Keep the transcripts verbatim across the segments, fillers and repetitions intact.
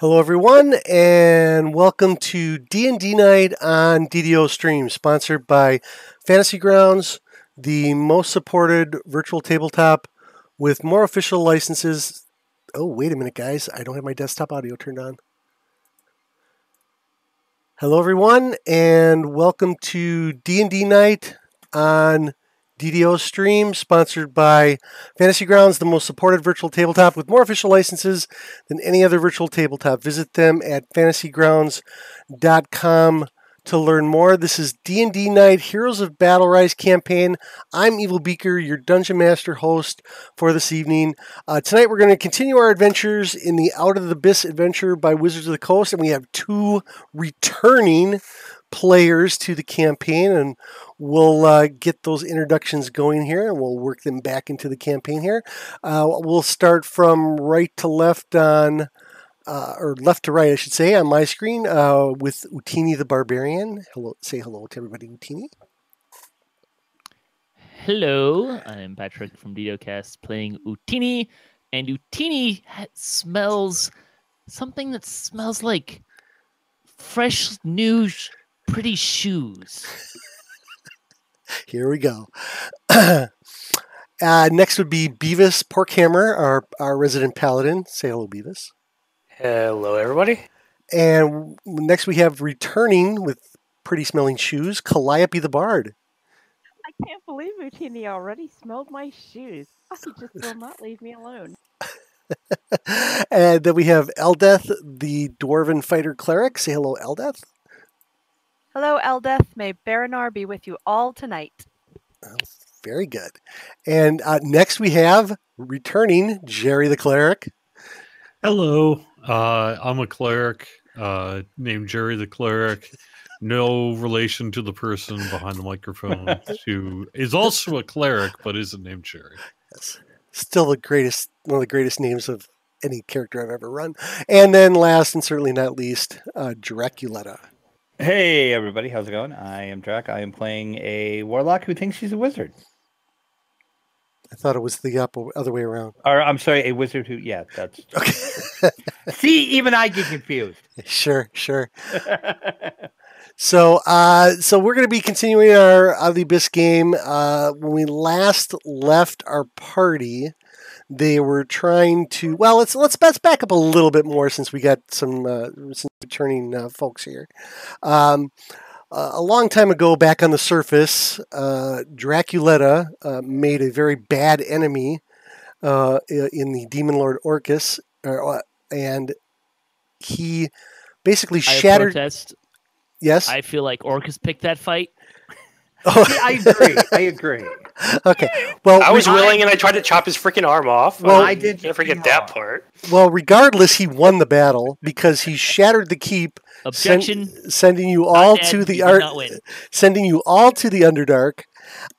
Hello everyone, and welcome to D and D Night on D D O Stream, sponsored by Fantasy Grounds, the most supported virtual tabletop with more official licenses. Oh, wait a minute, guys. I don't have my desktop audio turned on. Hello everyone, and welcome to D and D Night on D D O Stream, sponsored by Fantasy Grounds, the most supported virtual tabletop with more official licenses than any other virtual tabletop. Visit them at fantasy grounds dot com to learn more. This is D and D Night, Heroes of Battle Rise campaign. I'm Evil Beaker, your Dungeon Master host for this evening. Uh, tonight we're going to continue our adventures in the Out of the Abyss adventure by Wizards of the Coast, and we have two returning players to the campaign, and we'll uh, get those introductions going here, and we'll work them back into the campaign here. Uh, we'll start from right to left on, uh, or left to right, I should say, on my screen uh, with Utini the Barbarian. Hello, say hello to everybody, Utini. Hello, I'm Patrick from DDOCast playing Utini, and Utini smells something that smells like fresh new sh pretty shoes. Here we go. uh, next would be Beavis Porkhammer, our, our resident paladin. Say hello, Beavis. Hello, everybody. And next we have returning with pretty smelling shoes, Calliope the Bard. I can't believe Utini already smelled my shoes. I just will not leave me alone. And then we have Eldeth, the Dwarven Fighter Cleric. Say hello, Eldeth. Hello, Eldeth. May Berronar be with you all tonight. Oh, very good. And uh, next we have returning Jerry the Cleric. Hello. Uh, I'm a cleric uh, named Jerry the Cleric. No relation to the person behind the microphone who is also a cleric but isn't named Jerry. Yes. Still the greatest, one of the greatest names of any character I've ever run. And then last and certainly not least, uh, Draculetta. Hey, everybody. How's it going? I am Drac. I am playing a warlock who thinks she's a wizard. I thought it was the other way around. Or, I'm sorry, a wizard who, yeah, that's... Okay. See, even I get confused. Sure, sure. So, uh, so we're going to be continuing our Out of the Abyss game. Uh, when we last left our party, they were trying to. Well, let's let's let's back up a little bit more since we got some uh, some returning uh, folks here. Um, uh, a long time ago, back on the surface, uh, Draculetta uh, made a very bad enemy uh, in the Demon Lord Orcus, uh, and he basically shattered. I protest. Yes, I feel like Orcus picked that fight. Oh. Yeah, I agree. I agree. Okay. Well, I was we, willing, I, and I tried to chop his freaking arm off. Well, well I did. Can't forget that part. Well, regardless, he won the battle because he shattered the keep. Objection. Sen sending you all not to dead. the art. Sending you all to the Underdark,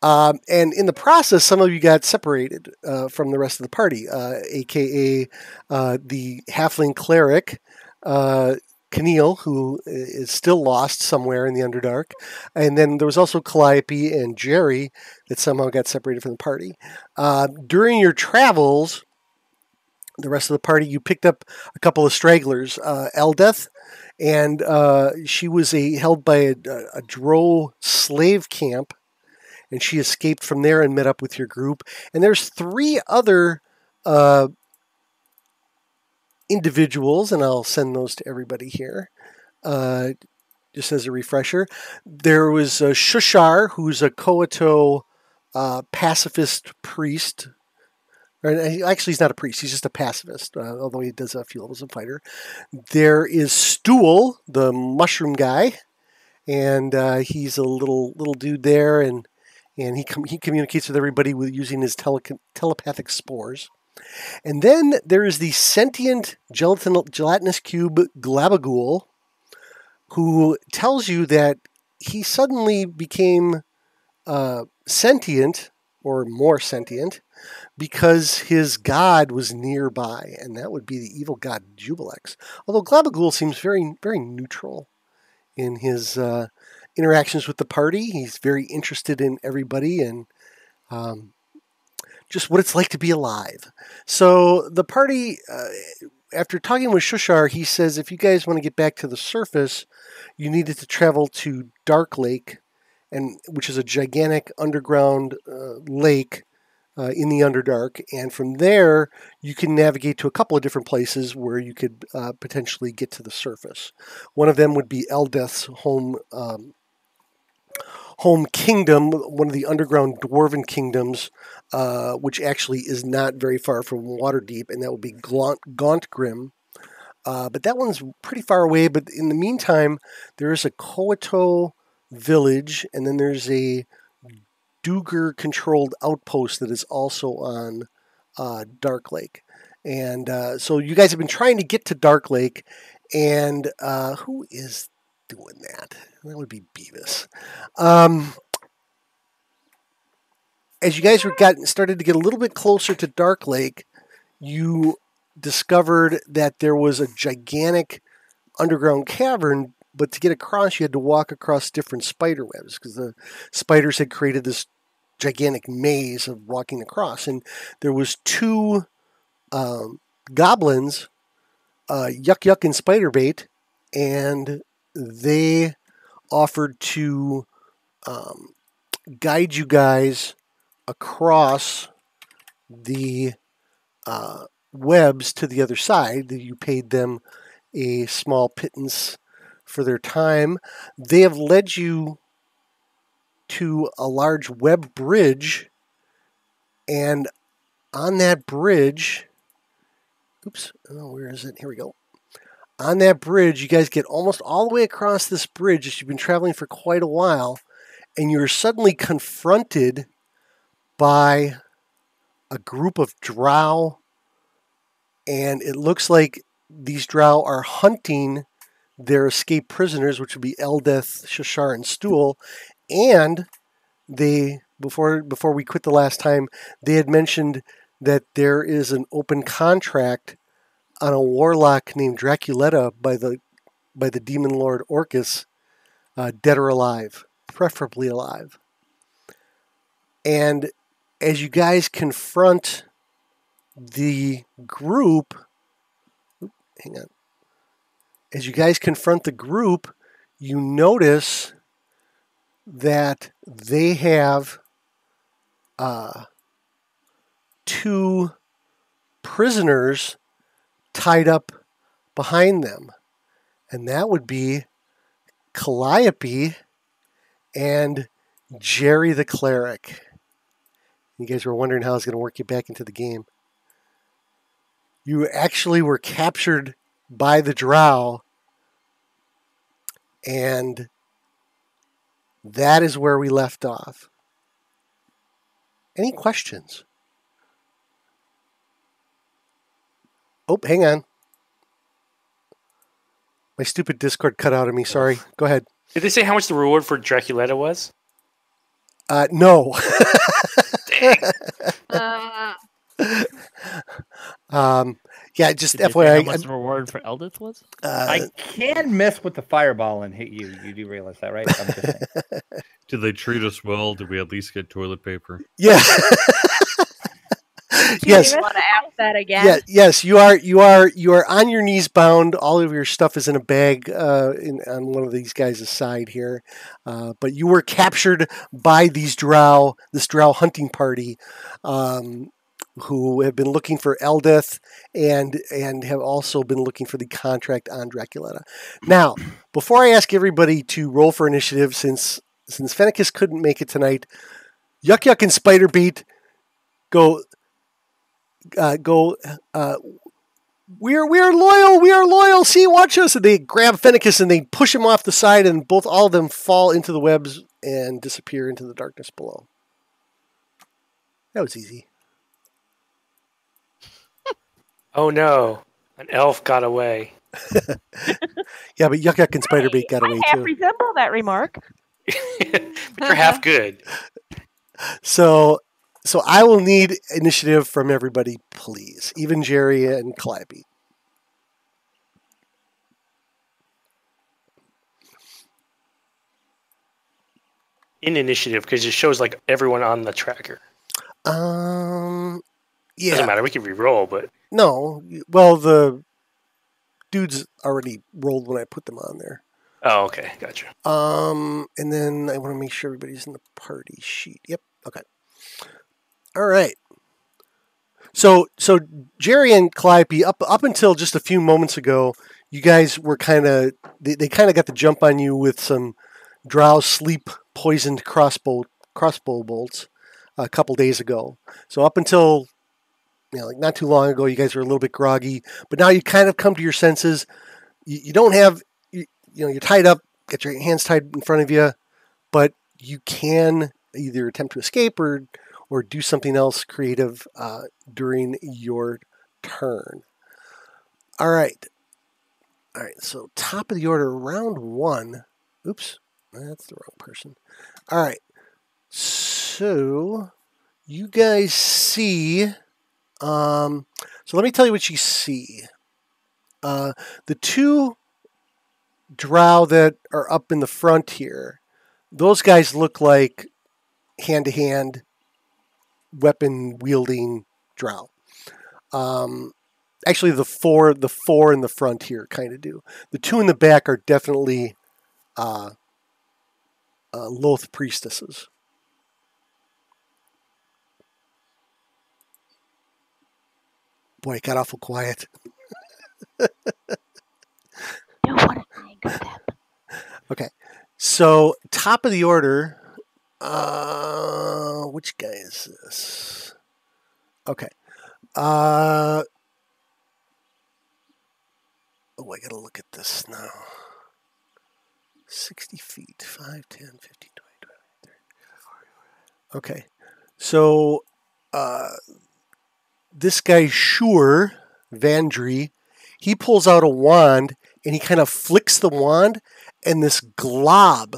um, and in the process, some of you got separated uh, from the rest of the party, uh, aka uh, the halfling cleric. Uh, Keneal, who is still lost somewhere in the Underdark. And then there was also Calliope and Jerry that somehow got separated from the party. Uh, during your travels, the rest of the party, you picked up a couple of stragglers. Uh, Eldeth, and uh, she was a, held by a, a drow slave camp, and she escaped from there and met up with your group. And there's three other uh individuals, and I'll send those to everybody here, uh, just as a refresher. There was uh, Shushar, who's a Kowato uh, pacifist priest. Or, actually, he's not a priest. He's just a pacifist, uh, although he does uh, feel he was a fighter. There is Stool, the mushroom guy, and uh, he's a little little dude there, and and he com he communicates with everybody with using his tele telepathic spores. And then there is the sentient gelatin, gelatinous cube Glabagool, who tells you that he suddenly became uh, sentient, or more sentient, because his god was nearby, and that would be the evil god Jubilex. Although Glabagool seems very, very neutral in his uh, interactions with the party. He's very interested in everybody and... Um, just what it's like to be alive. So the party uh, after talking with Shushar, he says if you guys want to get back to the surface, you needed to travel to Dark Lake, and which is a gigantic underground uh, lake uh, in the Underdark. And from there, you can navigate to a couple of different places where you could uh, potentially get to the surface. One of them would be Eldeth's home um, home kingdom, one of the underground dwarven kingdoms, uh, which actually is not very far from Waterdeep, and that would be Gauntgrim. Uh, but that one's pretty far away. But in the meantime, there is a Kowato village, and then there's a Duger-controlled outpost that is also on uh, Dark Lake. And uh, so you guys have been trying to get to Dark Lake, and uh, who is doing that? That would be Beavis. Um, as you guys were getting started to get a little bit closer to Dark Lake, you discovered that there was a gigantic underground cavern, but to get across, you had to walk across different spider webs because the spiders had created this gigantic maze of walking across. And there was two um, goblins, uh, Yuck Yuck and Spiderbait, and they offered to um, guide you guys across the uh, webs to the other side. You paid them a small pittance for their time. They have led you to a large web bridge, and on that bridge, oops, oh, where is it? Here we go. On that bridge, you guys get almost all the way across this bridge as you've been traveling for quite a while, and you're suddenly confronted by a group of drow, and it looks like these drow are hunting their escaped prisoners, which would be Eldeth, Shushar, and Stool. And they, before before we quit the last time, they had mentioned that there is an open contract on a warlock named Draculetta by the by the demon lord Orcus, uh, dead or alive, preferably alive. And as you guys confront the group, oops, hang on. As you guys confront the group, you notice that they have uh, two prisoners tied up behind them. And that would be Calliope and Jerry the Cleric. You guys were wondering how I was going to work you back into the game. You actually were captured by the drow, and that is where we left off. Any questions? Oh, hang on. My stupid Discord cut out of me. Sorry. Go ahead. Did they say how much the reward for Draculetta was? Uh, no. Dang. Uh. Um, yeah, just Did F Y I. How much the reward for Eldeth was? Uh, I can miss with the fireball and hit you. You do realize that, right? I'm just saying. Did they treat us well? Did we at least get toilet paper? Yeah. Yes. You want to ask that again? Yeah, yes, you are. You are. You are on your knees, bound. All of your stuff is in a bag uh, in, on one of these guys' side here. Uh, but you were captured by these drow, this drow hunting party. Um, who have been looking for Eldeth and and have also been looking for the contract on Draculetta. Now, before I ask everybody to roll for initiative, since since Fenicus couldn't make it tonight, Yuck Yuck and Spiderbeat go uh, go uh, we are we are loyal, we are loyal, see, watch us, and they grab Fenicus and they push him off the side, and both all of them fall into the webs and disappear into the darkness below. That was easy. Oh no, an elf got away. Yeah, but Yuck Yuck and Spiderbait got I away half too. I resemble that remark. But you're half good. So so I will need initiative from everybody, please. Even Jerry and Calliope. In initiative, because it shows like everyone on the tracker. Um yeah. Doesn't matter, we can re-roll, but no, well, the dudes already rolled when I put them on there. Oh, okay. Gotcha. Um, and then I want to make sure everybody's in the party sheet. Yep. Okay. All right. So, so Jerry and Calliope, up up until just a few moments ago, you guys were kind of, they, they kind of got the jump on you with some drow sleep poisoned crossbow crossbow bolts a couple days ago. So up until, you know, like not too long ago, you guys were a little bit groggy, but now you kind of come to your senses. You, you don't have, you, you know, you're tied up, got your hands tied in front of you, but you can either attempt to escape or or do something else creative uh, during your turn. All right. All right, so top of the order, round one. Oops, that's the wrong person. All right, so you guys see... Um, so let me tell you what you see. Uh, the two drow that are up in the front here, those guys look like hand-to-hand, weapon-wielding drow. Um, actually, the four, the four in the front here kind of do. The two in the back are definitely uh, uh, Loth priestesses. Boy, it got awful quiet. I don't want to think of that. Okay, so top of the order... Uh, which guy is this? Okay. Uh, oh, I gotta look at this now. sixty feet, five, ten, fifteen, twenty, twenty, thirty, forty, forty. Okay. So, uh, this guy, Shoor Vandree, he pulls out a wand and he kind of flicks the wand, and this glob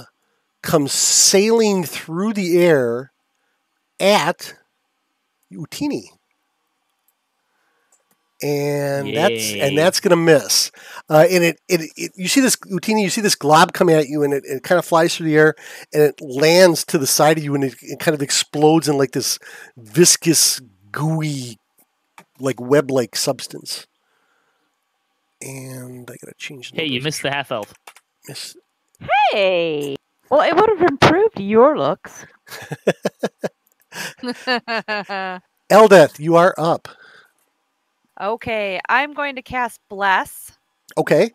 comes sailing through the air at Utini. And Yay. that's and that's gonna miss. Uh, and it, it it you see this Utini, you see this glob coming at you, and it, it kind of flies through the air and it lands to the side of you, and it, it kind of explodes in like this viscous, gooey, like web-like substance. And I gotta change. Hey, you missed the half elf. Miss. Hey. Well, it would have improved your looks. Eldeth, you are up. Okay, I'm going to cast Bless. Okay.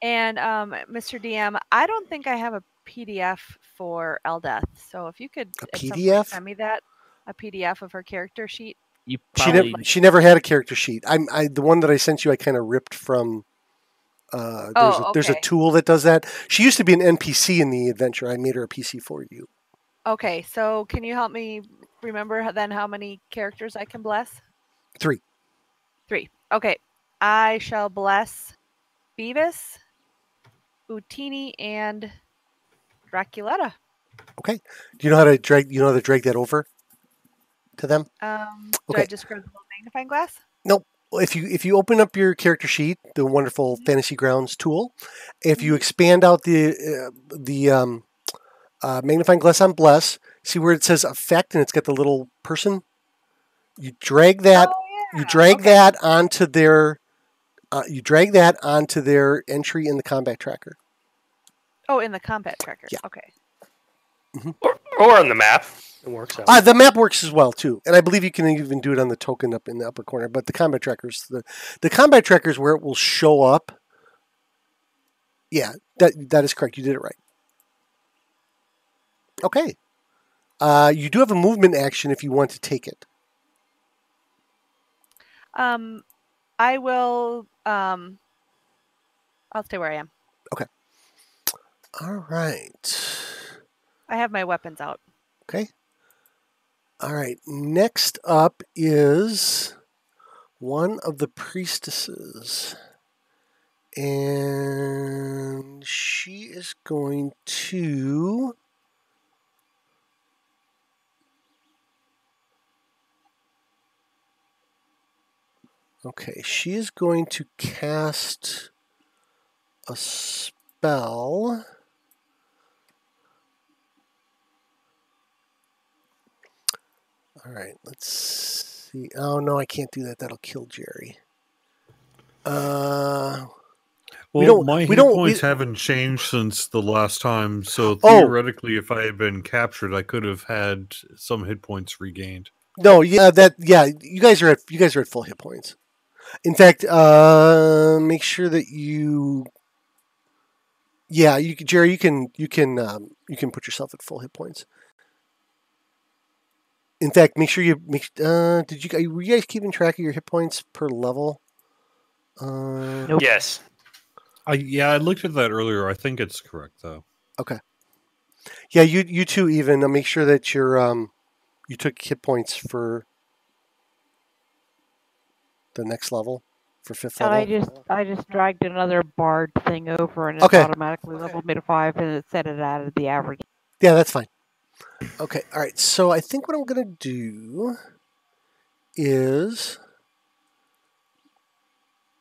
And um, Mister D M, I don't think I have a P D F for Eldeth, so if you could a P D F? send me that, a P D F of her character sheet. You probably... she, nev she never had a character sheet. I'm, I the one that I sent you, I kind of ripped from. Uh, there's, oh, okay. a, there's a tool that does that. She used to be an N P C in the adventure. I made her a P C for you. Okay, so can you help me remember then how many characters I can bless? Three. Three. Okay. I shall bless Beavis, Utini, and Draculetta. Okay. Do you know how to drag? You know how to drag that over to them? Um, do okay. I just grab the magnifying glass? Nope. If you if you open up your character sheet, the wonderful Fantasy Grounds tool, if you expand out the uh, the um, uh, magnifying glass on Bless, see where it says Effect and it's got the little person. You drag that. Oh, yeah. You drag okay. that onto their. Uh, you drag that onto their entry in the combat tracker. Oh, in the combat tracker. Yeah. Okay. Mm-hmm. Or, or on the map. It works out. Uh, the map works as well too, and I believe you can even do it on the token up in the upper corner. But the combat trackers, the the combat trackers where it will show up. Yeah, that that is correct. You did it right. Okay, uh, you do have a movement action if you want to take it. Um, I will. Um, I'll stay where I am. Okay. All right. I have my weapons out. Okay. All right, next up is one of the priestesses, and she is going to okay, she is going to cast a spell. All right, let's see. Oh, no, I can't do that. That'll kill Jerry. Uh, Well, we don't, my hit don't, points we... haven't changed since the last time, so theoretically, oh. if I had been captured, I could have had some hit points regained. No, yeah, that yeah, you guys are at you guys are at full hit points. In fact, uh, make sure that you, yeah, you Jerry, you can you can um, you can put yourself at full hit points. In fact, make sure you make. Uh, did you were you guys keeping track of your hit points per level? Uh, nope. Yes. I, yeah, I looked at that earlier. I think it's correct, though. Okay. Yeah, you you two even. Uh, make sure that you're, um, you took hit points for the next level, for fifth level. I just I just dragged another bard thing over, and it okay. automatically okay. leveled me to five, and it set it out of the average. Yeah, that's fine. Okay, all right. So I think what I'm going to do is...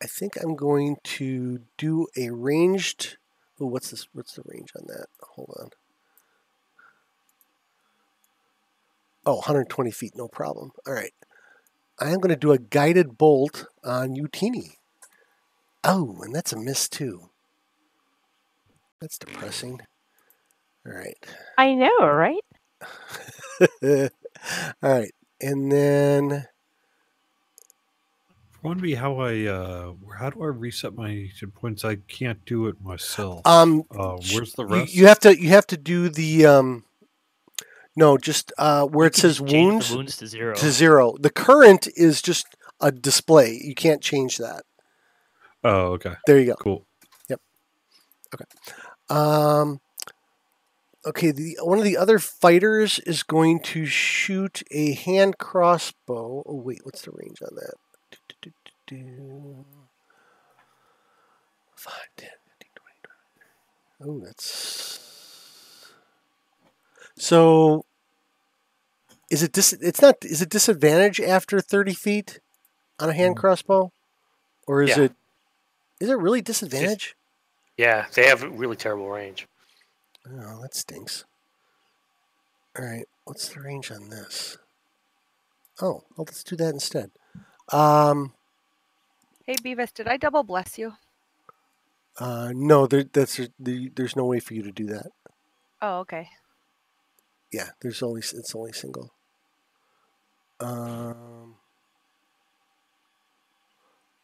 I think I'm going to do a ranged. Oh, what's this? What's the range on that? Hold on. Oh, one hundred twenty feet, no problem. All right. I am going to do a guided bolt on Utini. Oh, and that's a miss too. That's depressing. All right. I know, right? All right. And then. I wonder how I uh, how do I reset my hit points? I can't do it myself. Um, uh, where's the rest? You have to you have to do the um, no, just uh, where it says wounds, the wounds to zero to zero. The current is just a display. You can't change that. Oh, okay. There you go. Cool. Yep. Okay. Um. Okay. The one of the other fighters is going to shoot a hand crossbow. Oh wait, what's the range on that? five, ten, fifteen, twenty, twenty. Oh, that's so. Is it dis? It's not. Is it disadvantage after thirty feet on a hand crossbow, or is yeah. it? Is it really disadvantage? It's, yeah, they have really terrible range. Oh, that stinks. All right, what's the range on this? Oh, well, let's do that instead. Um. Hey Beavis, did I double bless you? Uh, no, there, that's there, there's no way for you to do that. Oh, okay. Yeah, there's only it's only single. Um.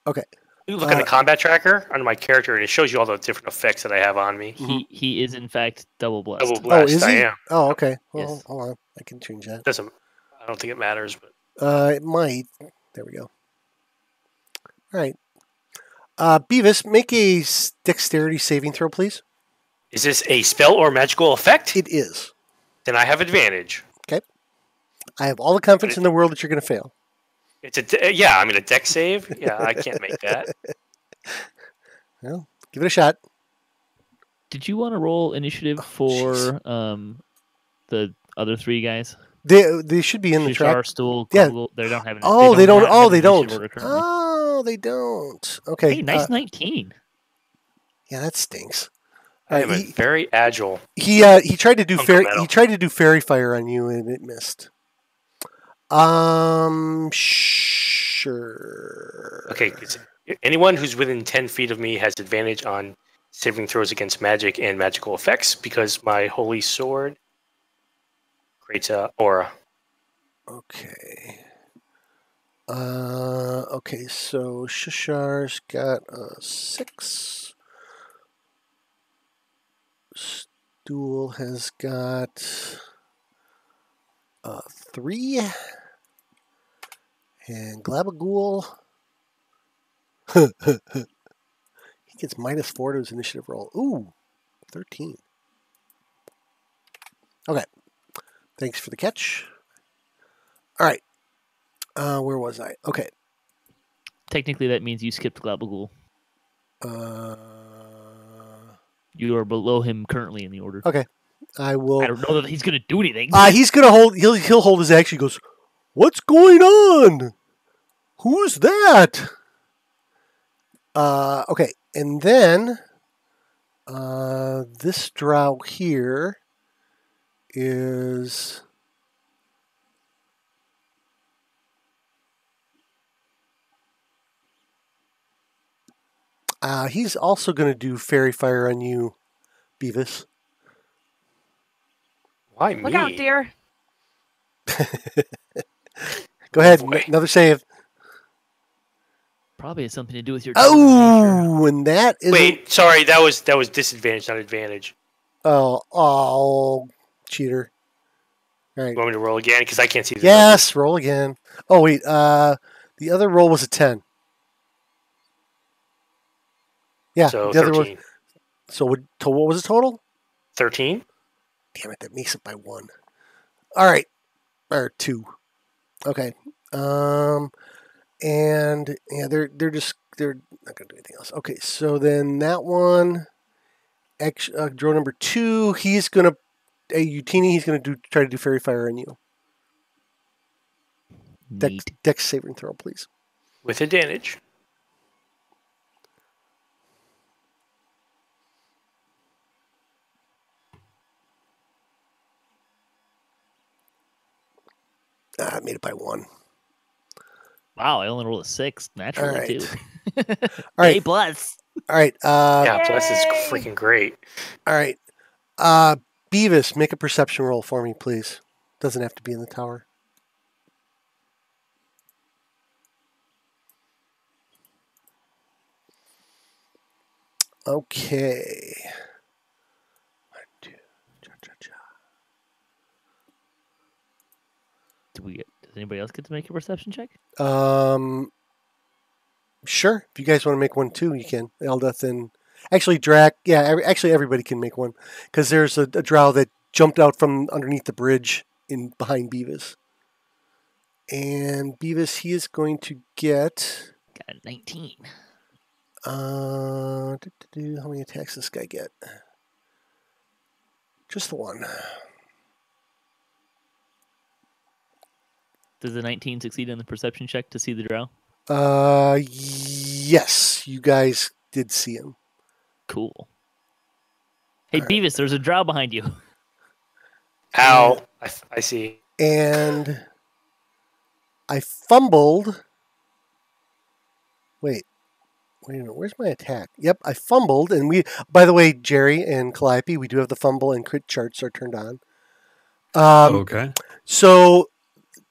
Okay. You look uh, at the combat tracker on my character, and it shows you all the different effects that I have on me. He he is in fact double blessed. Double blessed. Oh, is he? I am. Oh, okay. Well, yes. Hold on, I can change that. Doesn't. I don't think it matters, but. Uh, it might. There we go. All right. Uh, Beavis, make a dexterity saving throw, please. Is this a spell or magical effect? It is. Then I have advantage. Okay. I have all the confidence it, in the world that you're going to fail. It's a Yeah, I mean, a dex save? Yeah, I can't make that. Well, give it a shot. Did you want to roll initiative oh, for um, the other three guys? They they should be in Shushar, the track. Stool, yeah. They don't have an, oh, they don't. Oh, they don't. Oh, they don't. Oh, they don't. Okay. Hey, nice uh, nineteen. Yeah, that stinks. I am uh, he, very agile. He uh, he tried to do fairy. He tried to do fairy fire on you, and it missed. Um, sure. Okay. Anyone who's within ten feet of me has advantage on saving throws against magic and magical effects because my holy sword. Great uh, aura. Okay. Uh, okay, so Shushar's got a six. Stool has got a three. And Glabagool. He gets minus four to his initiative roll. Ooh, thirteen. Okay. Thanks for the catch. All right. Uh, where was I? Okay. Technically, that means you skipped Glabagool. Uh, you are below him currently in the order. Okay. I will. I don't know that he's going to do anything. Uh, he's going to hold. He'll he'll hold his action. He goes, "What's going on? Who's that?" Uh, okay. And then uh, this drow here. Is Uh, he's also going to do Fairy Fire on you, Beavis. Why me? Look out, dear. Go ahead. Oh, another save. Probably has something to do with your... Oh, and that is... Wait, sorry. That was that was disadvantage, not advantage. Oh, oh, cheater. All right. You want me to roll again? Because I can't see the Yes, number. Roll again. Oh, wait. Uh, the other roll was a ten. Yeah. So the other one. So what, to, what was the total? thirteen. Damn it, that makes it by one. All right. Or two. Okay. Um... And yeah, they're they're just they're not gonna do anything else. Okay, so then that one, ex, uh, draw number two. He's gonna, uh, Utini. He's gonna do try to do Fairy Fire on you. Dex, Dex save and throw, please. With advantage. Ah, I made it by one. Wow, I only rolled a six. Naturally, all right. Too. All right. A plus. All right. Uh, yeah, plus is freaking great. All right. Uh, Beavis, make a perception roll for me, please. Doesn't have to be in the tower. Okay. One, two, cha, cha, cha. Do we get... Anybody else get to make a perception check? Um, sure. If you guys want to make one too, you can. Eldeth and actually Drac. Yeah, every, actually everybody can make one because there's a, a drow that jumped out from underneath the bridge in behind Beavis. And Beavis, he is going to get got a nineteen. Uh, do, do, do, how many attacks does this guy get? Just the one. Does the nineteen succeed in the perception check to see the drow? Uh, yes. You guys did see him. Cool. Hey, all Beavis, right. There's a drow behind you. Ow. I, I see. And I fumbled. Wait. Wait a minute. Where's my attack? Yep, I fumbled. And we, by the way, Jerry and Calliope, we do have the fumble and crit charts are turned on. Um, okay. So...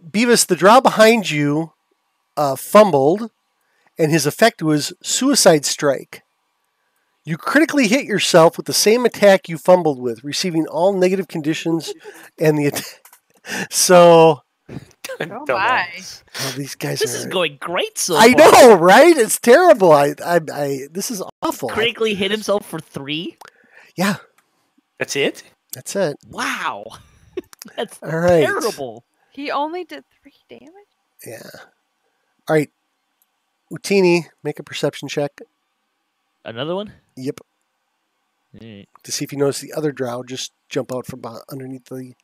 Beavis, the drow behind you uh, fumbled, and his effect was Suicide Strike. You critically hit yourself with the same attack you fumbled with, receiving all negative conditions and the attack. So... Oh, my. Oh, these guys this are... is going great so I far. Know, right? It's terrible. I, I, I, This is awful. Critically hit himself for three? Yeah. That's it? That's it. Wow. That's all right. Terrible. He only did three damage? Yeah. All right. Utini, make a perception check. Another one? Yep. All right. To see if you notice the other drow just jump out from underneath the...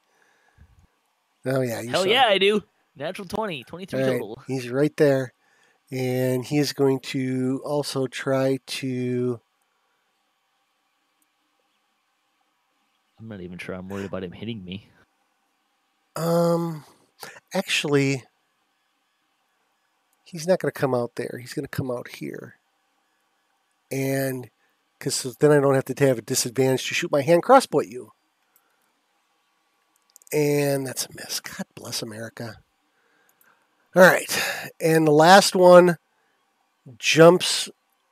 Oh, yeah. You Hell saw yeah, it. I do. Natural twenty. twenty-three right. Total. He's right there. And he is going to also try to... I'm not even sure I'm worried about him hitting me. Um... Actually, he's not going to come out there. He's going to come out here. And because so then I don't have to have a disadvantage to shoot my hand crossbow at you. And that's a miss. God bless America. All right. And the last one jumps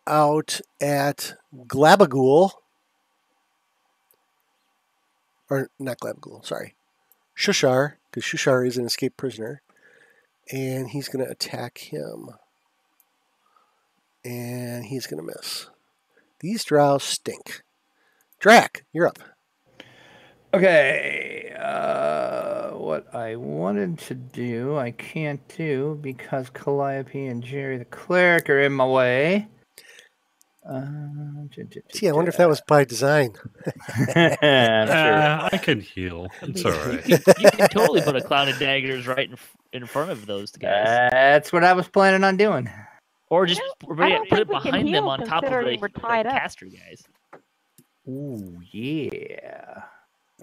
out at Glabagool. Or not Glabagool, sorry. Shushar. Because Shushar is an escaped prisoner. And he's going to attack him. And he's going to miss. These drow stink. Drac, you're up. Okay. Uh, what I wanted to do, I can't do because Calliope and Jerry the cleric are in my way. Uh, See, I wonder if that was by design. uh, I can heal. It's all right. You, can, you can totally put a cloud of daggers right in, in front of those guys. That's what I was planning on doing. Or just put it behind them on top of the, the caster guys. Ooh, yeah.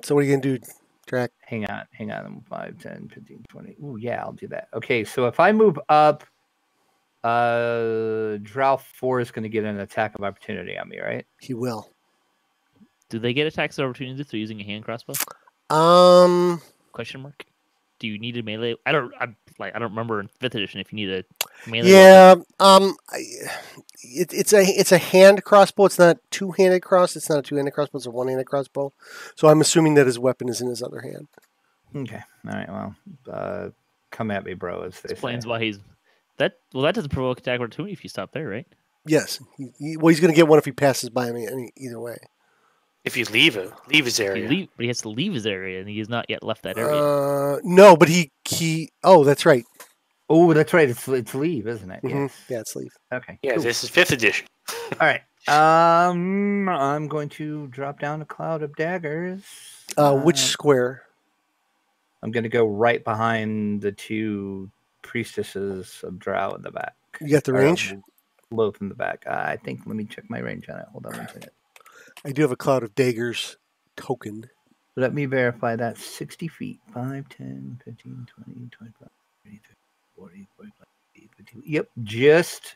So what are you going to do, Drac? Hang on. Hang on. I'm five, ten, fifteen, twenty. Ooh, yeah, I'll do that. Okay, so if I move up Uh, Drow four is going to get an attack of opportunity on me, right? He will. Do they get attacks of opportunity through using a hand crossbow? Um, question mark. Do you need a melee? I don't. I like. I don't remember in fifth edition if you need a melee. Yeah. Weapon. Um. It, it's a it's a hand crossbow. It's not two handed cross. It's not a two handed crossbow. It's a one handed crossbow. So I'm assuming that his weapon is in his other hand. Okay. All right. Well, uh, come at me, bro. As they explains say. Why he's that. Well, that doesn't provoke attack opportunity if you stop there, right? Yes. He, he, well, he's going to get one if he passes by me. I mean, either way. If you leave him, leave his area. He leave, but he has to leave his area, and he has not yet left that area. Uh, no, but he, he... Oh, that's right. Oh, that's right. It's, it's leave, isn't it? Mm-hmm. Yes. Yeah, it's leave. Okay. Yeah, cool. This is fifth edition. All right. Um, I'm going to drop down a cloud of daggers. Uh, uh, which square? I'm going to go right behind the two priestesses of Drow in the back. You got the range? Um, Loth in the back. Uh, I think, let me check my range on it. Hold on one second. I do have a cloud of daggers token. Let me verify that. sixty feet. five, ten, fifteen, twenty, twenty-five, thirty, thirty, forty, forty-five, fifty, fifty. Yep, just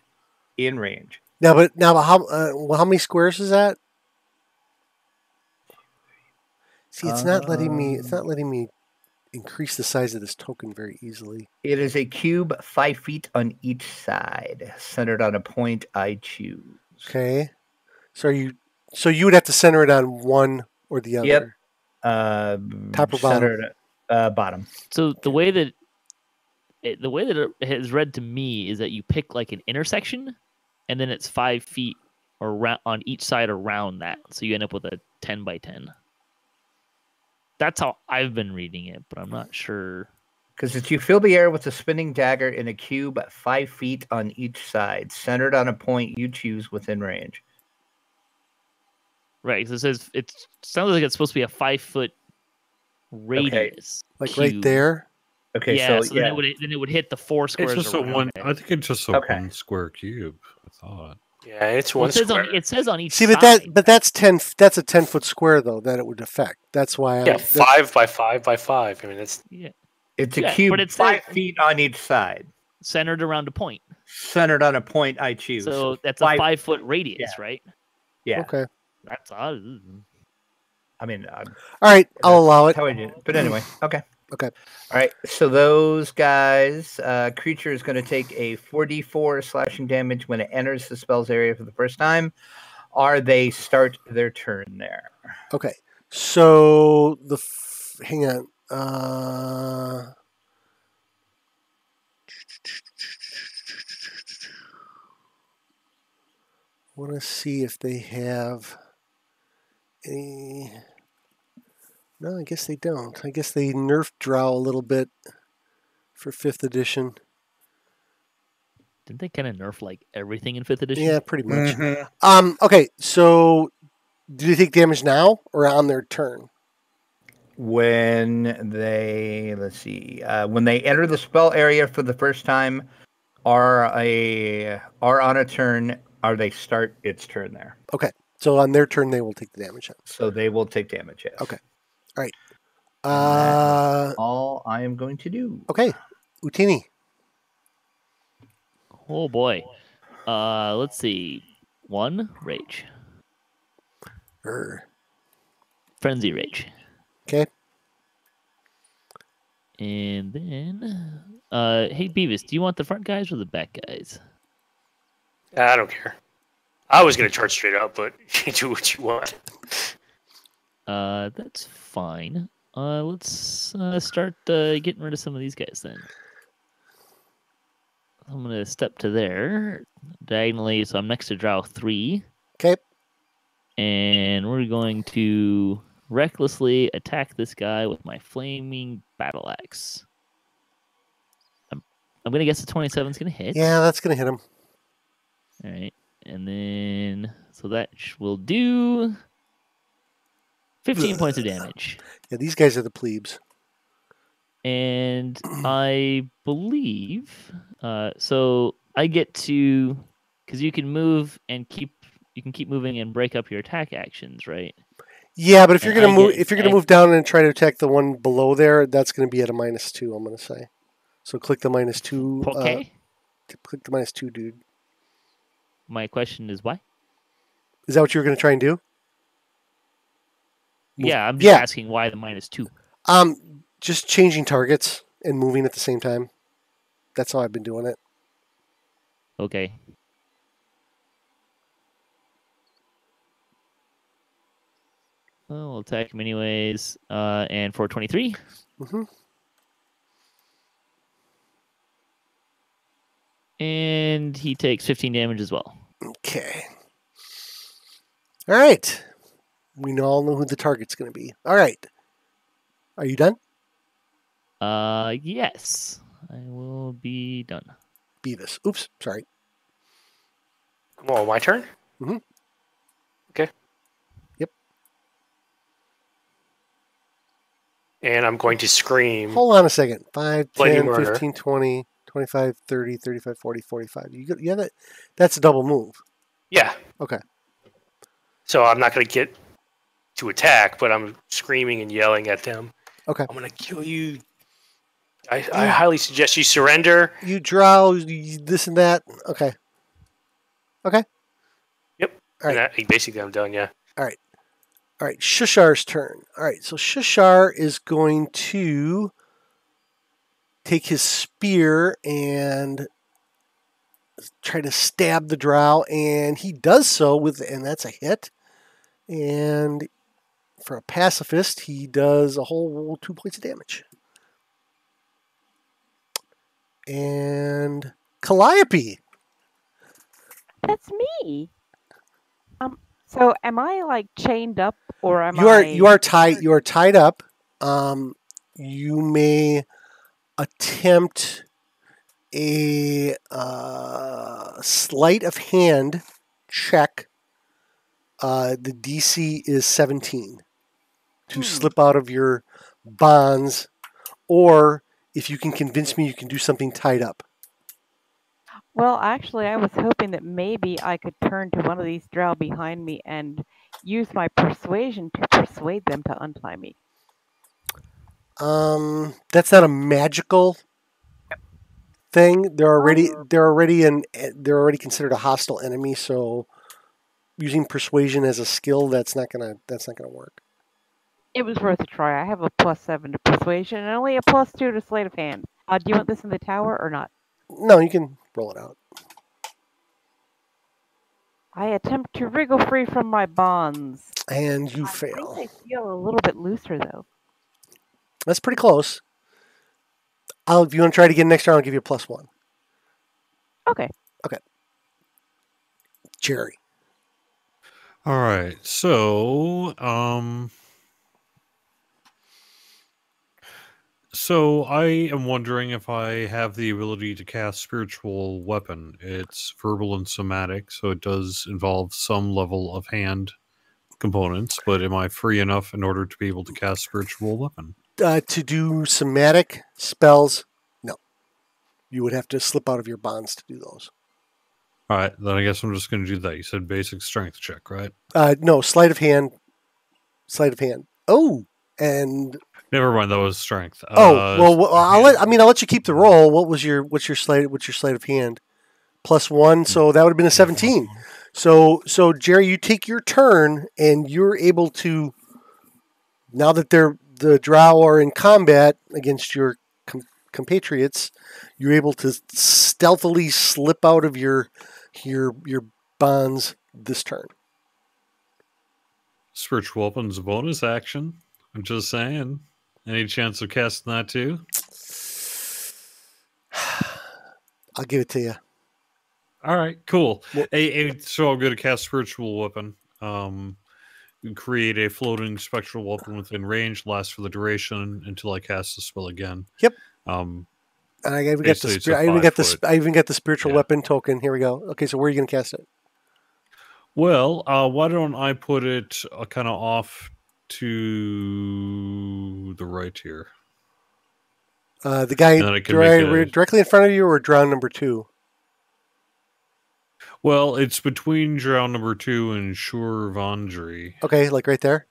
in range. Now, but now, how uh, well, how many squares is that? See, it's um, not letting me. It's not letting me increase the size of this token very easily. It is a cube, five feet on each side, centered on a point I choose. Okay, so are you? So you would have to center it on one or the other. Yep. Uh, Top or bottom? Uh, bottom. So the way that it, the way that it has read to me is that you pick like an intersection, and then it's five feet around on each side around that. So you end up with a ten by ten. That's how I've been reading it, but I'm not sure. Because if you fill the air with a spinning dagger in a cube five feet on each side, centered on a point you choose within range. Right, so it says it sounds like it's supposed to be a five foot radius, okay. Like right there. Okay, yeah, so, so yeah. Then, it would, then it would hit the four squares. It's just a one. It. I think it's just a okay. one square cube. I thought. Yeah, it's one. Well, it, says on, it says on each. See, but side. that but that's ten. That's a ten foot square though that it would affect. That's why. Yeah, I, five by five by five. I mean, it's yeah. It's a yeah, cube, but it's five there. Feet on each side, centered around a point. Centered on a point I choose. So that's five, a five foot radius, yeah. right? Yeah. Okay. That's odd. I mean, I'm, all right, I'll allow it. How I did. But anyway, okay, okay. All right, so those guys, uh, creature is going to take a four d four slashing damage when it enters the spell's area for the first time, or they start their turn there. Okay, so the f hang on. Uh... I want to see if they have. A... No, I guess they don't. I guess they nerfed Drow a little bit for fifth edition. Didn't they kind of nerf like everything in fifth edition? Yeah, pretty much. Mm-hmm. Um. Okay, so do they take damage now or on their turn? When they let's see, uh, when they enter the spell area for the first time, are a are on a turn, or they start its turn there. Okay. So on their turn, they will take the damage. So they will take damage, yes. Okay. All right. Uh, that's all I am going to do. Okay. Utini. Oh, boy. Uh, let's see. One, rage. Er. Frenzy rage. Okay. And then, uh, hey, Beavis, do you want the front guys or the back guys? I don't care. I was going to charge straight up, but you do what you want. Uh, that's fine. Uh, let's uh, start uh, getting rid of some of these guys then. I'm going to step to there diagonally, so I'm next to Drow three. Okay. And we're going to recklessly attack this guy with my flaming battle axe. I'm, I'm going to guess the twenty-seven's going to hit. Yeah, that's going to hit him. All right. And then, so that will do fifteen points of damage. Yeah, these guys are the plebes. And I believe, uh, so I get to, because you can move and keep, you can keep moving and break up your attack actions, right? Yeah, but if you're and gonna I move, if you're gonna I, move down and try to attack the one below there, that's gonna be at a minus two. I'm gonna say, so click the minus two. Okay. Uh, click, click the minus two, dude. My question is why? Is that what you were going to try and do? Move. Yeah, I'm just yeah. asking why the minus two. Um, just changing targets and moving at the same time. That's how I've been doing it. Okay. Well, we'll attack him anyways. Uh, and for twenty-three. Mm-hmm. And he takes fifteen damage as well. Okay. All right. We all know who the target's going to be. All right. Are you done? Uh, yes. I will be done. Beavis. Oops. Sorry. Well, my turn? Mm-hmm. Okay. Yep. And I'm going to scream. Hold on a second. five, ten, fifteen, twenty... twenty-five, thirty, thirty-five, forty, forty-five. You got, yeah, that, that's a double move. Yeah. Okay. So I'm not going to get to attack, but I'm screaming and yelling at them. Okay. I'm going to kill you. I, you. I highly suggest you surrender. You draw you, this and that. Okay. Okay. Yep. All right. And I, basically, I'm done, yeah. All right. All right. Shushar's turn. All right. So Shushar is going to take his spear and try to stab the drow, and he does so with, and that's a hit. And for a pacifist, he does a whole two points of damage. And Calliope. That's me. Um. So, am I like chained up, or am I? You are. I... You are tied. You are tied up. Um. You may attempt a uh, sleight of hand check. Uh, the D C is seventeen to hmm. slip out of your bonds, or if you can convince me you can do something tied up. Well, actually, I was hoping that maybe I could turn to one of these drow behind me and use my persuasion to persuade them to untie me. Um, that's not a magical thing. They're already they're already in they're already considered a hostile enemy. So, using persuasion as a skill, that's not gonna that's not gonna work. It was worth a try. I have a plus seven to persuasion and only a plus two to sleight of hand. Uh, do you want this in the tower or not? No, you can roll it out. I attempt to wriggle free from my bonds, and you I fail. I think I feel a little bit looser though. That's pretty close. I'll, if you want to try it again next round, I'll give you a plus one. Okay. Okay. Jerry. All right. So, um, so I am wondering if I have the ability to cast Spiritual Weapon. It's verbal and somatic, so it does involve some level of hand components. But am I free enough in order to be able to cast Spiritual Weapon? Uh, to do somatic spells, no. You would have to slip out of your bonds to do those. All right, then I guess I'm just going to do that. You said basic strength check, right? Uh, no, sleight of hand. Sleight of hand. Oh, and never mind. That was strength. Oh, uh, well, well I'll let, I mean, I'll let you keep the roll. What was your what's your sleight what's your sleight of hand? Plus one, so that would have been a seventeen. So, so Jerry, you take your turn, and you're able to. Now that they're the drow are in combat against your com compatriots, you're able to stealthily slip out of your your your bonds this turn. Spiritual Weapon's a bonus action. I'm just saying. Any chance of casting that too? I'll give it to you. All right, cool. Well, a, a, so I'm going to cast Spiritual Weapon. Um, create a floating spectral weapon within range, lasts for the duration until I cast the spell again. Yep. Um, and I even got the I even got the I even got the spiritual yeah. weapon token. Here we go. Okay, so where are you going to cast it? Well, uh, why don't I put it uh, kind of off to the right here? Uh, the guy dry, directly in front of you, or drown number two? Well, it's between Drow number two and Shoor Vandree. Okay, like right there?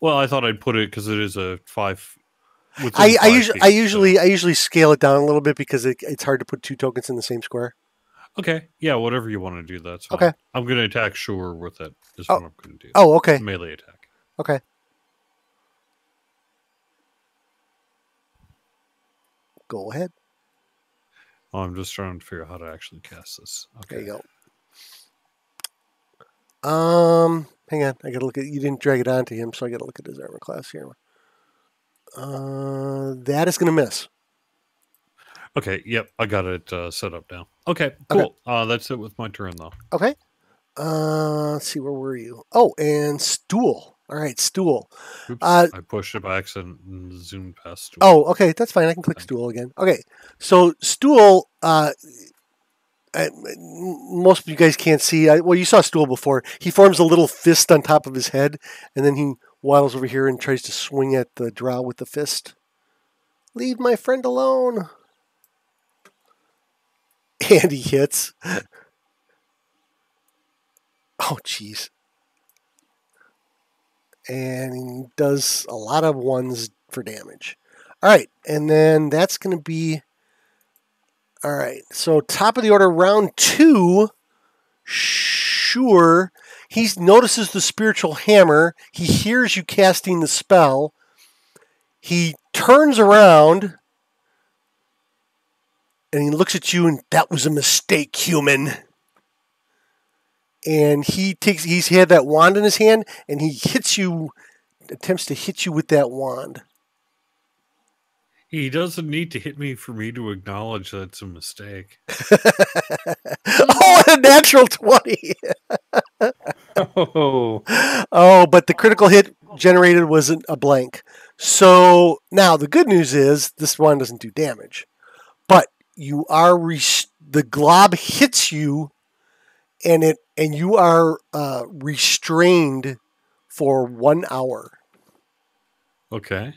Well, I thought I'd put it because it is a five I, I usually, feet, I usually, so. I usually scale it down a little bit because it, it's hard to put two tokens in the same square. Okay, yeah, whatever you want to do, that's fine. Okay. I'm going to attack Shoor with it. Is oh. what I'm going to do. Oh, okay. Melee attack. Okay. Go ahead. Oh, I'm just trying to figure out how to actually cast this. Okay. There you go. Um, hang on. I got to look at. You didn't drag it onto him, so I got to look at his armor class here. Uh, that is going to miss. Okay, yep, I got it uh, set up now. Okay, cool. Okay. Uh, that's it with my turn, though. Okay. Uh, let's see, where were you? Oh, and Stool. All right, Stool. Oops, uh, I pushed it by accident and zoomed past Stool. Oh, okay, that's fine. I can click okay. Stool again. Okay, so Stool, uh, I, most of you guys can't see. I, well, you saw Stool before. He forms a little fist on top of his head, and then he waddles over here and tries to swing at the drow with the fist. Leave my friend alone. And he hits. Oh, jeez. And he does a lot of ones for damage. All right. And then that's going to be... All right. So top of the order, round two. Shoor. He notices the spiritual hammer. He hears you casting the spell. He turns around... And he looks at you, and that was a mistake, human. And he takes, he's had that wand in his hand, and he hits you, attempts to hit you with that wand. He doesn't need to hit me for me to acknowledge that's a mistake. Oh, a natural twenty. oh. oh, but the critical hit generated wasn't a blank. So now the good news is this wand doesn't do damage. You are the glob hits you, and it and you are uh, restrained for one hour. Okay.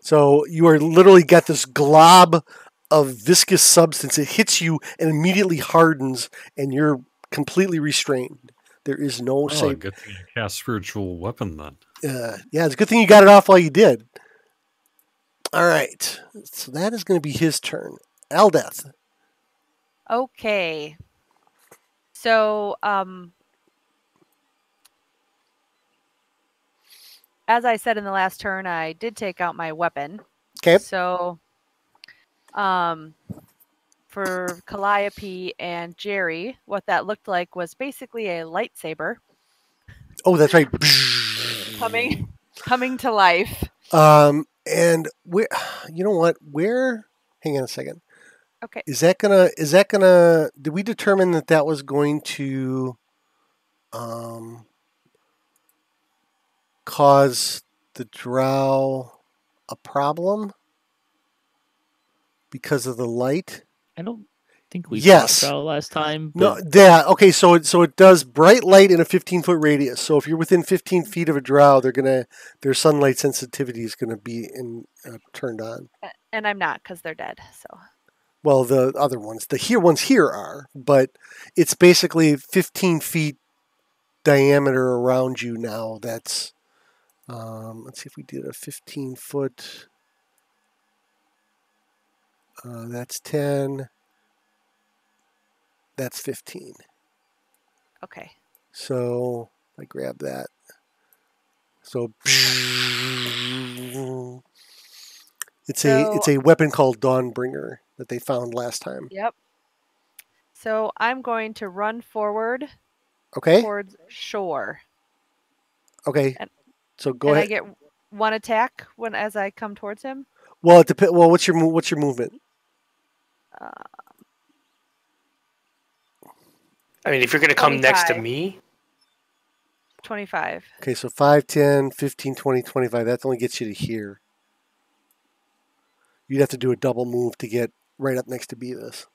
So you are literally got this glob of viscous substance. It hits you and immediately hardens, and you're completely restrained. There is no oh, save. Good thing you cast spiritual weapon then. Uh, yeah, it's a good thing you got it off while you did. All right, so that is going to be his turn. Eldeth. Okay. So, um, as I said in the last turn, I did take out my weapon. Okay. So, um, for Calliope and Jerry, what that looked like was basically a lightsaber. Oh, that's right. coming, coming to life. Um, and where? You know what? Where? Hang on a second. Okay. Is that gonna? Is that gonna? Did we determine that that was going to, um, cause the drow a problem because of the light? I don't think we yes. talked about it last time. But... No. Yeah. Okay. So it so it does bright light in a fifteen foot radius. So if you're within fifteen feet of a drow, they're gonna their sunlight sensitivity is gonna be in uh, turned on. And I'm not because they're dead. So, well, the other ones, the here ones here are, but it's basically fifteen feet diameter around you now. That's um, let's see if we did a fifteen foot. Uh, that's ten. That's fifteen. Okay. So I grab that. So. It's so, a it's a weapon called Dawnbringer that they found last time. Yep. So I'm going to run forward. Okay. Towards Shoor. Okay. And, so go and ahead. I get one attack when as I come towards him. Well, it depends. Well, what's your what's your movement? Um, I mean, if you're going to come next to me. twenty-five. Okay, so five, ten, fifteen, twenty, twenty-five. That only gets you to here. You'd have to do a double move to get right up next to Beavis.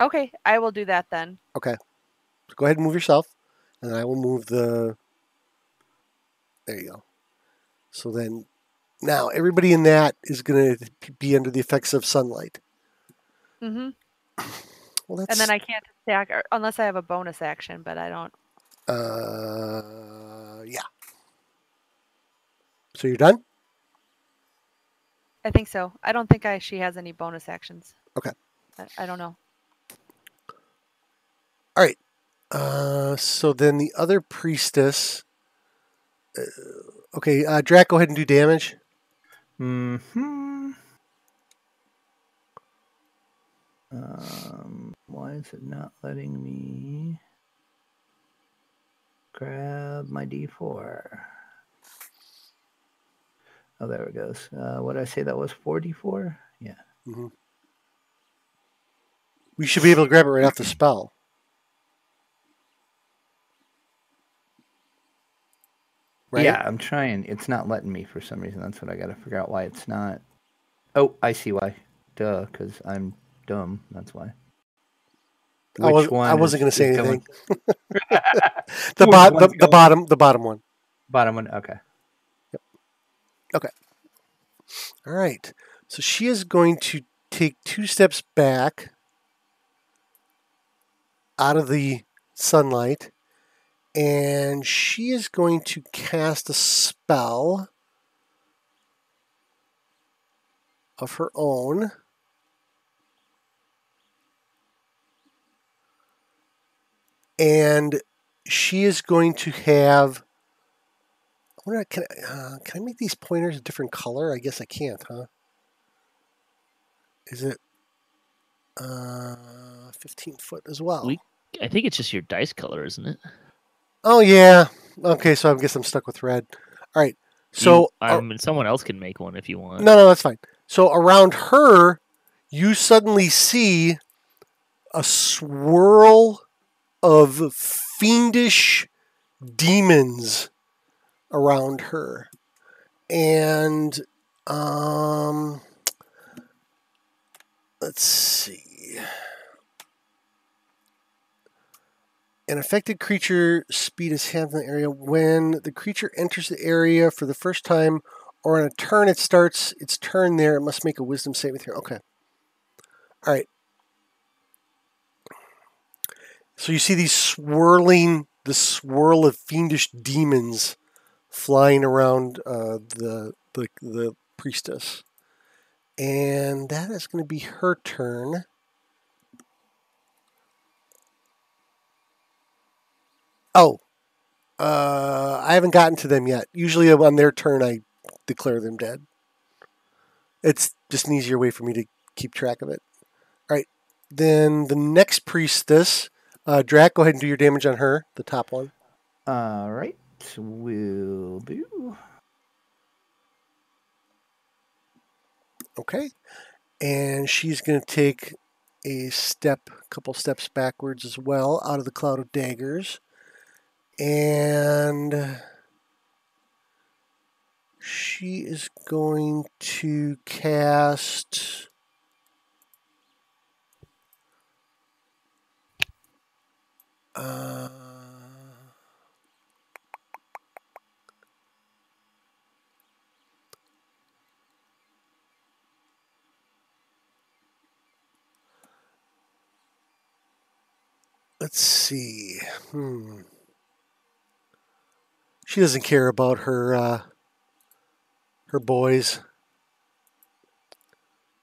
Okay, I will do that then. Okay. So go ahead and move yourself, and I will move the... There you go. So then, now, everybody in that is going to be under the effects of sunlight. Mm-hmm. Well, that's... And then I can't attack, unless I have a bonus action, but I don't... Uh, yeah. So you're done? I think so. I don't think I she has any bonus actions. Okay. I, I don't know. All right. Uh, so then the other priestess. Uh, okay, uh, Drac, go ahead and do damage. Mm-hmm. Um, why is it not letting me grab my D four? Oh, there it goes. Uh, what did I say that was? four D four? Yeah. Mm-hmm. We should be able to grab it right off the spell. Right? Yeah, I'm trying. It's not letting me for some reason. That's what I got to figure out why it's not. Oh, I see why. Duh, because I'm dumb. That's why. Which I, was, one I wasn't going to say anything. the, bo the, the, bottom, the bottom one. Bottom one, okay. Yep. Okay. All right. So she is going to take two steps back out of the sunlight, and she is going to cast a spell of her own. And she is going to have, I wonder, can I, uh, can I make these pointers a different color? I guess I can't, huh? Is it uh, fifteen foot as well? We, I think it's just your dice color, isn't it? Oh, yeah. Okay, so I guess I'm stuck with red. All right. So you, I mean, uh, someone else can make one if you want. No, no, that's fine. So around her, you suddenly see a swirl of fiendish demons around her. And um, let's see. An affected creature speed is half in the area. When the creature enters the area for the first time or on a turn, it starts its turn there. It must make a wisdom save with her. Okay. All right. So you see these swirling, the swirl of fiendish demons flying around uh, the, the the priestess, and that is going to be her turn. Oh, uh, I haven't gotten to them yet. Usually on their turn, I declare them dead. It's just an easier way for me to keep track of it. All right, then the next priestess. Uh, Drac, go ahead and do your damage on her, the top one. All right, will do. Okay, and she's going to take a step, a couple steps backwards as well, out of the cloud of daggers, and she is going to cast. Uh, let's see. Hmm. She doesn't care about her uh, her boys.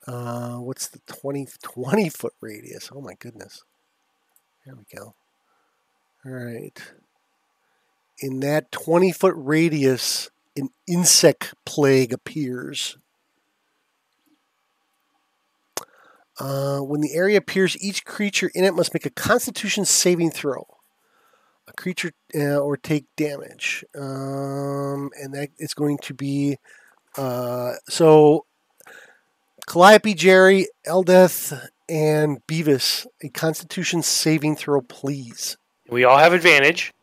Uh, what's the twenty, twenty foot radius? Oh my goodness. There we go. All right. In that twenty foot radius, an insect plague appears. Uh, when the area appears, each creature in it must make a Constitution saving throw. A creature uh, or take damage, um, and that it's going to be uh, so. Calliope, Jerry, Eldeth, and Beavis. A Constitution saving throw, please. We all have advantage.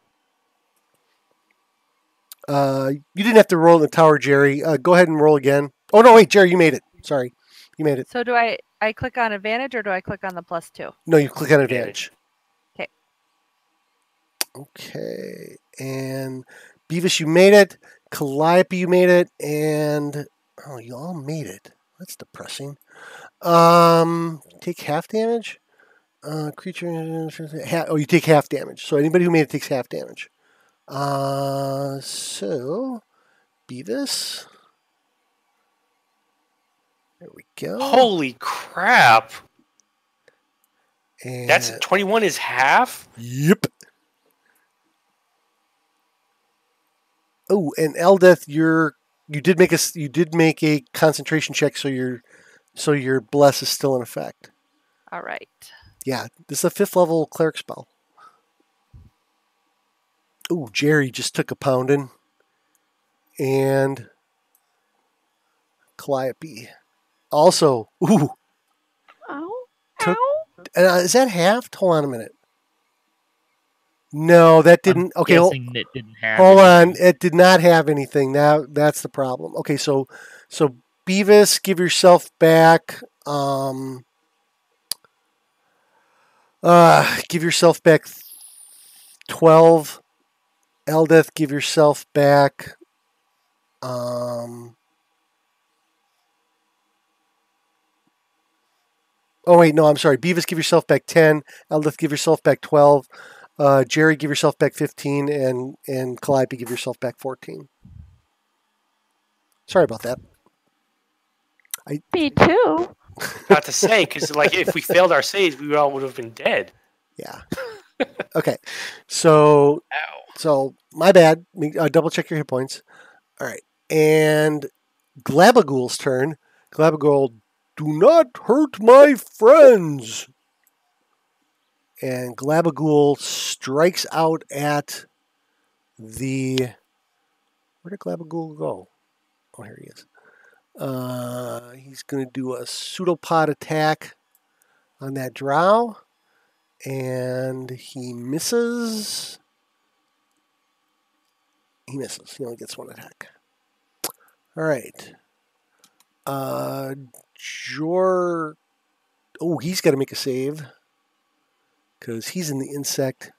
Uh, you didn't have to roll in the tower, Jerry. Uh, go ahead and roll again. Oh, no, wait, Jerry, you made it. Sorry. You made it. So do I, I click on advantage or do I click on the plus two? No, you click on advantage. Okay. Okay. And Beavis, you made it. Calliope, you made it. And, oh, you all made it. That's depressing. Um, take half damage. Uh, creature. Oh, you take half damage. So anybody who made it takes half damage. Uh, so, Beavis. There we go. Holy crap. And that's twenty-one is half? Yep. Oh, and Eldeth, you're you did make a you did make a concentration check, so your so your bless is still in effect. All right. Yeah, this is a fifth level cleric spell. Oh, Jerry just took a pounding, and Calliope also. Ooh. Ow. Took, ow. Uh, is that halved? Hold on a minute. No, that didn't. I'm okay, hold, that didn't have hold on. It did not have anything. Now that's the problem. Okay, so so Beavis, give yourself back. Um, uh, give yourself back twelve. Eldeth, give yourself back. Um. Oh wait, no, I'm sorry. Beavis, give yourself back ten. Eldeth, give yourself back twelve. Uh, Jerry, give yourself back fifteen, and, and Calliope, give yourself back fourteen. Sorry about that. I, Me too. Not to say, because like, if we failed our saves, we all would have been dead. Yeah. Okay. So, ow. So my bad. Uh, double check your hit points. All right. And Glabagool's turn. Glabagool, do not hurt my friends. And Glabagool strikes out at the... Where did Glabagool go? Oh, here he is. Uh, he's going to do a pseudopod attack on that drow. And he misses. He misses. He only gets one attack. All right. Uh, Jor... Oh, he's got to make a save. Because he's in the insect.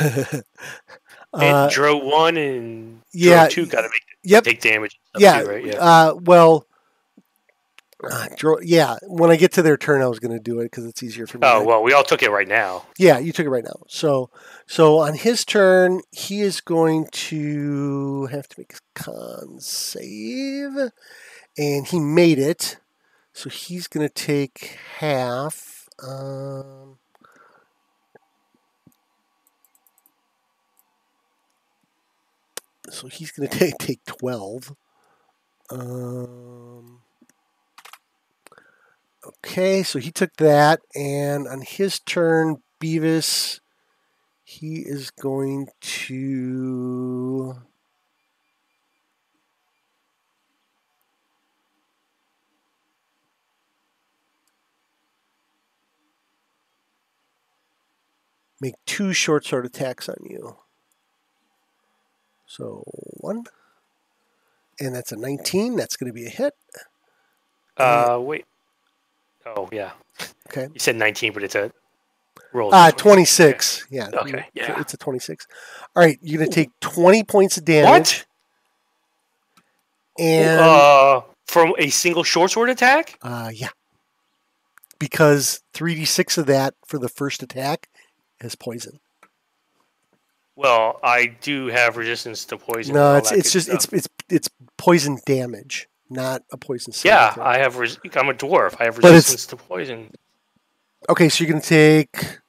And Dro one and yeah, Dro two got to make yep. take damage. Yeah, too, right? Yeah. Uh, well, uh, Dro, yeah. When I get to their turn, I was going to do it because it's easier for me. Oh right? Well, we all took it right now. Yeah, you took it right now. So, so on his turn, he is going to have to make a con save, and he made it. So he's going to take half. Um, so he's going to take twelve. Um, okay, so he took that. And on his turn, Beavis, he is going to... make two short sword attacks on you. So one, and that's a nineteen. That's going to be a hit. Uh, and, wait. Oh yeah. Okay. You said nineteen, but it's a roll. Ah, uh, twenty-six. Okay. Yeah. Okay. Yeah. So it's a twenty-six. All right, you're going to take twenty points of damage. What? And uh, from a single short sword attack? Uh, yeah. Because three d six of that for the first attack. Is poison. Well, I do have resistance to poison. No, it's it's just stuff. it's it's it's poison damage, not a poison. Yeah, thing. I have. Res I'm a dwarf. I have resistance to poison. Okay, so you can take.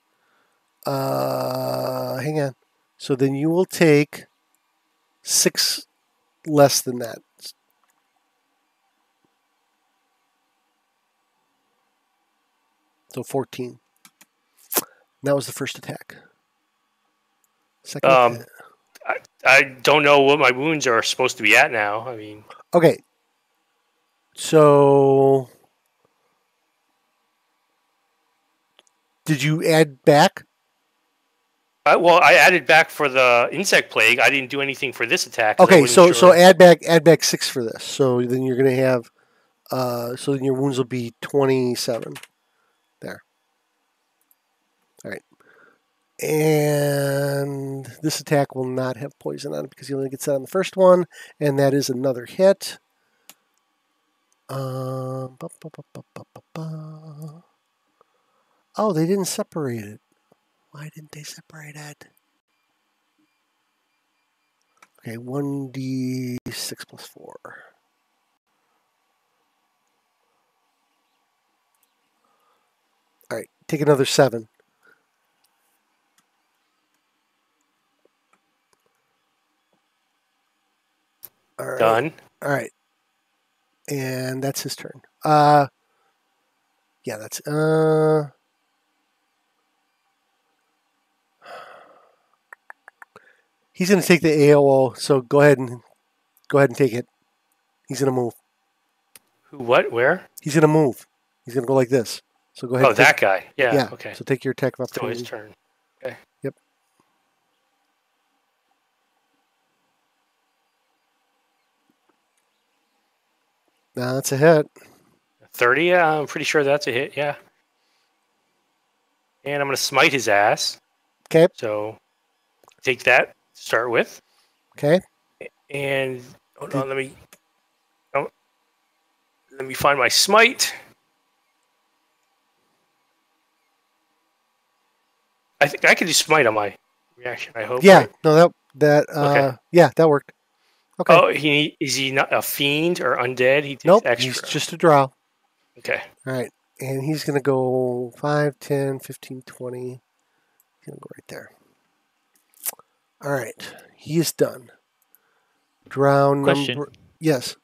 Uh, hang on. So then you will take six less than that. So fourteen. That was the first attack. Second um, attack. I, I don't know what my wounds are supposed to be at now. I mean, okay. So, did you add back? I, well, I added back for the insect plague. I didn't do anything for this attack. Okay, so sure. so add back add back six for this. So then you're going to have. Uh, so then your wounds will be twenty-seven. And this attack will not have poison on it because he only gets that on the first one, and that is another hit. Uh, ba, ba, ba, ba, ba, ba, ba. Oh, they didn't separate it. Why didn't they separate it? Okay, one d six plus four. All right, take another seven. All right. Done. All right. And that's his turn. Uh, yeah, that's... Uh, he's going to take the A O O, so go ahead and go ahead and take it. He's going to move. Who, what, where? He's going to move. He's going to go like this. So go ahead. Oh, and that take, guy. Yeah, yeah, okay. So take your attack of opportunity. It's always turn. Okay. Yep. Now that's a hit. thirty, yeah, I'm pretty sure that's a hit, yeah. And I'm going to smite his ass. Okay. So take that to start with. Okay. And hold on, let me, oh, let me find my smite. I think I could do smite on my reaction. I hope. Yeah. Right? No. That. That. Uh, okay. Yeah. That worked. Okay. Oh, he is he not a fiend or undead? He takes nope, extra. He's just a drow. Okay. All right, and he's gonna go five, ten, fifteen, twenty. He's gonna go right there. All right, he is done. Drow question. Number, yes.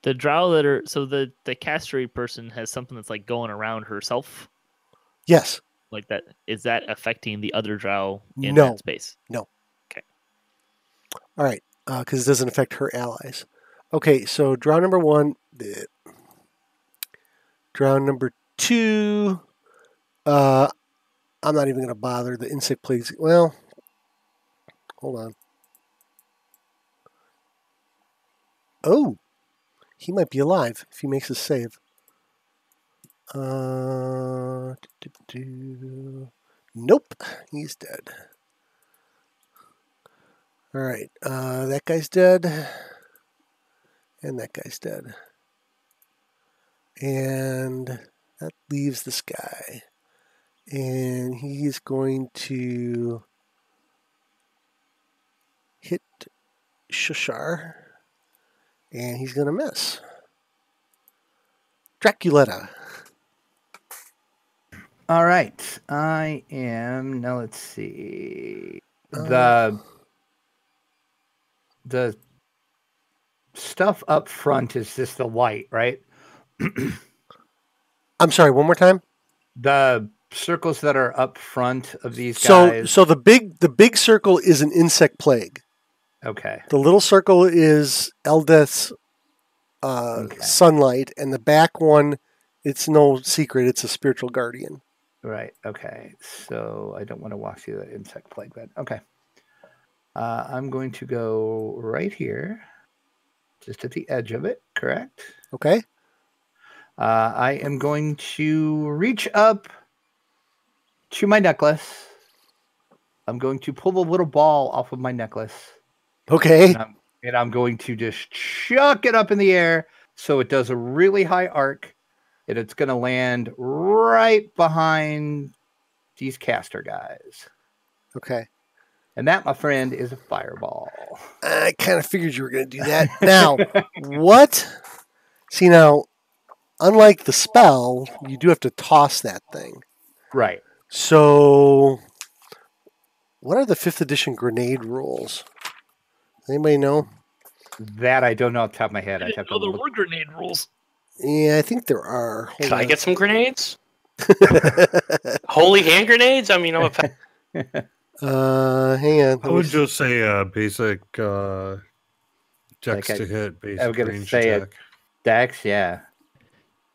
The drow that are so the the castrate person has something that's like going around herself. Yes. Like that, is that affecting the other drow in no. that space? No. Okay. All right, because uh, it doesn't affect her allies. Okay, so drow number one, bleh. Drow number two. Uh, I'm not even going to bother the insect plagues. Well, hold on. Oh, he might be alive if he makes a save. Uh, do, do, do. Nope, he's dead. All right, uh, that guy's dead, and that guy's dead, and that leaves this guy, and he's going to hit Shushar, and he's going to miss. Draculetta. All right, I am now. Let's see the um, the stuff up front is just the white, right? I'm sorry. One more time. The circles that are up front of these guys. So, so the big the big circle is an insect plague. Okay. The little circle is Eldeth's uh, okay. sunlight, and the back one, it's no secret. It's a spiritual guardian. Right. Okay. So I don't want to walk through that insect plague then. Okay. Uh, I'm going to go right here, just at the edge of it. Correct. Okay. Uh, I am going to reach up to my necklace. I'm going to pull the little ball off of my necklace. Okay. And I'm, and I'm going to just chuck it up in the air so it does a really high arc. And it's going to land right behind these caster guys. Okay. And that, my friend, is a fireball. I kind of figured you were going to do that. Now, what? See, now, unlike the spell, you do have to toss that thing. Right. So, what are the fifth edition grenade rules? Anybody know? That I don't know off the top of my head. I didn't know there were grenade rules. Yeah, I think there are. Hold Can on. I get some grenades? Holy hand grenades? I mean, I'm a... Uh, hang on. I would see. just say uh, basic uh, dex like I, to hit, basic I would range say attack. A dex, yeah.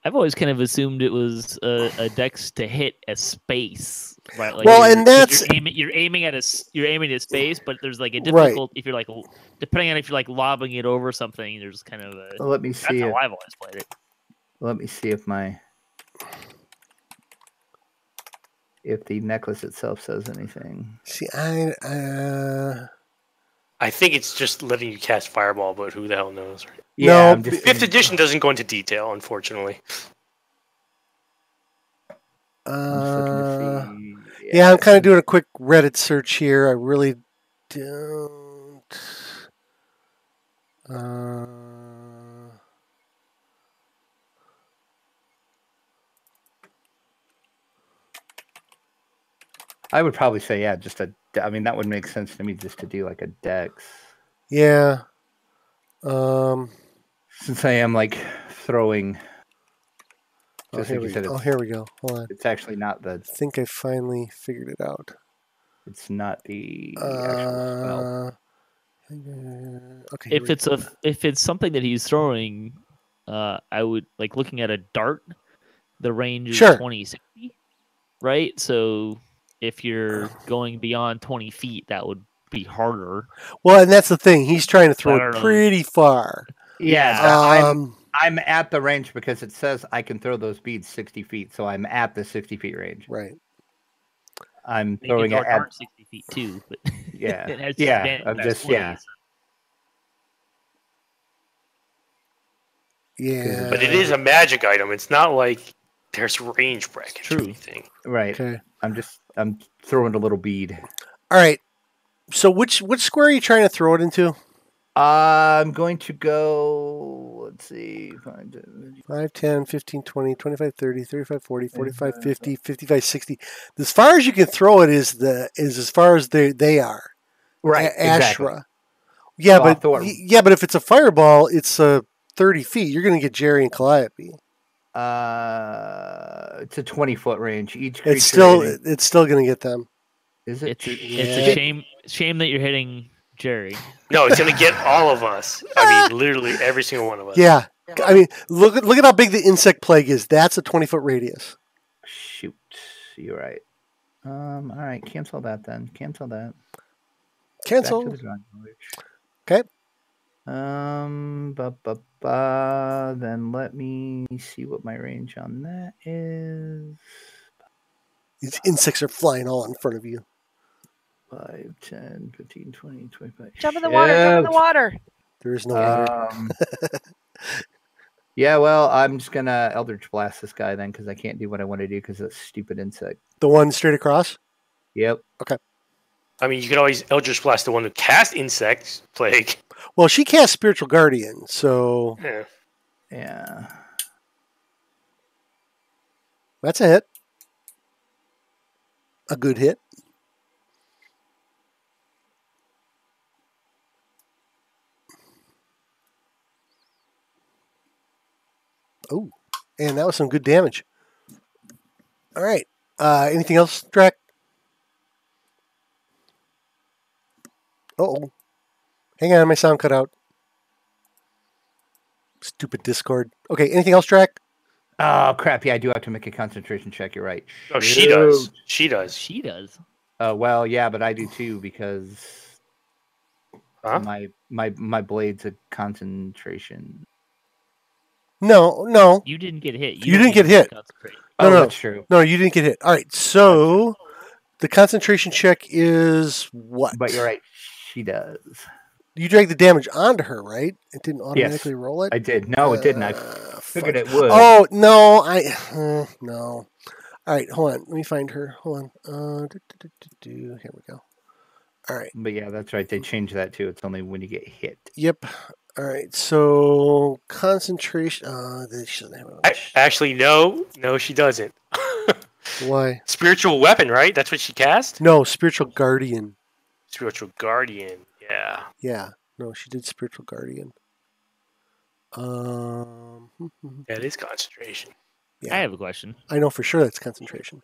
I've always kind of assumed it was a, a dex to hit a space. Right? Like well, and that's you're aiming, you're aiming at a you're aiming at a space, but there's like a difficult right. if you're like depending on if you're like lobbing it over something. There's kind of a well, let me see. That's if, how I've always played it. Let me see if my if the necklace itself says anything. See, I uh... I think it's just letting you cast fireball, but who the hell knows? Right? Yeah, no, just... fifth edition doesn't go into detail, unfortunately. Uh, I'm yeah. yeah, I'm kind of doing a quick Reddit search here. I really don't. Uh, I would probably say, yeah, just a, I mean, that would make sense to me just to do like a dex. Yeah. Um, Since I am like throwing. Oh, here, we, oh here we go. Hold on. It's actually not the. I think I finally figured it out. It's not the uh, actual spell. Okay, if it's a if it's something that he's throwing, uh, I would like looking at a dart. The range is sure. twenty, sixty, right? So if you're going beyond twenty feet, that would be harder. Well, and that's the thing. He's trying to throw it pretty far. Yeah, um, I'm I'm at the range because it says I can throw those beads sixty feet, so I'm at the sixty feet range. Right. I'm they throwing it at sixty feet too, but yeah, it has yeah, I'm just yeah, yeah. But it is a magic item. It's not like there's range brackets or anything, right? Okay. I'm just I'm throwing a little bead. All right. So which which square are you trying to throw it into? Uh, I'm going to go, let's see, five, ten, fifteen, twenty, twenty-five, thirty, thirty-five, forty, forty-five, fifty, fifty-five, sixty. As far as you can throw it is the is as far as they, they are. Right. A exactly. Ashra. Yeah, so but yeah, but if it's a fireball, it's uh, thirty feet. You're going to get Jerry and Calliope. Uh, it's a twenty foot range. Each creature. It's still hitting. It's still going to get them. Is it? It's, yeah. It's a shame shame that you're hitting Jerry. No, it's going to get all of us. I mean, literally every single one of us. Yeah. I mean, look, look at how big the insect plague is. That's a twenty-foot radius. Shoot. You're right. Um, all right. Cancel that then. Cancel that. Cancel. Okay. Um, ba, ba, ba. Then let me see what my range on that is. These insects are flying all in front of you. five, ten, fifteen, twenty, twenty-five. Jump in the water, yeah. Jump in the water. There is no water. Um, yeah, well, I'm just going to Eldritch Blast this guy then because I can't do what I want to do because of that stupid insect. The one straight across? Yep. Okay. I mean, you can always Eldritch Blast the one who cast insects plague. Well, she cast Spiritual Guardian, so... Yeah. Yeah. That's a hit. A good hit. Oh, and that was some good damage. All right. Uh, anything else, Drac? Uh-oh. Hang on, my sound cut out. Stupid Discord. Okay, anything else, Drac? Oh, crap. Yeah, I do have to make a concentration check. You're right. Oh, she Dude. does. She does. She does. Uh, well, yeah, but I do too because huh? my, my, my blade's a concentration. No, no. You didn't get hit. You, you didn't get hit. No, oh, no, that's true. No, you didn't get hit. All right, so the concentration check is what? But you're right. She does. You dragged the damage onto her, right? It didn't automatically yes, roll it? I did. No, it didn't. I uh, figured fuck. it would. Oh, no. I uh, No. All right, hold on. Let me find her. Hold on. Uh, do, do, do, do. Here we go. All right. But yeah, that's right. They changed that, too. It's only when you get hit. Yep. All right, so concentration. Uh, she doesn't have I, actually, no, no, she doesn't. Why? Spiritual weapon, right? That's what she cast. No, spiritual guardian. Spiritual guardian. Yeah. Yeah. No, she did spiritual guardian. Um. That is concentration. Yeah. I have a question. I know for sure that's concentration.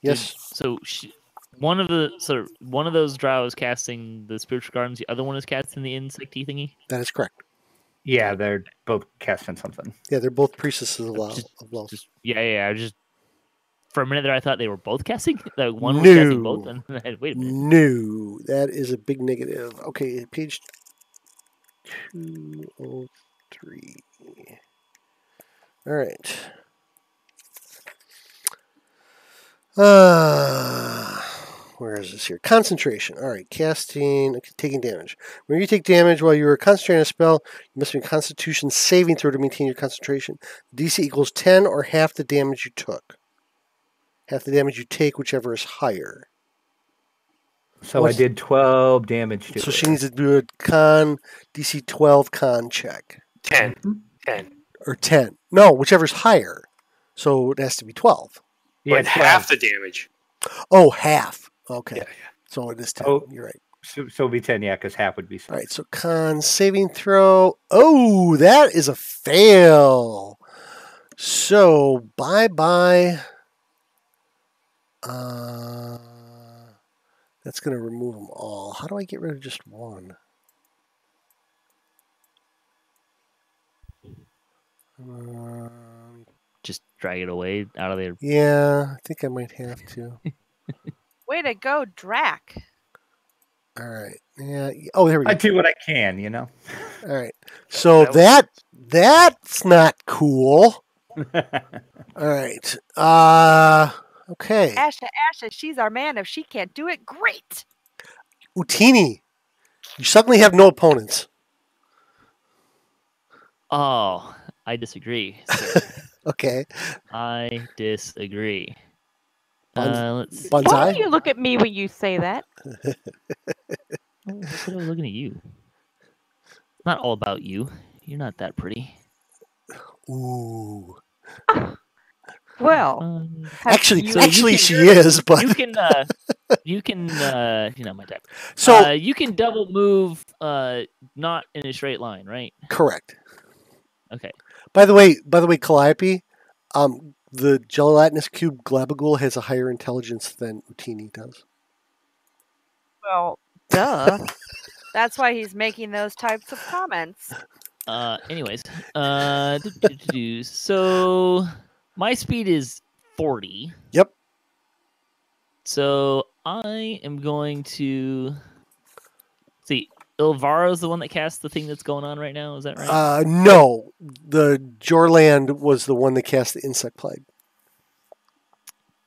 Yes. So she. One of the so one of those drow is casting the spiritual gardens. The other one is casting the insecty thingy. That is correct. Yeah, they're both casting something. Yeah, they're both priestesses of love. Yeah, yeah. I just for a minute there, I thought they were both casting. Like one no. was casting both. And I, wait a minute. No, that is a big negative. Okay, page two oh three. All right. Uh, where is this here? Concentration. All right, casting, okay, taking damage. When you take damage while you are concentrating on a spell, you must make a Constitution saving throw to maintain your concentration. D C equals ten or half the damage you took. Half the damage you take, whichever is higher. So What's... I did twelve damage to so it. So she needs to do a con, D C twelve con check. ten. Mm-hmm. ten. Or ten. No, whichever's higher. So it has to be twelve. Yeah, but half the damage. Oh, half. Okay. Yeah, yeah. So it is ten. Oh, you're right. So, so it would be ten, yeah, because half would be seven. All right, so con saving throw. Oh, that is a fail. So bye-bye. Uh, that's going to remove them all. How do I get rid of just one? Uh, just drag it away out of there. Yeah, I think I might have to. Way to go, Drac. All right. Yeah. Oh, there we go. I do what I can, you know. All right. So that that's not cool. All right. Uh okay. Asha, Asha, she's our man. If she can't do it, great. Utini, you suddenly have no opponents. Oh, I disagree. Okay. I disagree. Uh, let's Why do you look at me when you say that? I'm looking at you. It's not all about you. You're not that pretty. Ooh. Uh, well, um, actually, you, so actually, can, she is. But you can, uh, you can, uh, you know, my type. So uh, you can double move, uh, not in a straight line, right? Correct. Okay. By the way, by the way, Calliope, um. the gelatinous cube Glabagool has a higher intelligence than Utini does. Well, duh. That's why he's making those types of comments. Uh, anyways, uh, do, do, do, do. So my speed is forty. Yep. So I am going to see. Ilvara's the one that casts the thing that's going on right now, is that right? Uh, no. The Jorlan was the one that cast the insect plague.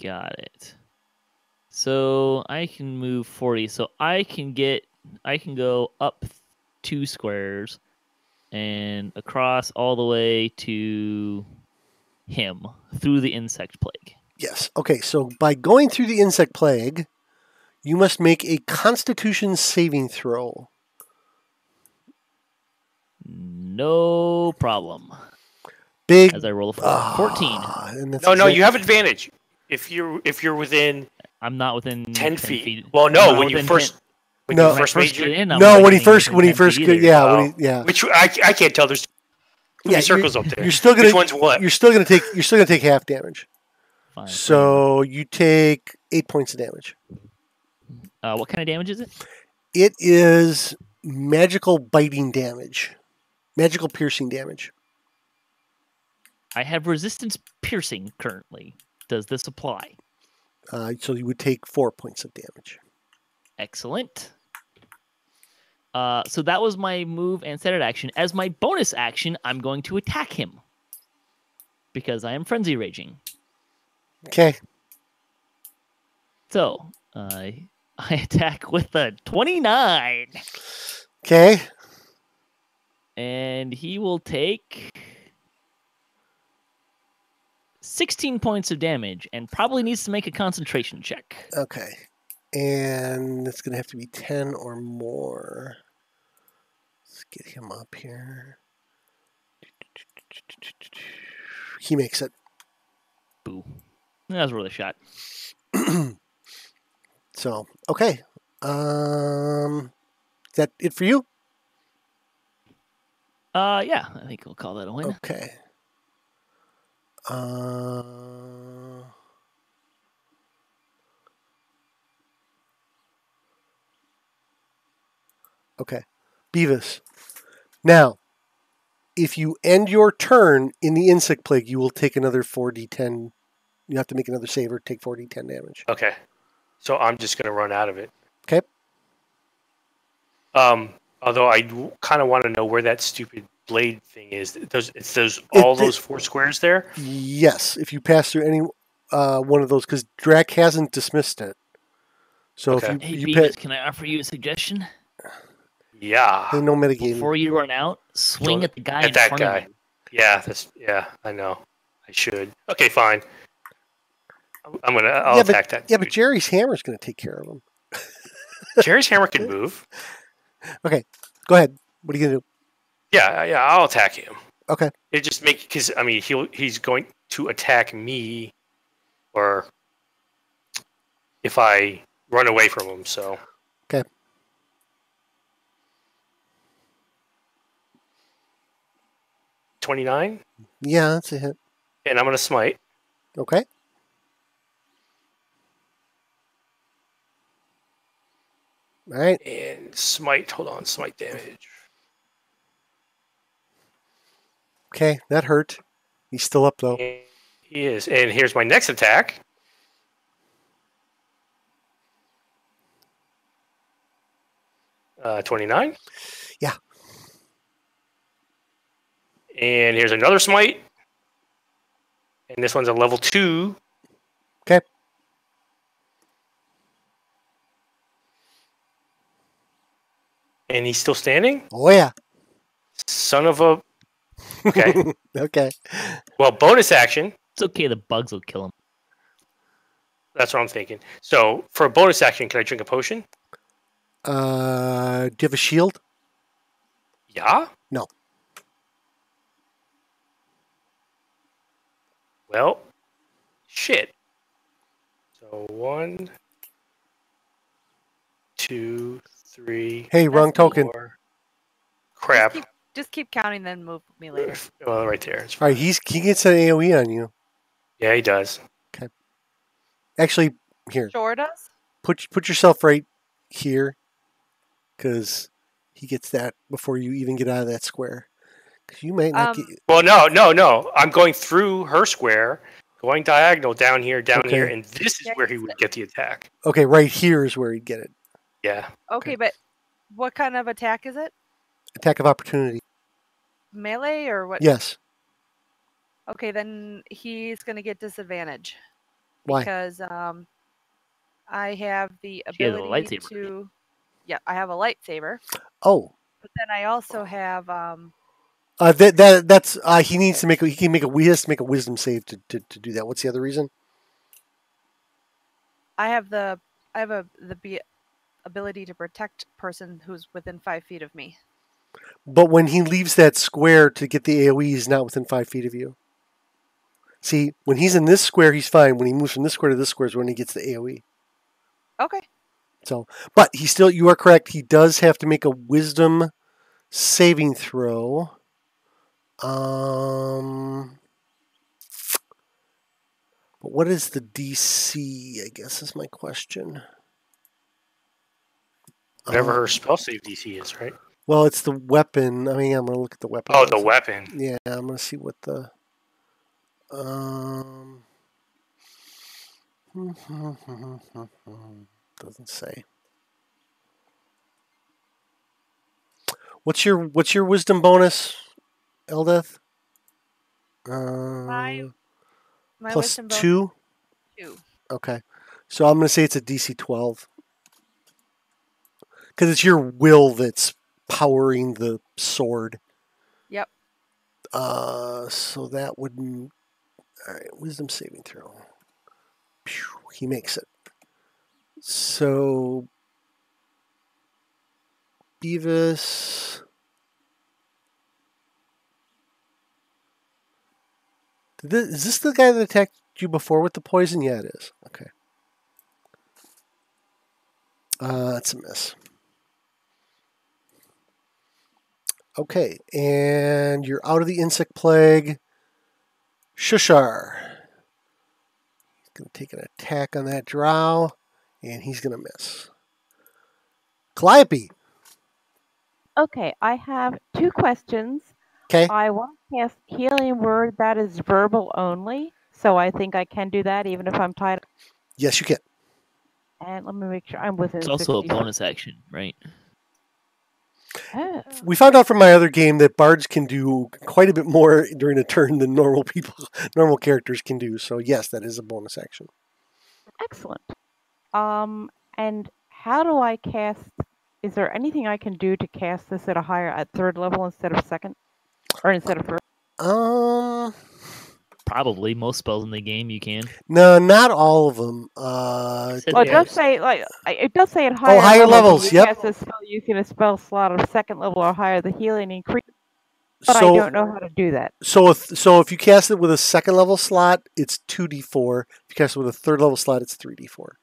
Got it. So I can move forty. So I can get I can go up two squares and across all the way to him through the insect plague. Yes. Okay, so by going through the insect plague, you must make a Constitution saving throw. No problem. Big as I roll a four. Uh, fourteen. No, exactly. No, you have advantage if you're if you're within. I'm not within ten, ten feet. feet. Well, no, when you first ten. when no. you first made your in, no, when he first when he first either. yeah oh. when he, yeah. Which I I can't tell. There's yeah, circles up there. You're still gonna Which one's what? You're still gonna take you're still gonna take half damage. Fine. So you take eight points of damage. Uh, what kind of damage is it? It is magical biting damage. Magical piercing damage. I have resistance piercing currently. Does this apply? Uh, so you would take four points of damage. Excellent. Uh, so that was my move and standard action. As my bonus action, I'm going to attack him. Because I am frenzy raging. Okay. So, uh, I attack with a twenty-nine. Okay. And he will take sixteen points of damage and probably needs to make a concentration check. Okay. And it's going to have to be ten or more. Let's get him up here. He makes it. Boo. That was worth a shot. So, okay. Um, is that it for you? Uh, yeah, I think we'll call that a win. Okay. Uh, okay. Beavis. Now, if you end your turn in the insect plague, you will take another four d ten. You have to make another save or take four d ten damage. Okay. So I'm just going to run out of it. Okay. Um... Although I kind of want to know where that stupid blade thing is. Those, it's those all it, those four squares there? Yes, if you pass through any uh, one of those, because Drac hasn't dismissed it. So okay. if you, hey, you Beavis, can I offer you a suggestion? Yeah. There's no metagame. Before you run out, swing at the guy at in that front guy. Of you. Yeah, that's yeah. I know. I should. Okay, fine. I'm gonna. I'll yeah, attack but, that. Yeah, dude. But Jerry's hammer's gonna take care of him. Jerry's hammer can move. Okay, go ahead. What are you gonna do? Yeah, yeah, I'll attack him. Okay. It just make because I mean he'll he's going to attack me, or if I run away from him. So. Okay. twenty-nine. Yeah, that's a hit. And I'm gonna smite. Okay. All right. And smite. Hold on, smite damage. Okay, that hurt. He's still up though. And he is. And here's my next attack. Uh, twenty-nine. Yeah. And here's another smite. And this one's a level two. Okay. And he's still standing? Oh, yeah. Son of a... Okay. Okay. Well, bonus action. It's okay. The bugs will kill him. That's what I'm thinking. So, for a bonus action, can I drink a potion? Uh, do you have a shield? Yeah? No. Well, shit. So, one, two, three. Hey, wrong token. Four. Crap. Just keep, just keep counting, then move me later. Well, right there. All right, he's, he gets an A O E on you. Yeah, he does. Okay. Actually, here. Sure does? Put, put yourself right here, because he gets that before you even get out of that square. You might not um, get... Well, no, no, no. I'm going through her square, going diagonal down here, down okay. here, and this is where he would get the attack. Okay, right here is where he'd get it. Yeah. Okay, okay, but what kind of attack is it? Attack of opportunity. Melee or what? Yes. Okay, then he's going to get disadvantage. Why? Because um, I have the ability to... Yeah, I have a lightsaber. Oh. But then I also have... Um, Uh, that that that's uh, he needs to make a, he can make a he has to make a wisdom save to, to to do that. What's the other reason? I have the I have a the be ability to protect person who's within five feet of me. But when he leaves that square to get the A O E, he's not within five feet of you. See, when he's in this square, he's fine. When he moves from this square to this square is when he gets the A O E. Okay. So, but he still you are correct. He does have to make a wisdom saving throw. Um, but what is the D C? I guess is my question. Whatever um, her spell save D C is, right? Well, it's the weapon. I mean, I'm gonna look at the weapon. Oh, the weapon. Yeah, I'm gonna see what the. Um. Doesn't say. What's your What's your wisdom bonus? Eldeth? Um, my, my plus two? two. Okay. So I'm going to say it's a D C twelve. Because it's your will that's powering the sword. Yep. Uh, so that wouldn't... All right, wisdom saving throw. He makes it. So... Beavis... Is this the guy that attacked you before with the poison? Yeah, it is. Okay. Uh, that's a miss. Okay, and you're out of the insect plague. Shushar. He's going to take an attack on that drow, and he's going to miss. Calliope. Okay, I have two questions. Okay. I want to cast Healing Word. That is verbal only, so I think I can do that even if I'm tied. Yes, you can. And let me make sure I'm within. It's also a bonus action, right? Oh. We found out from my other game that bards can do quite a bit more during a turn than normal people, normal characters can do. So yes, that is a bonus action. Excellent. Um, and how do I cast? Is there anything I can do to cast this at a higher, at third level instead of second? Or instead of first? Um, probably most spells in the game you can. No, not all of them. Uh, well, it does say like it does say at higher, oh, higher levels. levels. Yep. Cast a spell using a spell slot of second level or higher, the healing increases. But so, I don't know how to do that. So if so, if you cast it with a second level slot, it's two d four. If you cast it with a third level slot, it's three d four.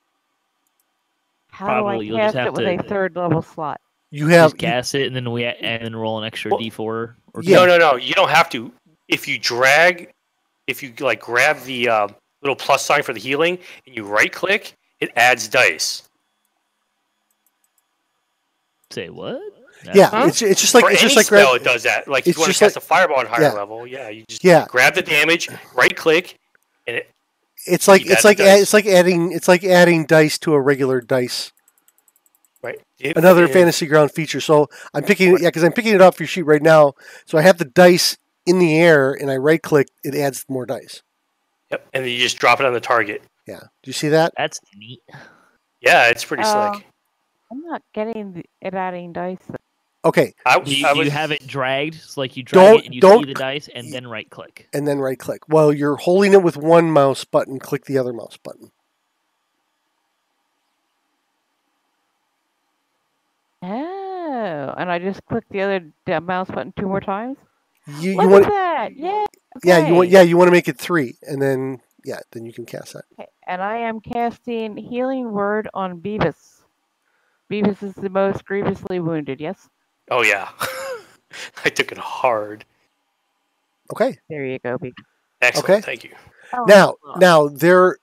How probably do I cast it with to, a third level slot? You have just cast you, it, and then we and then roll an extra well, d four. Or yeah. No, no, no. You don't have to. If you drag, if you like grab the uh, little plus sign for the healing, and you right click, it adds dice. Say what? That's yeah, huh? it's it's just like for it's any just like spell, it does that. Like if you want to cast like, a fireball at higher yeah. level, yeah, you just yeah. grab the damage, right click, and it. It's like it's like dice. it's like adding it's like adding dice to a regular dice. Right. It, Another it, Fantasy Ground feature. So I'm picking yeah because I'm picking it up for your sheet right now. So I have the dice in the air and I right click. It adds more dice. Yep, and then you just drop it on the target. Yeah. Do you see that? That's neat. Yeah, it's pretty uh, slick. I'm not getting the, it adding dice. Though. Okay. I, you, I was, you have it dragged, so like you drag it and you see the dice, and then right click. And then right click. Well, you're holding it with one mouse button. Click the other mouse button. Oh, and I just click the other mouse button two more times. You, Look you want, at that! Yeah. Okay. Yeah, you want. Yeah, you want to make it three, and then yeah, then you can cast that. Okay. And I am casting Healing Word on Beavis. Beavis is the most grievously wounded. Yes. Oh, yeah. I took it hard. Okay. There you go, Beaker. Excellent. Okay. Thank you. Oh, now, now there,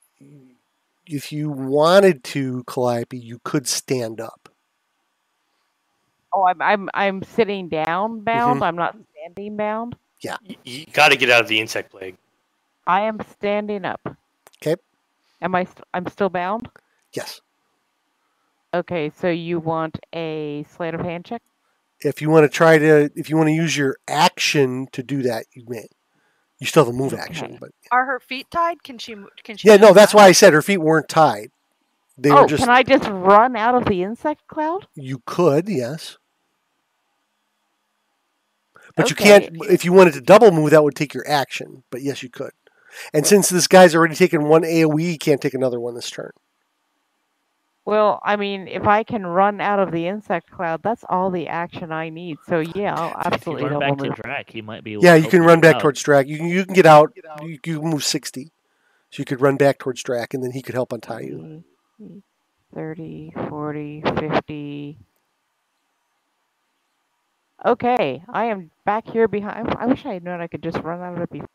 if you wanted to, Calliope, you could stand up. Oh, I'm I'm, I'm sitting down bound? Mm-hmm. I'm not standing bound? Yeah. You, you got to get out of the insect plague. I am standing up. Okay. Am I st I'm still bound? Yes. Okay, so you want a sleight of hand check? If you want to try to, if you want to use your action to do that, you may. You still have a move okay. action, but are her feet tied? Can she? Can she? Yeah, no, that's why I said her feet weren't tied. They oh, were just. Can I just run out of the insect cloud? You could, yes. But okay. you can't. If you wanted to double move, that would take your action. But yes, you could. And since this guy's already taken one A O E, he can't take another one this turn. Well, I mean, if I can run out of the insect cloud, that's all the action I need. So yeah, I'll absolutely. If you run back to Drac, he might be able yeah, to you can run back out. towards Drac. You can you can get out. You can move sixty, so you could run back towards Drac, and then he could help untie you. thirty, forty, fifty. Okay, I am back here behind. I wish I had known I could just run out of it before.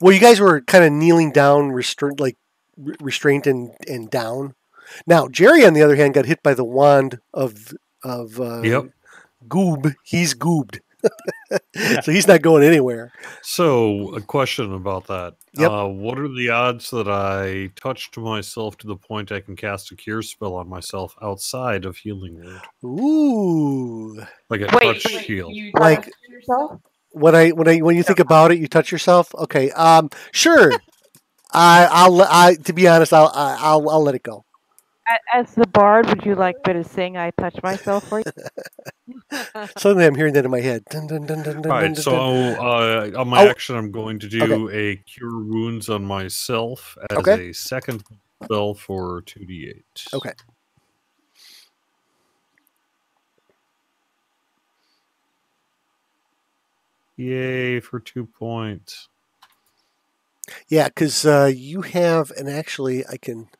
Well, you guys were kind of kneeling down, restraint, like restraint and and down. Now, Jerry, on the other hand, got hit by the wand of of uh, yep. goob. He's goobed. So he's not going anywhere. So a question about that. Yep. Uh, what are the odds that I touched myself to the point I can cast a cure spell on myself outside of healing word? Ooh. Like a wait, touch wait, heal. You like yourself? When, I, when, I, when you think about it, you touch yourself? Okay. Um, sure. I, I'll, I, to be honest, I'll, I'll, I'll let it go. As the bard, would you like me to sing I Touch Myself for you? Suddenly I'm hearing that in my head. Dun, dun, dun, dun, dun, All right, dun, dun, so dun. Uh, on my oh. action, I'm going to do okay. a Cure Wounds on myself as okay. a second spell for two d eight. Okay. Yay, for two points. Yeah, because uh, you have, and actually I can...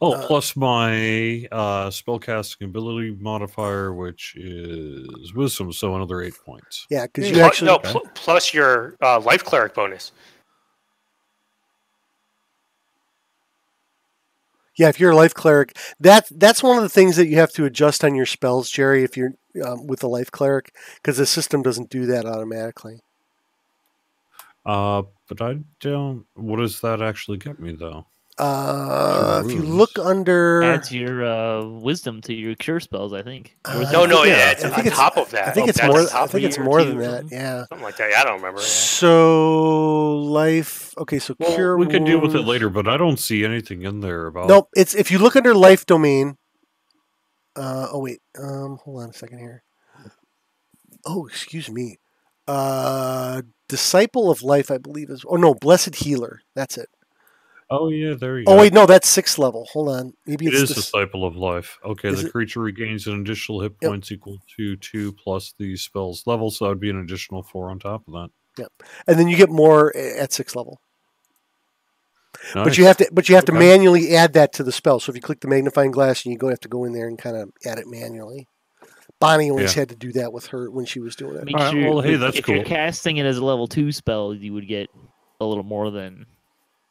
Oh, uh, plus my uh, spellcasting ability modifier, which is wisdom, so another eight points. Yeah, because you plus, actually no, pl plus your uh, life cleric bonus. Yeah, if you're a life cleric, that that's one of the things that you have to adjust on your spells, Jerry. If you're um, with a life cleric, because the system doesn't do that automatically. Uh, but I don't. What does that actually get me though? Uh, if you look under, adds your uh, wisdom to your cure spells, I think. Uh, no, no, yeah, yeah, it's on top of that. I think it's more. I think it's more than that. Yeah, something like that. I don't remember. So life. Okay, so well, cure. We could deal with it later, but I don't see anything in there about. Nope. It's if you look under life domain. Uh oh wait. Um, hold on a second here. Oh, excuse me. Uh, Disciple of Life, I believe is... Oh, no, Blessed Healer. That's it. Oh, yeah, there you oh, go. Oh, wait, no, that's sixth level. Hold on. Maybe It it's is dis- Disciple of Life. Okay, is the it? creature regains an additional hit yep. points equal to two plus the spell's level, so that would be an additional four on top of that. Yep. And then you get more at sixth level. Nice. But you have to but you have to okay. manually add that to the spell. So if you click the magnifying glass, and you go have to go in there and kind of add it manually. Bonnie always yeah. had to do that with her when she was doing it. All right, you, well, hey, that's if cool. If you're casting it as a level two spell, you would get a little more than...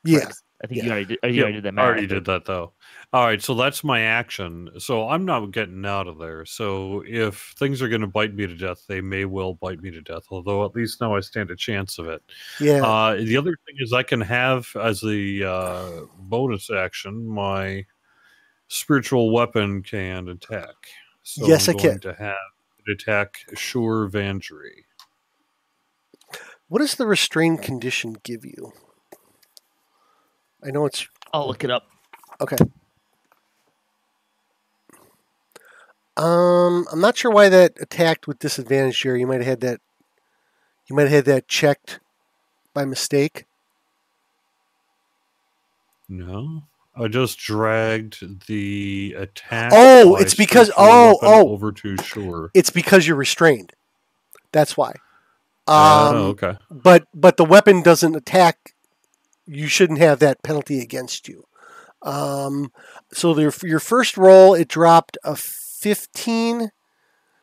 Yeah. Like, I think yeah. you already did, you yeah, already did that. I already did that, though. All right, so that's my action. So I'm not getting out of there. So if things are going to bite me to death, they may well bite me to death, although at least now I stand a chance of it. Yeah. Uh, the other thing is I can have, as the uh, bonus action, my spiritual weapon can attack. So yes, I'm I going can. to have an attack Shoor Vandree. What does the restrained condition give you? I know it's... I'll look it up. Okay. Um, I'm not sure why that attacked with disadvantage, Jerry. You might have had that. You might have had that checked by mistake. No, I just dragged the attack. Oh, it's because oh oh over to Shoor. It's because you're restrained. That's why. Um, oh, okay. But but the weapon doesn't attack. You shouldn't have that penalty against you. Um, so the, your first roll, it dropped a fifteen.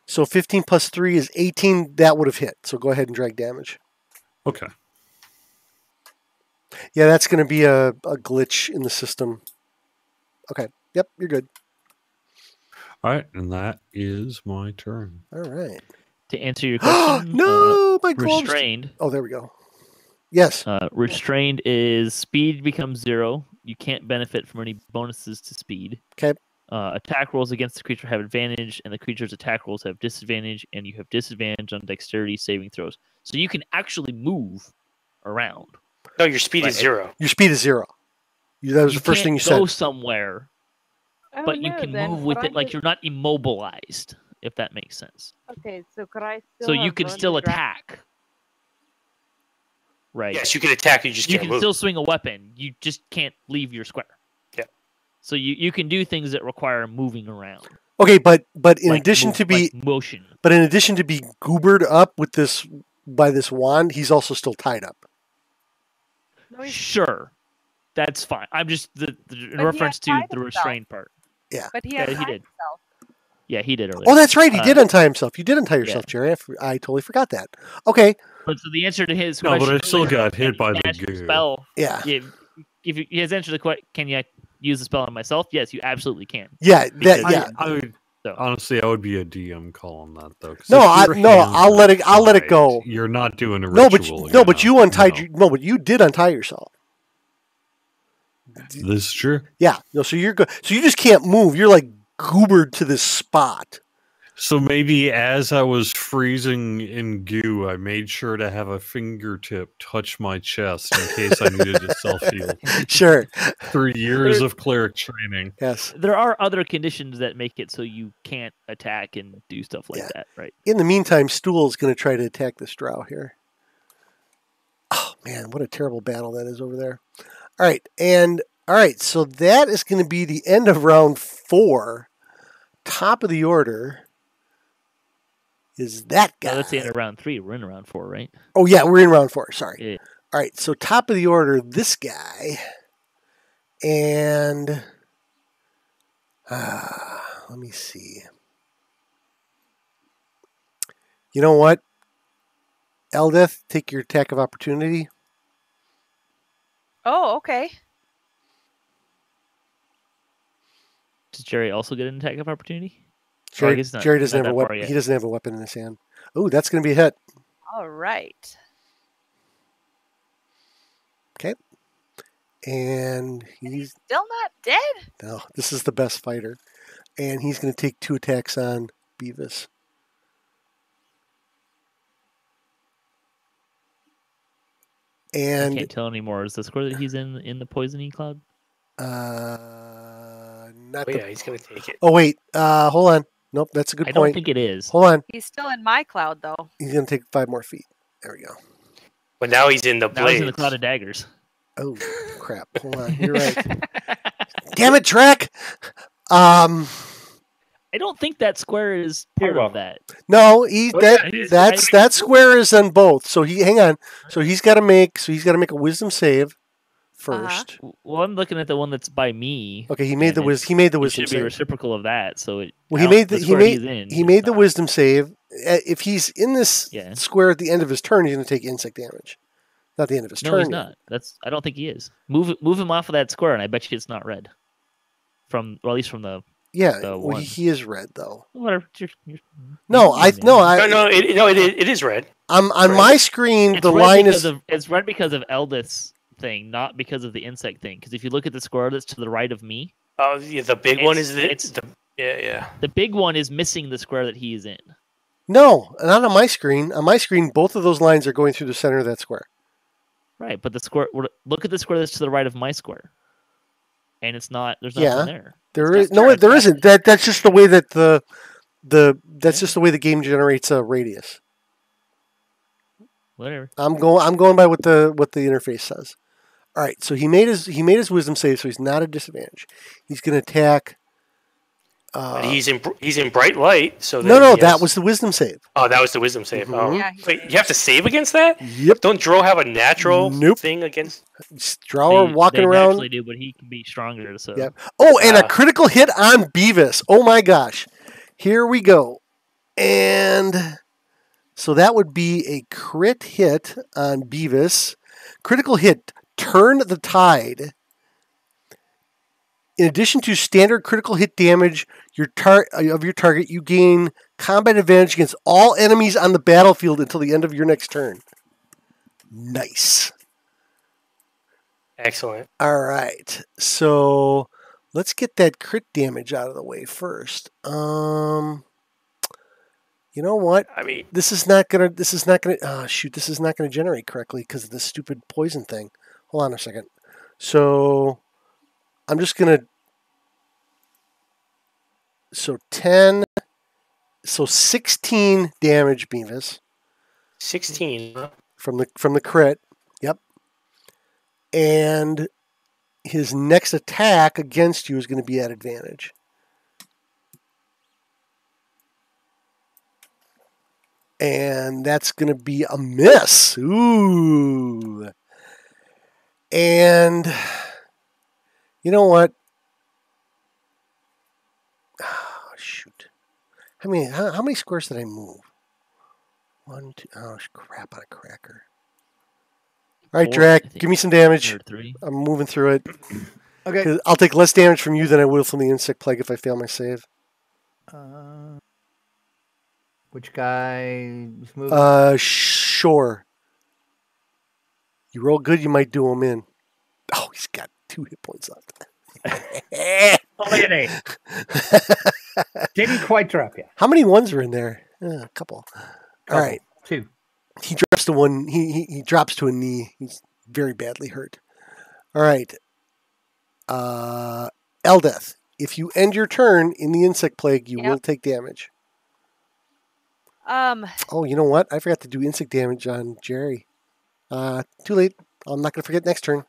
So fifteen plus three is eighteen. That would have hit. So go ahead and drag damage. Okay. Yeah, that's going to be a, a glitch in the system. Okay. Yep, you're good. All right, and that is my turn. All right. To answer your question. no, uh, my gloves. Restrained. Oh, there we go. Yes. Uh, restrained is speed becomes zero. You can't benefit from any bonuses to speed. Okay. Uh, attack rolls against the creature have advantage, and the creature's attack rolls have disadvantage, and you have disadvantage on dexterity saving throws. So you can actually move around. No, your speed right. is zero. Your speed is zero. That was you the first thing you said. You go somewhere, but know, you can then. move with could it I like just... you're not immobilized, if that makes sense. Okay, so could I still... So you can still attack. Draft? Right. Yes, you can attack. You just you can't can move. Still swing a weapon. You just can't leave your square. Yeah. So you, you can do things that require moving around. Okay, but but in like addition move, to be like motion, but in addition to be goobered up with this by this wand, he's also still tied up. No, sure, that's fine. I'm just the, the in reference to the restrained part. Yeah, but he, yeah, he did. Himself. Yeah, he did earlier. Oh, that's right. He uh, did untie himself. You did untie yourself, yeah. Jerry. I, I totally forgot that. Okay. But so the answer to his no, question... No, but I still got hit by the goo. Spell, yeah. If, if his answer to the question, can you use the spell on myself? Yes, you absolutely can. Yeah. That, yeah. I, I would, so. Honestly, I would be a D M calling that, though. No, I, no I'll let it I'll tied, let it go. You're not doing a ritual. No, but you, no, but you untied... No. You, no, but you did untie yourself. This is true. Yeah. No, so you're good. So you just can't move. You're like goobered to this spot. So maybe as I was freezing in goo, I made sure to have a fingertip touch my chest in case I needed to self-heal. Sure. Through years there, of cleric training. Yes. There are other conditions that make it so you can't attack and do stuff like yeah. that, right? In the meantime, Stool's going to try to attack this drow here. Oh, man, what a terrible battle that is over there. All right, and all right, so that is going to be the end of round four. Top of the order... Is that guy? No, that's the end of round three. We're in round four, right? Oh, yeah, we're in round four. Sorry. Yeah. All right, so top of the order, this guy. And uh, let me see. You know what? Eldeth, take your attack of opportunity. Oh, okay. Does Jerry also get an attack of opportunity? Jerry, not, Jerry doesn't have a weapon. He doesn't have a weapon in his hand. Oh, that's going to be a hit. All right. Okay. And he's, he's still not dead. No, this is the best fighter, and he's going to take two attacks on Beavis. And I can't tell anymore. Is the score that he's in in the poisoning cloud? Uh, not. Wait, the, no, he's going to take it. Oh wait, uh, hold on. Nope, that's a good I point. I don't think it is. Hold on. He's still in my cloud, though. He's going to take five more feet. There we go. Well, now he's in the blades. Now he's in the cloud of daggers. Oh, crap. Hold on. You're right. Damn it, Trek! Um... I don't think that square is part of that. No, he that that's that square is on both. So he hang on. So he's got to make so he's got to make a wisdom save first. Uh-huh. Well, I'm looking at the one that's by me. Okay, he made the wisdom. He made the wisdom. It should be reciprocal of that. So it. Well, he made the he made he made the wisdom save. If he's in this yeah. square at the end of his turn, he's going to take insect damage. Not the end of his no, turn. No, he's not. That's I don't think he is. Move move him off of that square, and I bet you it's not red. From well, at least from the. Yeah, well, he is red though. Whatever. You're, you're, no, I no, I no, no, it, no, it, it is red. I'm on red. My screen. It's the line is of, it's red because of Eldeth's thing, not because of the insect thing. Because if you look at the square that's to the right of me, oh, yeah, the big one is the, it's the yeah, yeah. The big one is missing the square that he is in. No, not on my screen. On my screen, both of those lines are going through the center of that square. Right, but the square. Look at the square that's to the right of my square, and it's not. There's nothing yeah. there. There is no, there isn't. That that's just the way that the the that's just the way the game generates a radius. Whatever. I'm going. I'm going by what the what the interface says. All right. So he made his he made his wisdom save, so he's not at disadvantage. He's going to attack. Uh, but he's in he's in bright light. So no, no, has... that was the wisdom save. Oh, that was the wisdom save. Mm-hmm. Oh, yeah, wait, you have to save against that. Yep. Don't Drow have a natural nope. thing against? Drow they, walking they around. They do, but he can be stronger. So. Yep. Oh, and uh, a critical hit on Beavis. Oh my gosh, here we go. And so that would be a crit hit on Beavis. Critical hit, turn the tide. In addition to standard critical hit damage your tar of your target, you gain combat advantage against all enemies on the battlefield until the end of your next turn. Nice. Excellent. All right. So let's get that crit damage out of the way first. Um, you know what? I mean, this is not gonna. This is not gonna. Oh, shoot, this is not gonna generate correctly because of this stupid poison thing. Hold on a second. So. I'm just going to, so ten, so sixteen damage, Beavis. sixteen. From the, from the crit, yep. And his next attack against you is going to be at advantage. And that's going to be a miss. Ooh. And... You know what? Oh, shoot. I mean, how, how many squares did I move? One, two, oh, crap on a cracker. All right, Drac, give me some damage. Three. I'm moving through it. Okay. I'll take less damage from you than I will from the insect plague if I fail my save. Uh, which guy is moving? Uh, sure. You roll good, you might do him in. Oh, he's got two hit points left. Only an eight. Didn't quite drop you. How many ones are in there? Uh, a couple. couple. All right. Two. He drops to one. He, he he drops to a knee. He's very badly hurt. All right. Uh, Eldeth, if you end your turn in the insect plague, you yep. will take damage. Um. Oh, you know what? I forgot to do insect damage on Jerry. Uh, too late. I'm not going to forget next turn.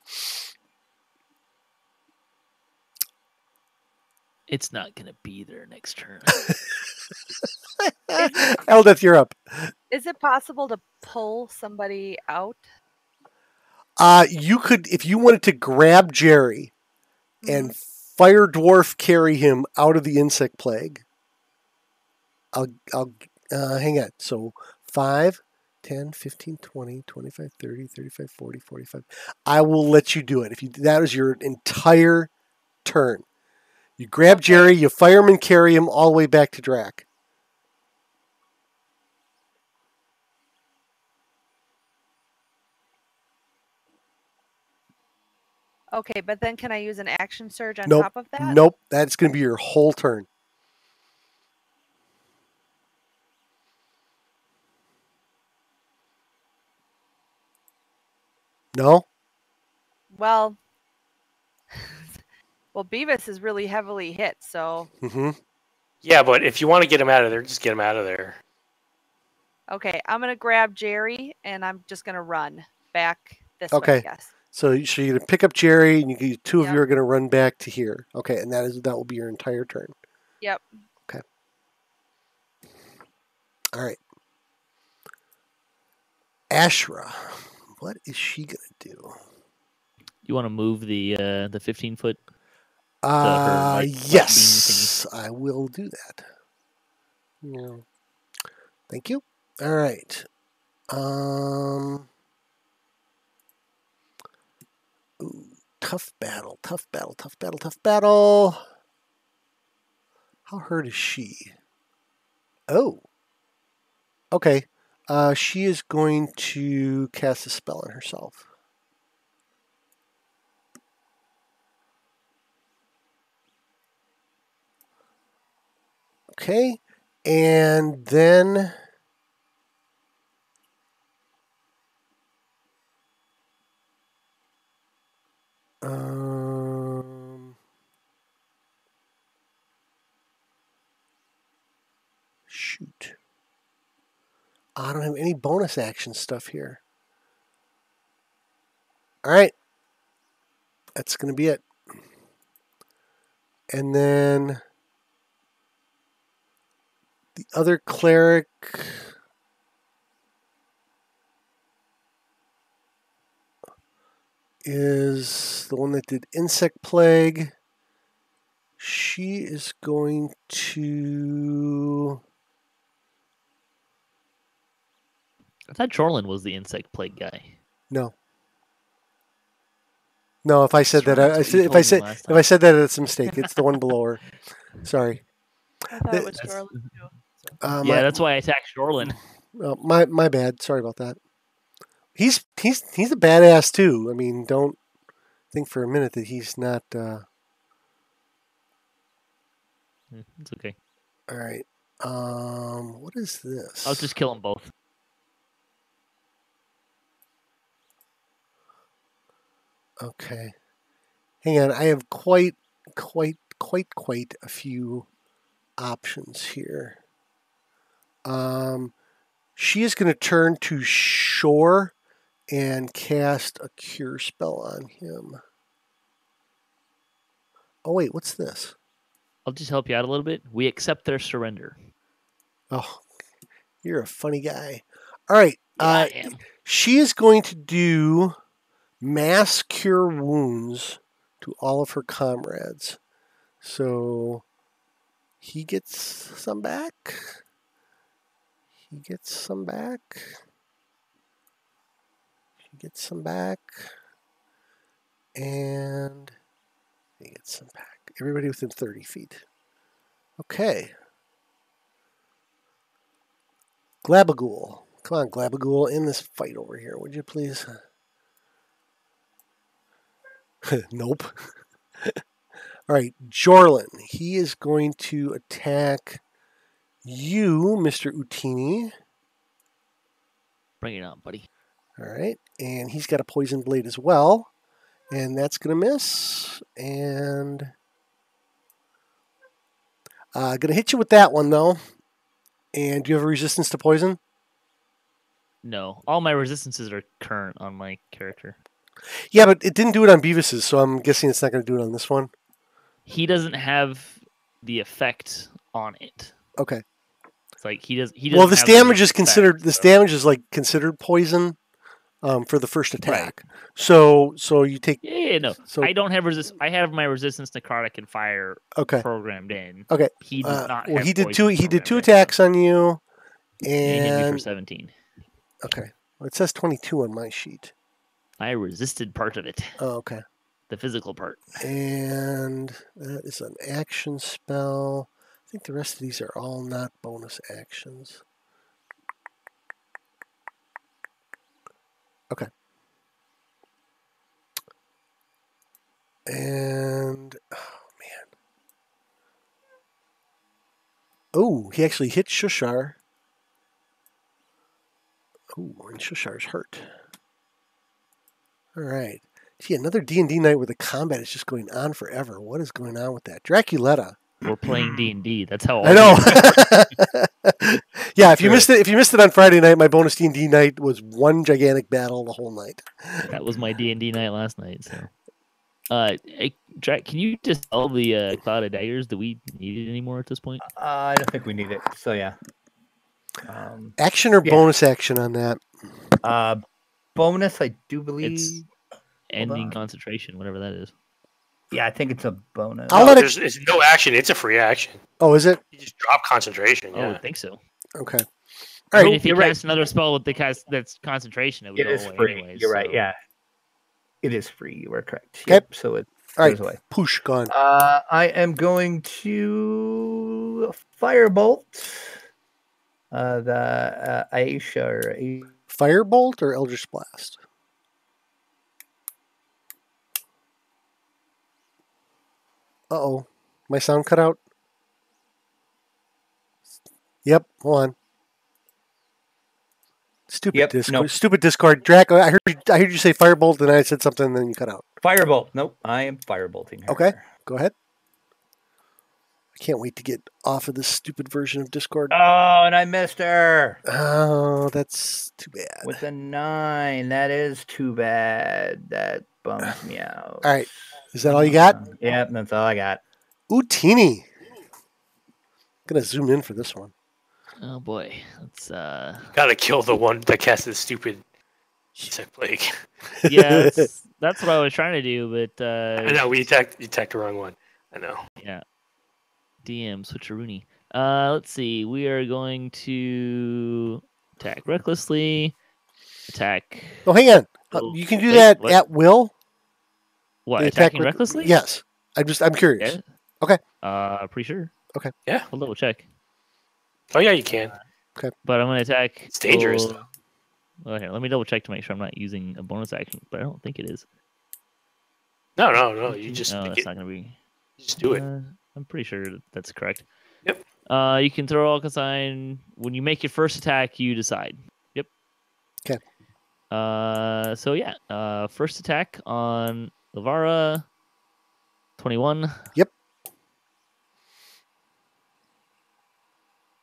It's not going to be there next turn. Eldeth, you're up. Is it possible to pull somebody out? Uh, you could, if you wanted to grab Jerry and mm. Fire Dwarf carry him out of the insect plague. I'll, I'll uh, hang on. So five, ten, fifteen, twenty, twenty-five, thirty, thirty-five, forty, forty-five. I will let you do it. If you that is your entire turn. You grab Jerry, you fireman carry him all the way back to Drac. Okay, but then can I use an action surge on nope. top of that? Nope, that's going to be your whole turn. No? Well... Well, Beavis is really heavily hit, so... Mm-hmm. Yeah, but if you want to get him out of there, just get him out of there. Okay, I'm going to grab Jerry, and I'm just going to run. back this okay. way, yes. So, so you're going to pick up Jerry, and you, two of yep. you are going to run back to here. Okay, and that is that will be your entire turn. Yep. Okay. All right. Ashra, what is she going to do? You want to move the uh, the fifteen foot? Uh, the, her, like, yes, I will do that. Yeah. Thank you. All right. Um, ooh, tough battle, tough battle, tough battle, tough battle. How hurt is she? Oh. Okay. Uh, she is going to cast a spell on herself. Okay, and then um, shoot, I don't have any bonus action stuff here. All right, that's going to be it. And then the other cleric is the one that did Insect Plague. She is going to... I thought Jorlan was the Insect Plague guy. No. No, if I said Jorlan's that, I, I said, if I said if I said that, it's a mistake. It's the one below her. Sorry. I thought it was Jorlan too. Uh, yeah, my, that's why I attacked Jorlan. Uh, my my bad. Sorry about that. He's he's he's a badass too. I mean, don't think for a minute that he's not. Uh... It's okay. All right. Um, what is this? I'll just kill them both. Okay. Hang on. I have quite quite quite quite a few options here. Um, she is going to turn to Shoor and cast a cure spell on him. Oh wait, what's this? I'll just help you out a little bit. We accept their surrender. Oh, you're a funny guy. All right, yeah, uh, I am. She is going to do mass cure wounds to all of her comrades. So he gets some back. He gets some back. He gets some back. And he gets some back. Everybody within thirty feet. Okay. Glabagool. Come on, Glabagool. End this fight over here, would you please? Nope. All right, Jorlan, he is going to attack you, Mister Utini. Bring it on, buddy. All right, and he's got a poison blade as well, and that's going to miss, and uh, going to hit you with that one, though. And do you have a resistance to poison? No. All my resistances are current on my character. Yeah, but it didn't do it on Beavis's, so I'm guessing it's not going to do it on this one. He doesn't have the effect on it. Okay. It's like he doesn't. He doesn't well, this have damage is effect, considered. This so. damage is like considered poison um, for the first attack. Right. So, so you take. Yeah, yeah no. So, I don't have resist. I have my resistance necrotic and fire. Okay. Programmed in. Okay. He does uh, not. Well, have he did two. He did two attacks in. on you, and, and hit me for seventeen. Okay. Well, it says twenty-two on my sheet. I resisted part of it. Oh, okay. The physical part. And that is an action spell. I think the rest of these are all not bonus actions. Okay. And, oh, man. Oh, he actually hit Shushar. Oh, and Shushar's hurt. All right. Gee, another D and D night where the combat is just going on forever. What is going on with that? Draculetta. We're playing D and D. That's how all I know. Yeah, if you missed it, if you missed it on Friday night, my bonus D and D night was one gigantic battle the whole night. That was my D and D night last night. So, uh, Jack, can you just tell the uh, cloud of daggers that we need it anymore at this point? Uh, I don't think we need it. So yeah, um, action or yeah. bonus action on that? Uh, bonus, I do believe. It's ending concentration, whatever that is. Yeah, I think it's a bonus. I'll no, let it... It's no action. It's a free action. Oh, is it? You just drop concentration. Yeah. Oh, I think so. Okay. All right. I mean, if you cast right. another spell with the cast that's concentration, it would it go is away. Free. Anyways, You're so. right. Yeah, it is free. You are correct. Okay. Yep. So it All goes right. away. Push gone. Uh, I am going to firebolt. Uh, the uh, Aisha or Aisha. Firebolt or Eldritch Blast. Uh oh, my sound cut out. Yep, hold on. Stupid yep, Discord. Nope. Stupid Discord. Draco, I heard you, I heard you say firebolt, and I said something, and then you cut out. Firebolt. Nope, I am firebolting her. Okay, go ahead. I can't wait to get off of this stupid version of Discord. Oh, and I missed her. Oh, that's too bad. With a nine, that is too bad. That bums me out. All right. Is that all you got? Uh, yeah, that's all I got. Utini. I'm gonna zoom in for this one. Oh boy, let's uh. Gotta kill the one that casts the stupid insect plague. Yeah, that's, that's what I was trying to do, but uh. I know we attacked. You attacked the wrong one. I know. Yeah. D M switcheroony. Uh, let's see. We are going to attack recklessly. Attack. Oh, hang on. Oh, you can do wait, that what? at will. What, the attacking attack recklessly? Yes. I'm just, I'm curious. Yeah. Okay. Uh, pretty sure. Okay. Yeah. I'll double check. Oh, yeah, you can. Uh, okay. But I'm going to attack. It's dangerous, though. Well, here, let me double check to make sure I'm not using a bonus action, but I don't think it is. No, no, no. You just no, that's it. not going to be. You just do it. Uh, I'm pretty sure that's correct. Yep. Uh, you can throw Orcus sign. When you make your first attack, you decide. Yep. Okay. Uh, so, yeah. Uh, first attack on... Ilvara, twenty-one. Yep.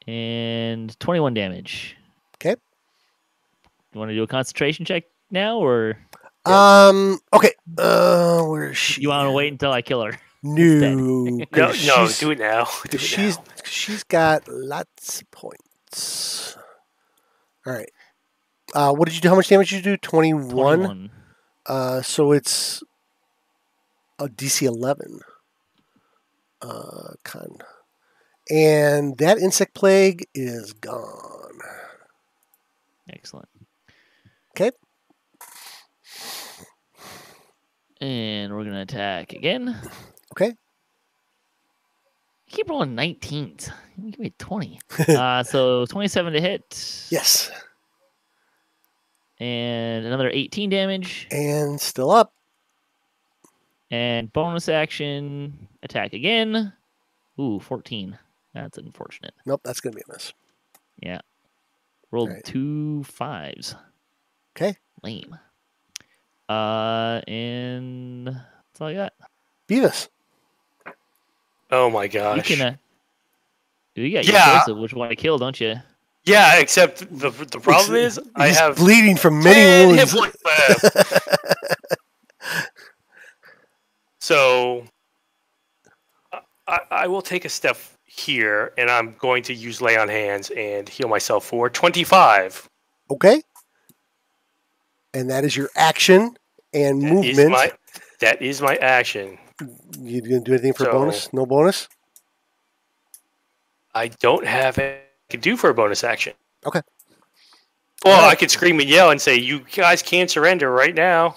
And twenty-one damage. Okay. You want to do a concentration check now, or? Um. Okay. Uh, where is she? You want to wait until I kill her? No. no. No. Do it now. Do it she's now. She's got lots of points. All right. Uh, what did you do? How much damage did you do? Twenty-one. twenty-one. Uh, so it's. Oh, D C eleven uh, con. And that insect plague is gone. Excellent. Okay. And we're going to attack again. Okay. You keep rolling nineteens. You give me twenty. uh, so twenty-seven to hit. Yes. And another eighteen damage. And still up. And bonus action, attack again. Ooh, fourteen. That's unfortunate. Nope, that's going to be a miss. Yeah. Rolled right. two fives. Okay. Lame. Uh, and that's all I got. Beavis. Oh, my gosh. You can, uh, you got yeah. your choice of which one to kill, don't you? Yeah, except the, the problem it's, is I have... bleeding from many wounds. So, I, I will take a step here, and I'm going to use Lay on Hands and heal myself for twenty-five. Okay. And that is your action and that movement. Is my, that is my action. You going to do anything for so, a bonus? No bonus? I don't have anything I could do for a bonus action. Okay. Well, right. I could scream and yell and say, you guys can't surrender right now.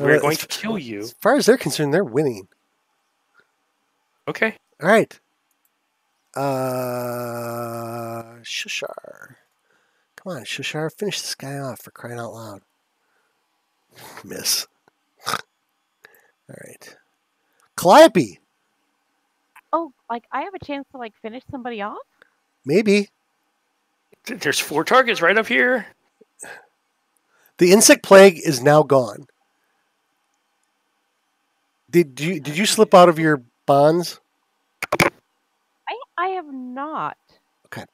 We're right, going to kill you. As far as they're concerned, they're winning. Okay. All right. Uh, Shushar. Come on, Shushar. Finish this guy off for crying out loud. Miss. All right. Calliope. Oh, like I have a chance to like finish somebody off? Maybe. There's four targets right up here. The insect plague is now gone. Did you did you slip out of your bonds? I have not. Okay.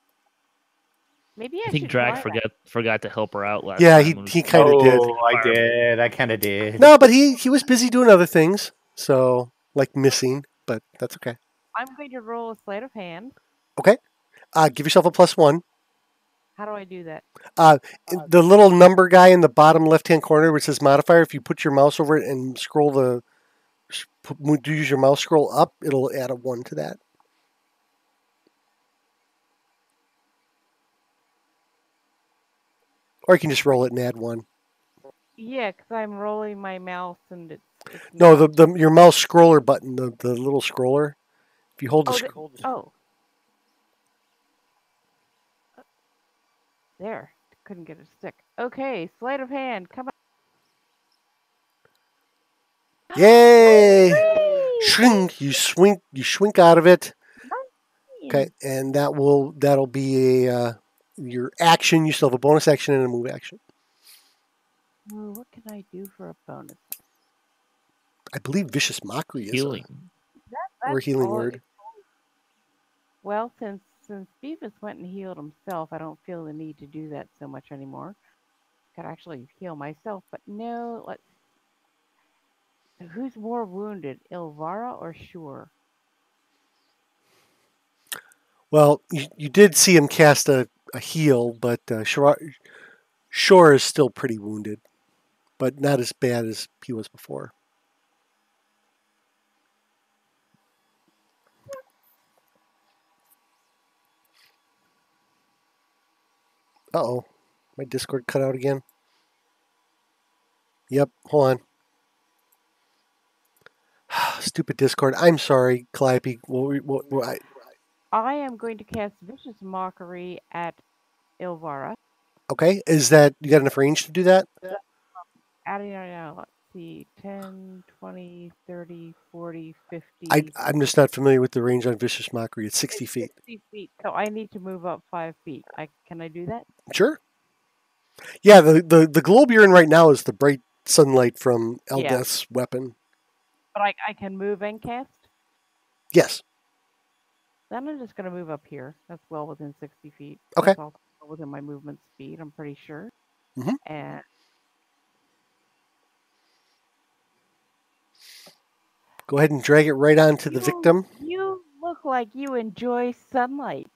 Maybe I, I think Drac forgot that. forgot to help her out last yeah, time. Yeah, he, he kind of oh, did. Oh, I did. I kind of did. No, but he, he was busy doing other things, so, like, missing, but that's okay. I'm going to roll a sleight of hand. Okay. Uh, give yourself a plus one. How do I do that? Uh, the little number guy in the bottom left-hand corner where it says modifier, if you put your mouse over it and scroll the... do use your mouse scroll up, it'll add a one to that. Or you can just roll it and add one. Yeah, because I'm rolling my mouse and it's... it's no, the, the your mouse scroller button, the, the little scroller. If you hold oh, the... the oh. There. Couldn't get a stick. Okay, sleight of hand. Come on. Yay! Shrink! You swink, you swink out of it. Okay, and that will, that'll be a... Uh, your action. You still have a bonus action and a move action. Well, what can I do for a bonus? I believe Vicious Mockery is healing. A, that, or a healing word. Well, since since Beavis went and healed himself, I don't feel the need to do that so much anymore. Could actually heal myself, but no. Let's. So who's more wounded, Ilvara or Shoor? Well, you, you did see him cast a. A heal, but uh, Shoor is still pretty wounded, but not as bad as he was before. Uh-oh. My Discord cut out again. Yep, hold on. Stupid Discord. I'm sorry, Calliope. What, what, what, I... I am going to cast Vicious Mockery at Ilvara. Okay. Is that... you got enough range to do that? Adding right now. Let's see. ten, twenty, thirty, forty, fifty. I, I'm just not familiar with the range on Vicious Mockery. It's sixty feet. sixty feet. So I need to move up five feet. I, can I do that? Sure. Yeah. The, the, the globe you're in right now is the bright sunlight from Eldeth's yeah. weapon. But I, I can move and cast? Yes. Then I'm just going to move up here. That's well within sixty feet. Okay. That's also within my movement speed, I'm pretty sure. Mm-hmm. And go ahead and drag it right onto the victim. You look like you enjoy sunlight.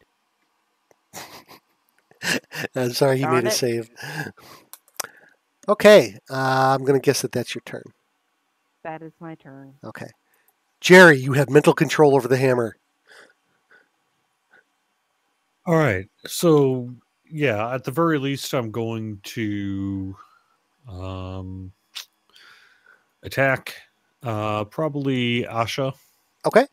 I'm sorry, he made a save. Okay. Uh, I'm going to guess that that's your turn. That is my turn. Okay. Jerry, you have mental control over the hammer. All right, so yeah, at the very least, I'm going to um, attack uh, probably Asha. Okay.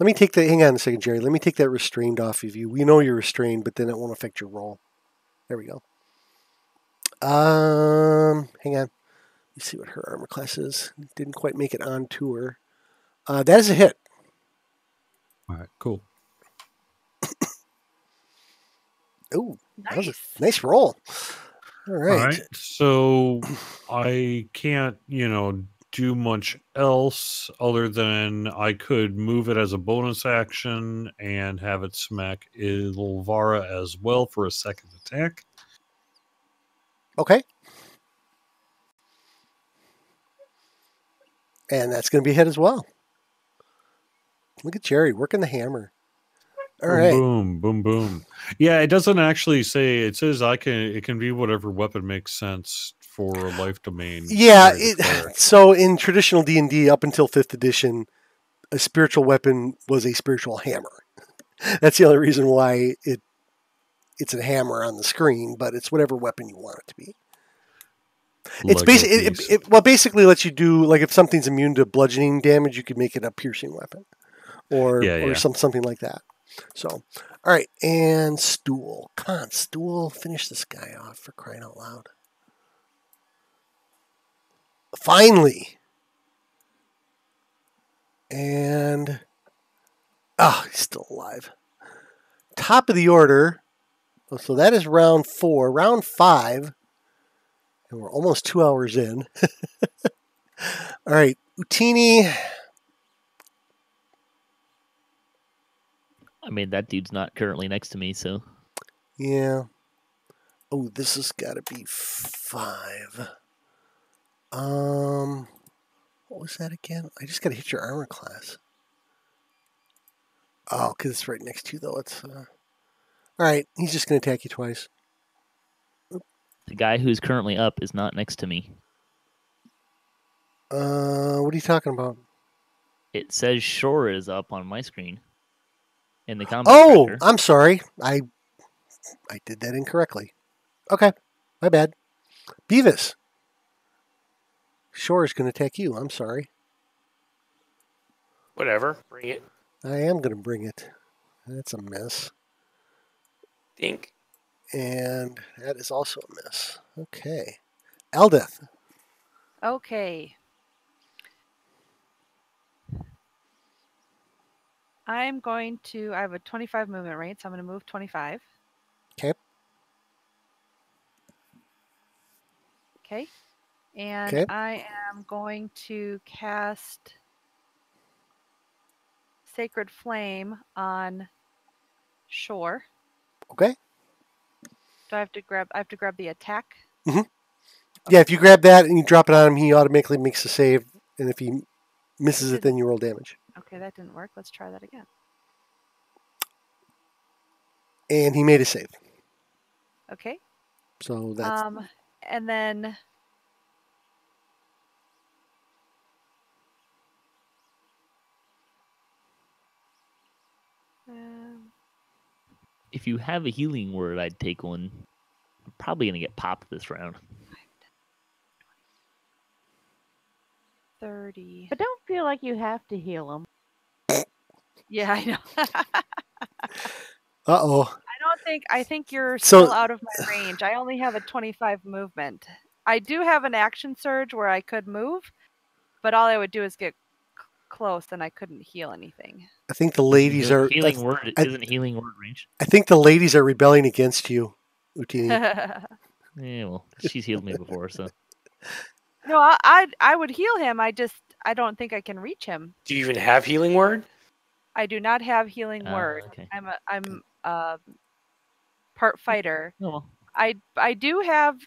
Let me take the... hang on a second, Jerry. Let me take that restrained off of you. We know you're restrained, but then it won't affect your roll. There we go. Um, hang on. Let's see what her armor class is. Didn't quite make it onto her. Uh, that is a hit. All right, cool. Ooh, nice. That was a nice roll. All right. All right. So I can't, you know, do much else other than I could move it as a bonus action and have it smack Ilvara as well for a second attack. Okay. And that's going to be a hit as well. Look at Jerry working the hammer. All right. Boom, boom, boom. Yeah, it doesn't actually say. It says I can. It can be whatever weapon makes sense for a life domain. Yeah. It, so in traditional D and D, up until fifth edition, a spiritual weapon was a spiritual hammer. That's the only reason why it it's a hammer on the screen, but it's whatever weapon you want it to be. It's basically it, it, it, well, basically lets you do, like, if something's immune to bludgeoning damage, you could make it a piercing weapon. Or yeah, or yeah. Some, something like that. So, all right. And Stool. Come on, Stool. Finish this guy off, for crying out loud. Finally. And, oh, he's still alive. Top of the order. So that is round four. Round five. And we're almost two hours in. All right. Utini. I mean, that dude's not currently next to me, so. Yeah. Oh, this has got to be five. Um, what was that again? I just got to hit your armor class. Oh, because it's right next to you, though. It's uh... All right, he's just going to attack you twice. The guy who's currently up is not next to me. Uh, what are you talking about? It says Shoor is up on my screen. In the combat Oh, tracker. I'm sorry. I I did that incorrectly. Okay, my bad. Beavis. Shoor is going to attack you. I'm sorry. Whatever. Bring it. I am going to bring it. That's a miss. Dink. And that is also a miss. Okay. Eldeth. Okay. I'm going to... I have a twenty-five movement rate, so I'm going to move twenty-five. Okay. Okay. And okay. I am going to cast Sacred Flame on Shoor. Okay. Do I have to grab? I have to grab the attack. Mm-hmm. Okay. Yeah, if you grab that and you drop it on him, he automatically makes a save. And if he misses it, then you roll damage. Okay, that didn't work. Let's try that again. And he made a save. Okay. So that's... Um, and then... Um... If you have a healing word, I'd take one. I'm probably going to get popped this round. thirty. I don't feel like you have to heal him. Yeah, I know. Uh-oh. I don't think, I think you're so, still out of my range. I only have a twenty-five movement. I do have an action surge where I could move, but all I would do is get close and I couldn't heal anything. I think the ladies are... Healing like, word I, isn't healing word range. I think the ladies are rebelling against you, Utini. Yeah, well, she's healed me before, so... No, I, I I would heal him. I just I don't think I can reach him. Do you even have healing word? I do not have healing uh, word. Okay. I'm a I'm a part fighter. Oh, well. I I do have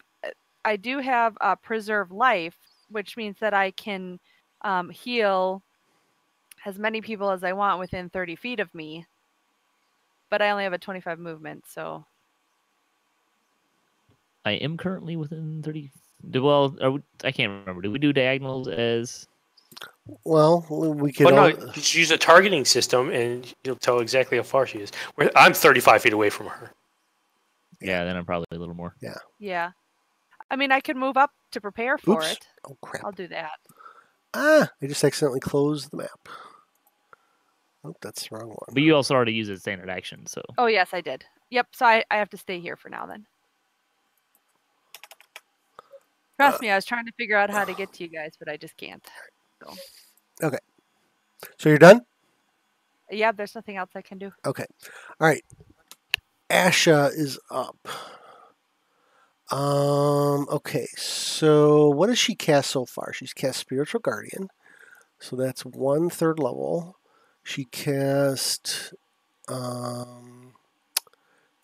I do have a preserve life, which means that I can um, heal as many people as I want within thirty feet of me. But I only have a twenty-five movement, so I am currently within thirty. Well, are we, I can't remember. Do we do diagonals as? Well, we could. Well, all... no, just use a targeting system, and you'll tell exactly how far she is. I'm thirty-five feet away from her. Yeah, then I'm probably a little more. Yeah. Yeah, I mean, I could move up to prepare for Oops. it. Oh crap! I'll do that. Ah, I just accidentally closed the map. Oh, that's the wrong one. But you also already used a standard action, so. Oh yes, I did. Yep. So I, I have to stay here for now then. Trust me, I was trying to figure out how to get to you guys, but I just can't. So. Okay. So you're done? Yeah, there's nothing else I can do. Okay. All right. Asha is up. Um. Okay, so what has she cast so far? She's cast Spiritual Guardian. So that's one third level. She cast um,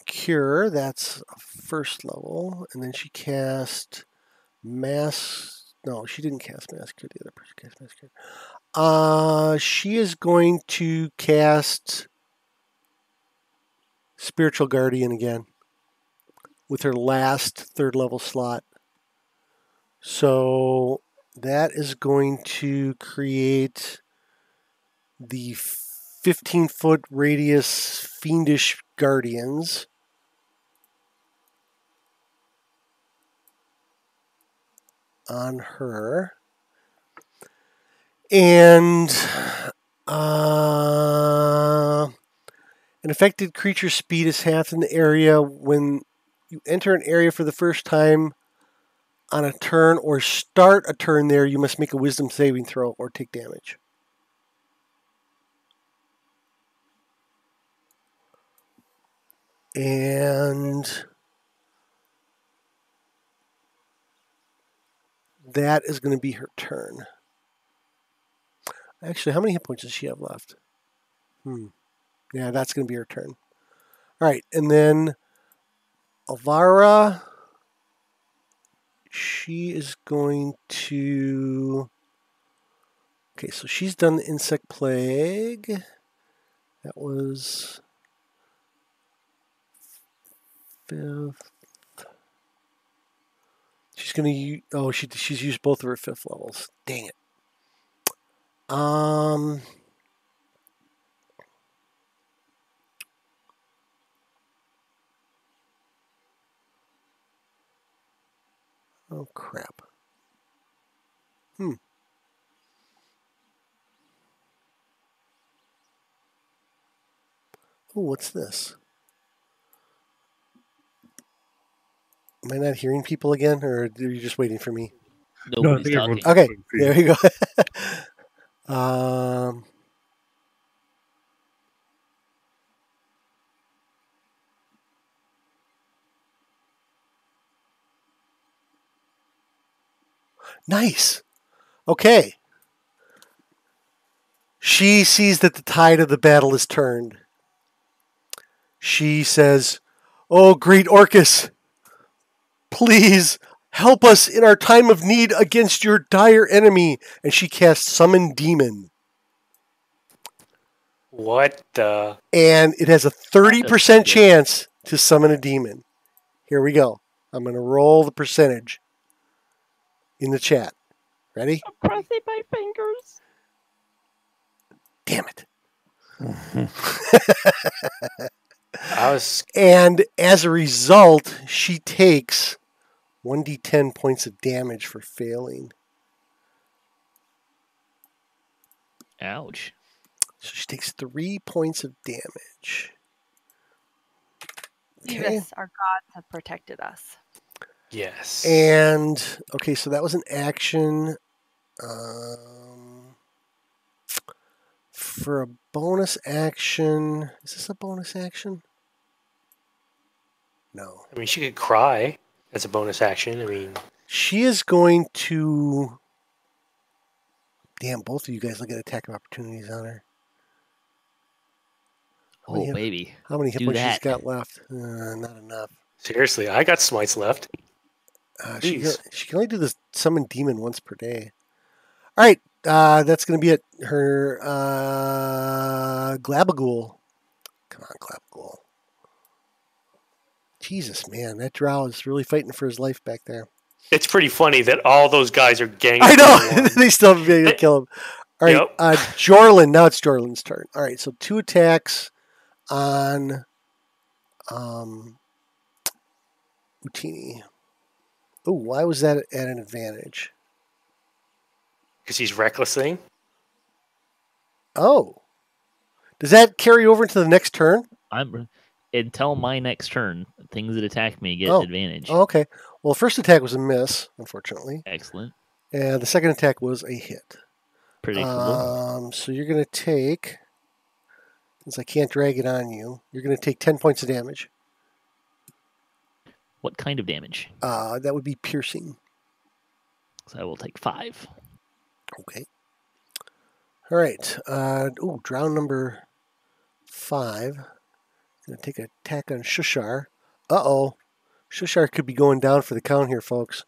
Cure. That's a first level. And then she cast... Mass, no, she didn't cast Mass Cure. The other person cast Mass Cure. Uh, she is going to cast Spiritual Guardian again with her last third level slot. So that is going to create the fifteen foot radius Fiendish Guardians. On her, and uh, an affected creature's speed is halved in the area when you enter an area for the first time on a turn or start a turn there. You must make a wisdom saving throw or take damage. And that is going to be her turn. Actually, how many hit points does she have left? Hmm. Yeah, that's going to be her turn. All right, and then Ilvara, she is going to... Okay, so she's done the insect plague. That was fifth. She's going to use... Oh, she, she's used both of her fifth levels. Dang it. Um... Oh, crap. Hmm. Oh, what's this? Am I not hearing people again, or are you just waiting for me? Nobody's no, talking. Okay, there you go. um... Nice. Okay. She sees that the tide of the battle is turned. She says, "Oh, great Orcus, please help us in our time of need against your dire enemy." And she casts Summon Demon. What the? And it has a thirty percent chance to summon a demon. Here we go. I'm going to roll the percentage. In the chat. Ready? I'm crossing my fingers. Damn it. Mm-hmm. I was... And as a result, she takes one d ten points of damage for failing. Ouch. So she takes three points of damage. Okay. Beavis, our gods have protected us. Yes. And, okay, so that was an action. Um, for a bonus action... Is this a bonus action? No. I mean, she could cry as a bonus action. I mean... She is going to... Damn, both of you guys look at attack of opportunities on her. How oh, hip, baby. How many hit points she's got left? Uh, not enough. Seriously, I got smites left. Uh, she, can, she can only do this summon demon once per day. All right, uh, that's going to be it. Her uh, Glabagool. Come on, Glabagool. Jesus, man, that drow is really fighting for his life back there. It's pretty funny that all those guys are ganging. I know. They still haven't been able to kill him. All right, yep. uh, Jorlan. Now it's Jorlan's turn. All right, so two attacks on um, Utini. Oh, why was that at an advantage? Because he's recklessing. Oh. Does that carry over into the next turn? I'm Until my next turn, things that attack me get oh. advantage. Oh, okay. Well, the first attack was a miss, unfortunately. Excellent. And the second attack was a hit. Predictable. Um, so you're going to take, since I can't drag it on you, you're going to take ten points of damage. What kind of damage? Uh, that would be piercing. So I will take five. Okay. All right. Uh, ooh, drown number five. Going to take an attack on Shushar. Uh-oh. Shushar could be going down for the count here, folks.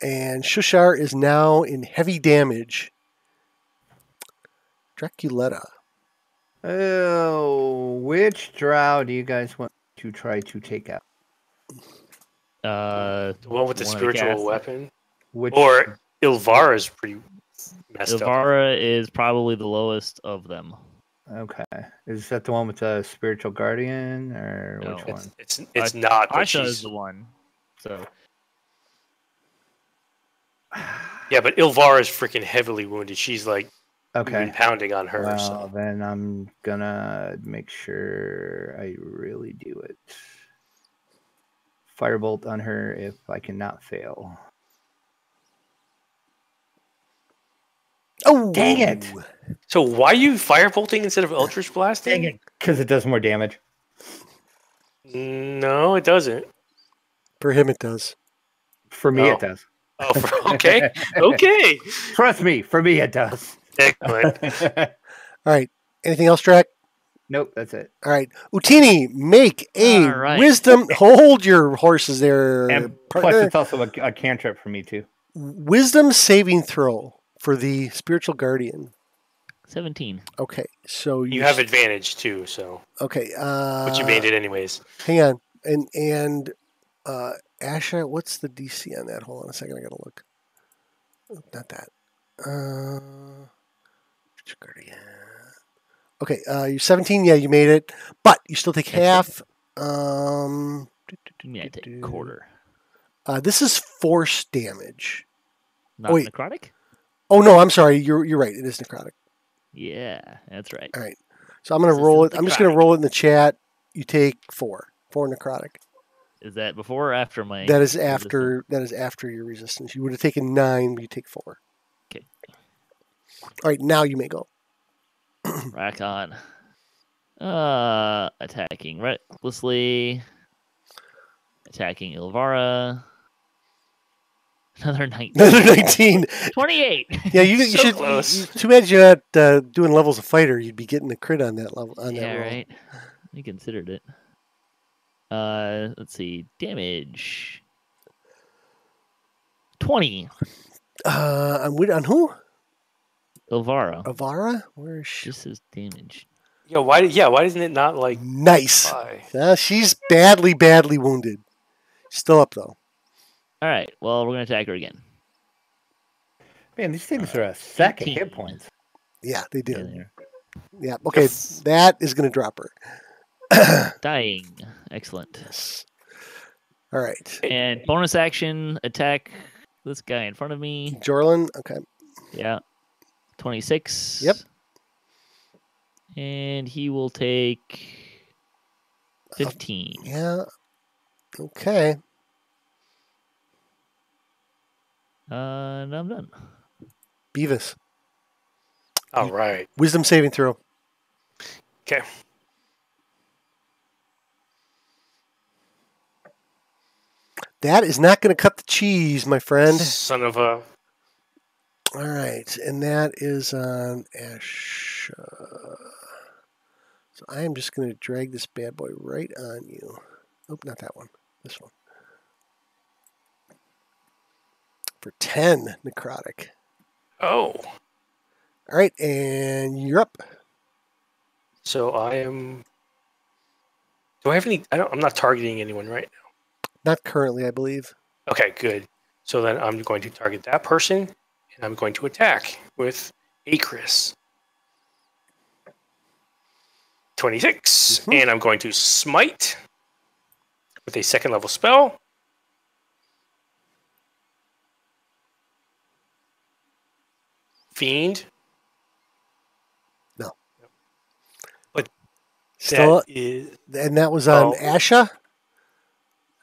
And Shushar is now in heavy damage. Draculetta. Oh, which drow do you guys want to try to take out? Uh, the one with the one spiritual weapon? Which... Or Ilvara is pretty messed Ilvara up. Ilvara is probably the lowest of them. Okay. Is that the one with the spiritual guardian? Or no. Which one? It's, it's, it's uh, not. Asha is the one. So. Yeah, but Ilvara is freaking heavily wounded. She's like okay. pounding on her. Well, so. Then I'm going to make sure I really do it. Firebolt on her if I cannot fail. Oh, dang it. So why are you firebolting instead of Eldritch Blasting? Dang it. Because it does more damage. No, it doesn't. For him, it does. For me, oh. it does. Oh, for, okay. Okay. Trust me. For me, it does. Excellent. All right. Anything else, Drac? Nope, that's it. All right. Utini, make a right. wisdom. Hold your horses there. And partner. Plus, it's also a, a cantrip for me, too. Wisdom saving throw for the spiritual guardian. seventeen. Okay, so you, you have advantage too. So okay, uh, but you made it anyways. Hang on, and and uh, Asha, what's the D C on that? Hold on a second, I gotta look. Oh, not that. Uh, okay, uh, you're seventeen. Yeah, you made it, but you still take half. Um, yeah, I take quarter. Uh, this is force damage. Not oh, necrotic. Oh no, I'm sorry. You're you're right. It is necrotic. Yeah, that's right. All right. So I'm going to roll it. Necrotic. I'm just going to roll it in the chat. You take four. Four necrotic. Is that before or after my... That is after resistance? That is after your resistance. You would have taken nine, but you take four. Okay. All right, now you may go. Rack on. Uh, attacking recklessly. Attacking Ilvara. Another nineteen. Another nineteen. twenty-eight. Yeah, you, you so should. Close. You, too bad you're not uh, doing levels of fighter. You'd be getting a crit on that level. On yeah, that level. Right. I considered it. Uh, let's see. Damage. twenty. Uh, I'm with, on who? Ilvara. Ilvara? Where is she? This is damage. Yo, why? Yeah, why isn't it not like nice? Uh, she's badly, badly wounded. Still up though. All right, well, we're going to attack her again. Man, these things uh, are a sack of hit points. Yeah, they do. Yeah, okay, yes. That is going to drop her. Dying. Excellent. Yes. All right. And bonus action, attack this guy in front of me. Jorlan, okay. Yeah. twenty-six. Yep. And he will take fifteen. Uh, yeah, okay. Uh, and I'm done. Beavis. All right. Wisdom saving throw. Okay. That is not going to cut the cheese, my friend. Son of a. All right, and that is on Asha. So I am just going to drag this bad boy right on you. Nope, not that one. This one. For ten necrotic. Oh. All right, and you're up. So I am. Do I have any? I don't. I'm not targeting anyone right now. Not currently, I believe. Okay, good. So then I'm going to target that person, and I'm going to attack with Acris. twenty-six, mm-hmm. And I'm going to smite with a second level spell. Fiend? No. But still, that is... And that was on oh. Asha?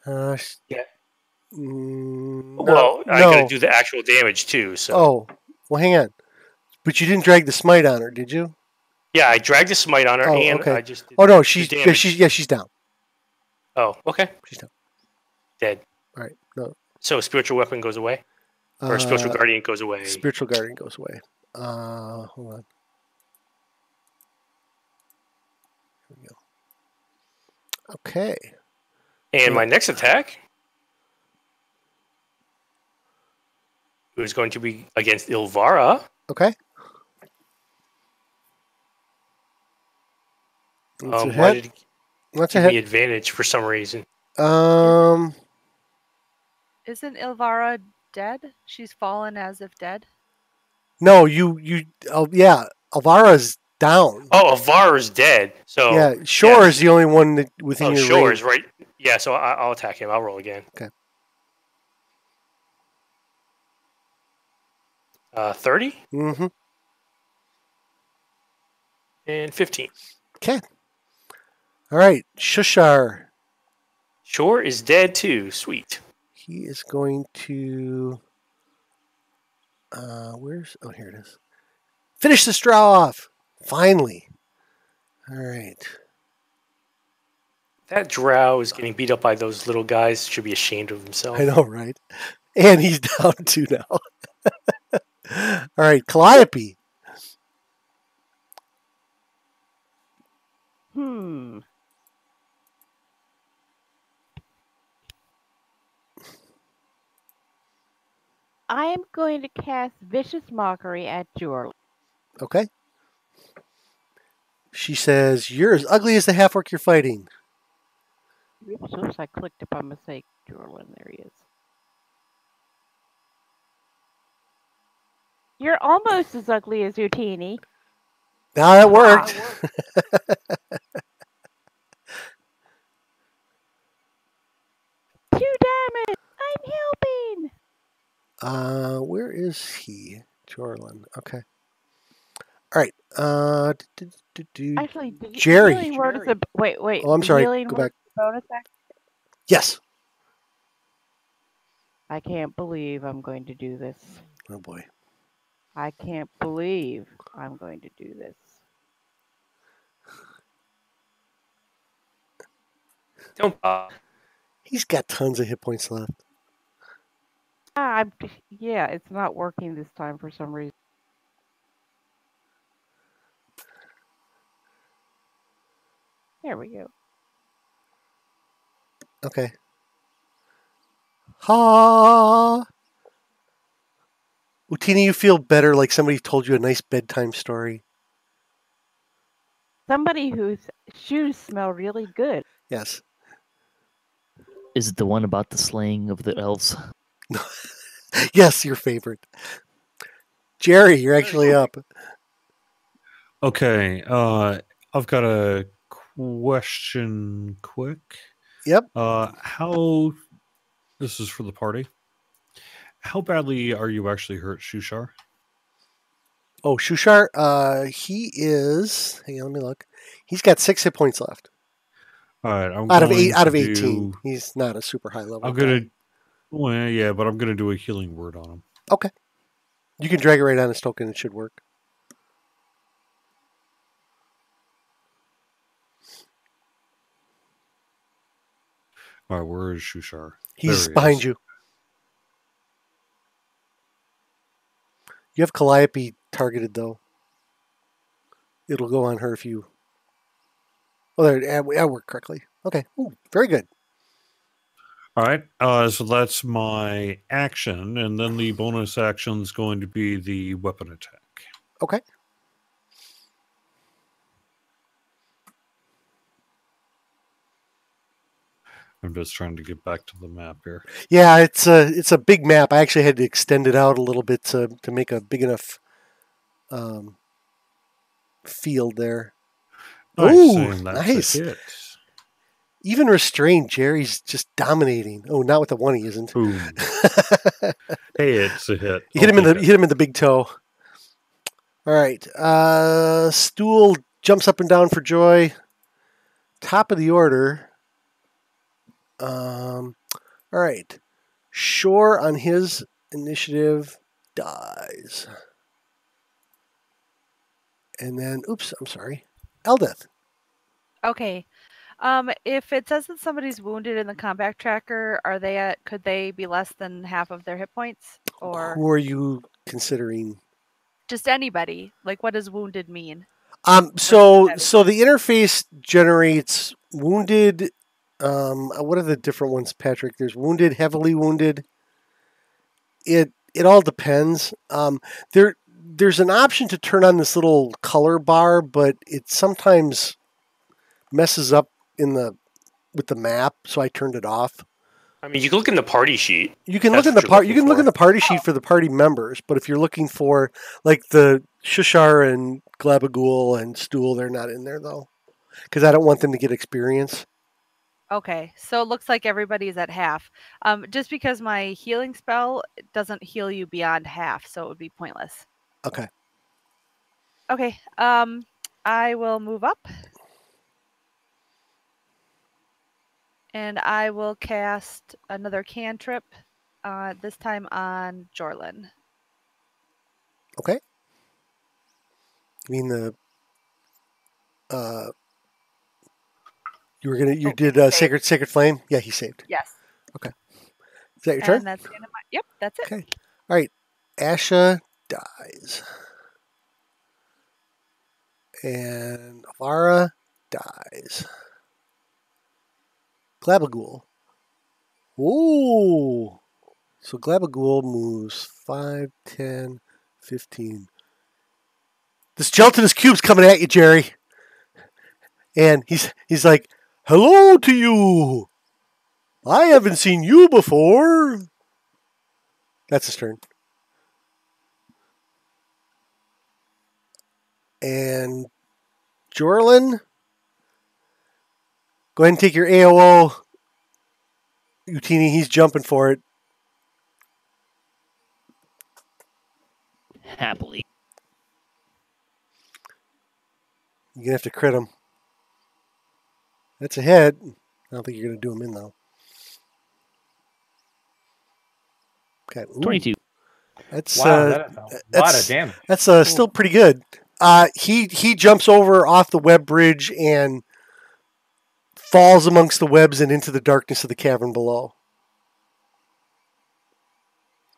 Uh, yeah. Mm, well, no, I no. gotta do the actual damage too, so... Oh, well hang on. But you didn't drag the smite on her, did you? Yeah, I dragged the smite on her oh, and okay. I just... Oh no, she's, yeah, she's... Yeah, she's down. Oh, okay. She's down. Dead. All right, no. So spiritual weapon goes away? Or spiritual uh, guardian goes away. Spiritual guardian goes away. Uh, hold on. Here we go. Okay. And yeah. My next attack is going to be against Ilvara. Okay. What's um, a why did it What's give a me advantage for some reason? Um. Isn't Ilvara dead? She's fallen as if dead? No, you, you, oh, yeah, Alvara's down. Oh, Alvara's dead. So, yeah, Shore yeah. is the only one that within oh, your Shore range. Is right. Yeah, so I, I'll attack him. I'll roll again. Okay. Uh, thirty? Mm hmm. And fifteen. Okay. All right, Shushar. Shore is dead too. Sweet. He is going to, uh, where's, oh, here it is. Finish the straw off, finally. All right. That drow is getting beat up by those little guys. Should be ashamed of himself. I know, right? And he's down too now. All right, Calliope. Hmm. I am going to cast Vicious Mockery at Jorlan. Okay. She says, "You're as ugly as the half-orc you're fighting." Oops, I clicked up by mistake. Jorlan, there he is. You're almost as ugly as Utini. Now that worked. Two damage. I'm helping. Uh, where is he? Jorlan. Okay. All right. Uh, do, do, do, do. Actually, Jerry. Jerry. Word a, wait, wait. Oh, I'm sorry. Go back. Bonus action? Yes. I can't believe I'm going to do this. Oh, boy. I can't believe I'm going to do this. Don't. Uh, He's got tons of hit points left. I'm, yeah, it's not working this time for some reason. There we go. Okay. Ha! Utini, you feel better, like somebody told you a nice bedtime story. Somebody whose shoes smell really good. Yes. Is it the one about the slaying of the elves? Yes, your favorite. Jerry, you're actually up. Okay. Uh, I've got a question quick. Yep. Uh, how, this is for the party. How badly are you actually hurt, Shushar? Oh, Shushar, uh, he is, hang on, let me look. He's got six hit points left. All right. I'm out of eight, out of do, eighteen. He's not a super high level. I'm going to, well, yeah, but I'm going to do a healing word on him. Okay. You can drag it right on his token. It should work. All right, where is Shushar? He's he behind is. you. You have Calliope targeted, though. It'll go on her if you... Oh, there, I worked correctly. Okay, ooh, very good. All right, uh, so that's my action, and then the bonus action is going to be the weapon attack. Okay. I'm just trying to get back to the map here. Yeah, it's a, it's a big map. I actually had to extend it out a little bit to, to make a big enough um, field there. Nice. Ooh, nice. Even restrained, Jerry's just dominating. Oh, not with the one he isn't. Hey, it's a hit. You hit him, in the, hit him in the big toe. All right. Uh, Stool jumps up and down for joy. Top of the order. Um, all right. Shore on his initiative dies. And then, oops, I'm sorry. Eldeth. Okay. Um, if it says that somebody's wounded in the combat tracker, are they at, could they be less than half of their hit points? Or who are you considering? Just anybody. Like, what does wounded mean? Um, so, so the interface generates wounded. Um, what are the different ones, Patrick? There's wounded, heavily wounded. It it all depends. Um, there there's an option to turn on this little color bar, but it sometimes messes up in the with the map, so I turned it off. I mean, you can look in the party sheet. You can That's look in the part. You can for. look in the party sheet oh. for the party members, but if you're looking for like the Shushar and Glabagool and Stool, they're not in there though, because I don't want them to get experience. Okay, so it looks like everybody's at half. Um, just because my healing spell doesn't heal you beyond half, so it would be pointless. Okay. Okay, um, I will move up. And I will cast another cantrip, uh, this time on Jorlan. Okay. You mean the... Uh... You were gonna. You oh, did uh, sacred sacred flame. Yeah, he saved. Yes. Okay. Is that your and turn? That's the end of my, yep, that's it. Okay. All right. Asha dies, and Ilvara dies. Glabagool. Ooh! So Glabagool moves five, ten, fifteen. This gelatinous cube's coming at you, Jerry. And he's he's like, hello to you. I haven't seen you before. That's his turn. And Jorlan, go ahead and take your A O O. Utini, he's jumping for it. Happily. You're going to have to crit him. That's a hit. I don't think you're going to do him in, though. Okay. Ooh. twenty-two. That's, wow, uh, that is a that's, lot of damage. That's uh, still pretty good. Uh, he, he jumps over off the web bridge and falls amongst the webs and into the darkness of the cavern below.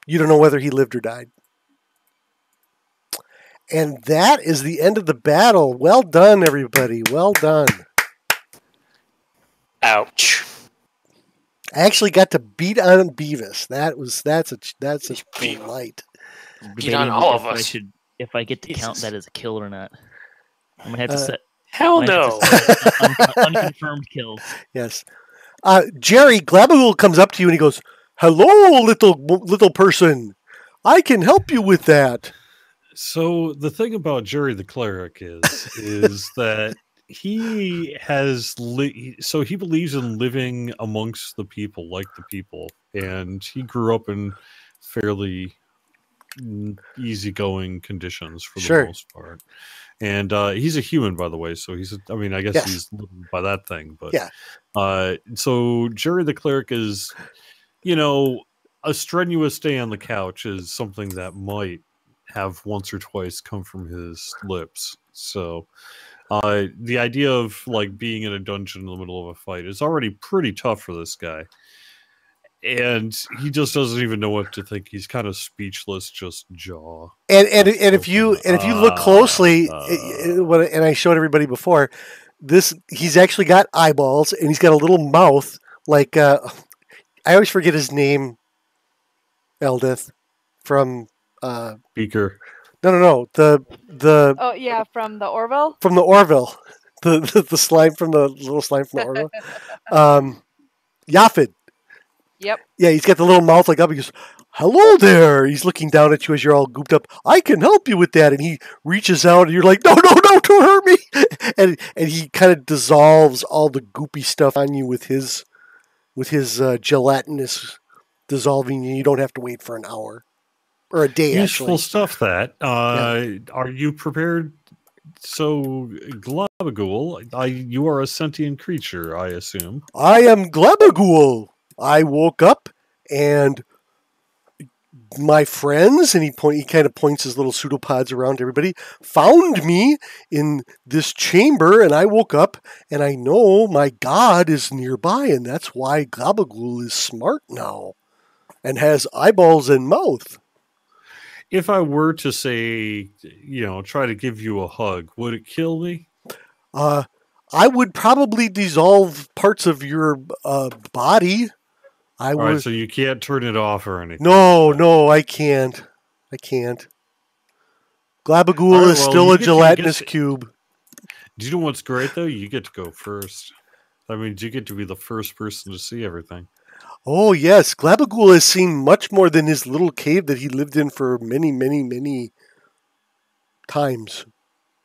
You don't know whether he lived or died. And that is the end of the battle. Well done, everybody. Well done. Ouch. I actually got to beat on Beavis. That was that's a that's a delight. Beat on all of us. I should, if I get to Jesus. Count that as a kill or not. I'm gonna have to uh, set. Hell no. un unconfirmed kills. Yes. Uh, Jerry, Glabagool comes up to you and he goes, "Hello, little little person. I can help you with that." So the thing about Jerry the cleric is, is that he has, li so he believes in living amongst the people, like the people, and he grew up in fairly easygoing conditions for the sure. most part. And uh, he's a human, by the way. So he's, I mean, I guess yes. he's living by that thing, but yeah. Uh, so Jerry the cleric is, you know, a strenuous day on the couch is something that might have once or twice come from his lips. So uh, the idea of like being in a dungeon in the middle of a fight is already pretty tough for this guy. And he just doesn't even know what to think. He's kind of speechless, just jaw. And and and if you and if you look closely, uh, uh, and I showed everybody before, this he's actually got eyeballs and he's got a little mouth. Like uh, I always forget his name, Eldeth, from. Uh, Beaker. No, no, no. The the. Oh yeah, from the Orville. From the Orville, the the, the slime from the little slime from the Orville. um, Yafid. Yep. Yeah, he's got the little mouth like up. He goes, "Hello there." He's looking down at you as you're all gooped up. "I can help you with that." And he reaches out, and you're like, "No, no, no! Don't hurt me!" and and he kind of dissolves all the goopy stuff on you with his with his uh, gelatinous dissolving. You don't have to wait for an hour. Or a day, Useful actually. stuff, that. Uh, yeah. Are you prepared? So, Glabagool, I, you are a sentient creature, I assume. I am Glabagool. I woke up, and my friends, and he, point, he kind of points his little pseudopods around to everybody, found me in this chamber, and I woke up, and I know my god is nearby, and that's why Glabagool is smart now, and has eyeballs and mouth. If I were to say, you know, try to give you a hug, would it kill me? Uh, I would probably dissolve parts of your uh, body. I All would... right, so you can't turn it off or anything? No, like no, I can't. I can't. Glabagool right, well, is still a gelatinous to... cube. Do you know what's great, though? You get to go first. I mean, you get to be the first person to see everything. Oh, yes. Glabagool has seen much more than his little cave that he lived in for many, many, many times.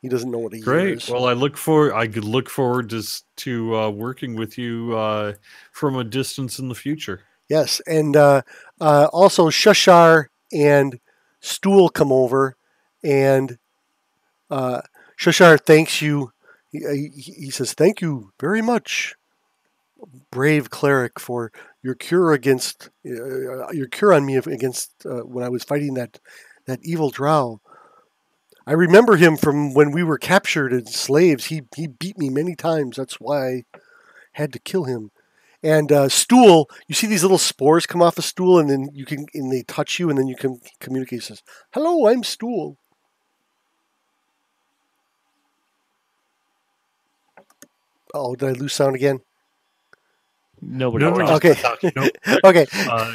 He doesn't know what he Great. Is. Well, I look for I could look forward to, to uh, working with you uh, from a distance in the future. Yes. And uh, uh, also Shushar and Stool come over, and uh, Shushar thanks you. He, he, he says, "Thank you very much, brave cleric, for your cure against uh, your cure on me against uh, when I was fighting that that evil drow. I remember him from when we were captured as slaves. He he beat me many times. That's why I had to kill him." And uh, Stool, you see these little spores come off a Stool, and then you can and they touch you, and then you can communicate. He says, "Hello, I'm Stool." Oh, did I lose sound again? Nobody. No, no, okay. No, okay. Uh,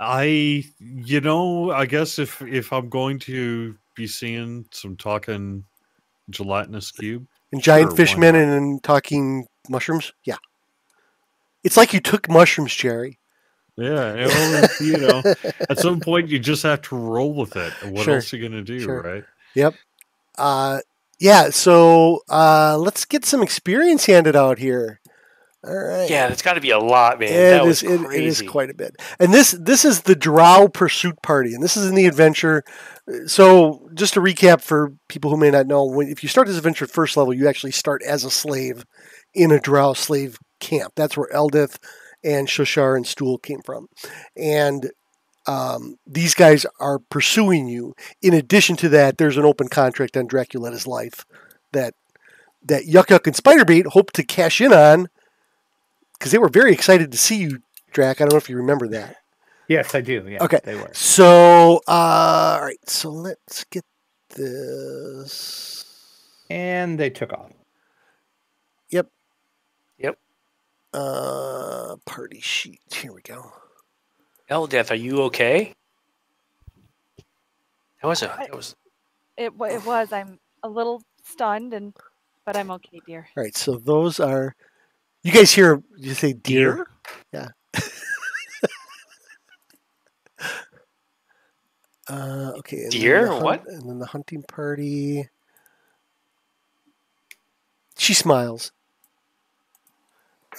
I, you know, I guess if if I'm going to be seeing some talking gelatinous cube and giant fishmen and talking mushrooms, yeah, it's like you took mushrooms, Jerry. Yeah, it was, you know, at some point you just have to roll with it. What sure. else are you gonna do, sure. right? Yep. Uh, yeah. So uh, let's get some experience handed out here. All right. Yeah, that's got to be a lot, man. It that is, was crazy. It, it is quite a bit. And this this is the Drow Pursuit Party, and this is in the adventure. So just to recap for people who may not know, when, if you start this adventure at first level, you actually start as a slave in a Drow slave camp. That's where Eldeth and Shushar and Stool came from. And um, these guys are pursuing you. In addition to that, there's an open contract on Draculetta's life that, that Yuck Yuck and Spiderbait hope to cash in on, because they were very excited to see you, Drac. I don't know if you remember that. Yes, I do. Yeah, okay. They were. So, uh, all right. So let's get this. And they took off. Yep. Yep. Uh, party sheet. Here we go. Eldeth, are you okay? That was a. That was. It. It was. I'm a little stunned, and but I'm okay, dear. All right. So those are. You guys hear you say deer? deer? Yeah. uh, okay. And deer? The hunt, what? And then the hunting party. She smiles.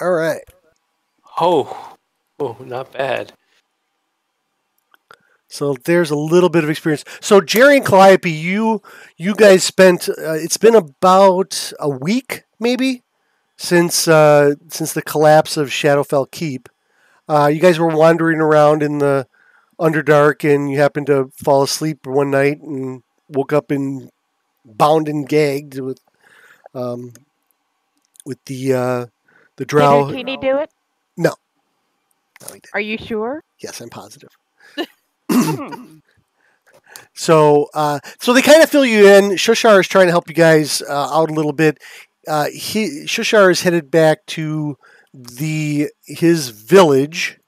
All right. Oh. Oh, not bad. So there's a little bit of experience. So Jerry and Calliope, you you guys spent, uh, it's been about a week maybe? Since uh, since the collapse of Shadowfell Keep, uh, you guys were wandering around in the Underdark, and you happened to fall asleep one night and woke up in bound and gagged with um, with the uh, the Drow. Did Utini do it? No. No, he didn't. Are you sure? Yes, I'm positive. so uh, so they kind of fill you in. Shushar is trying to help you guys uh, out a little bit. Uh, he, Shushar is headed back to the his village,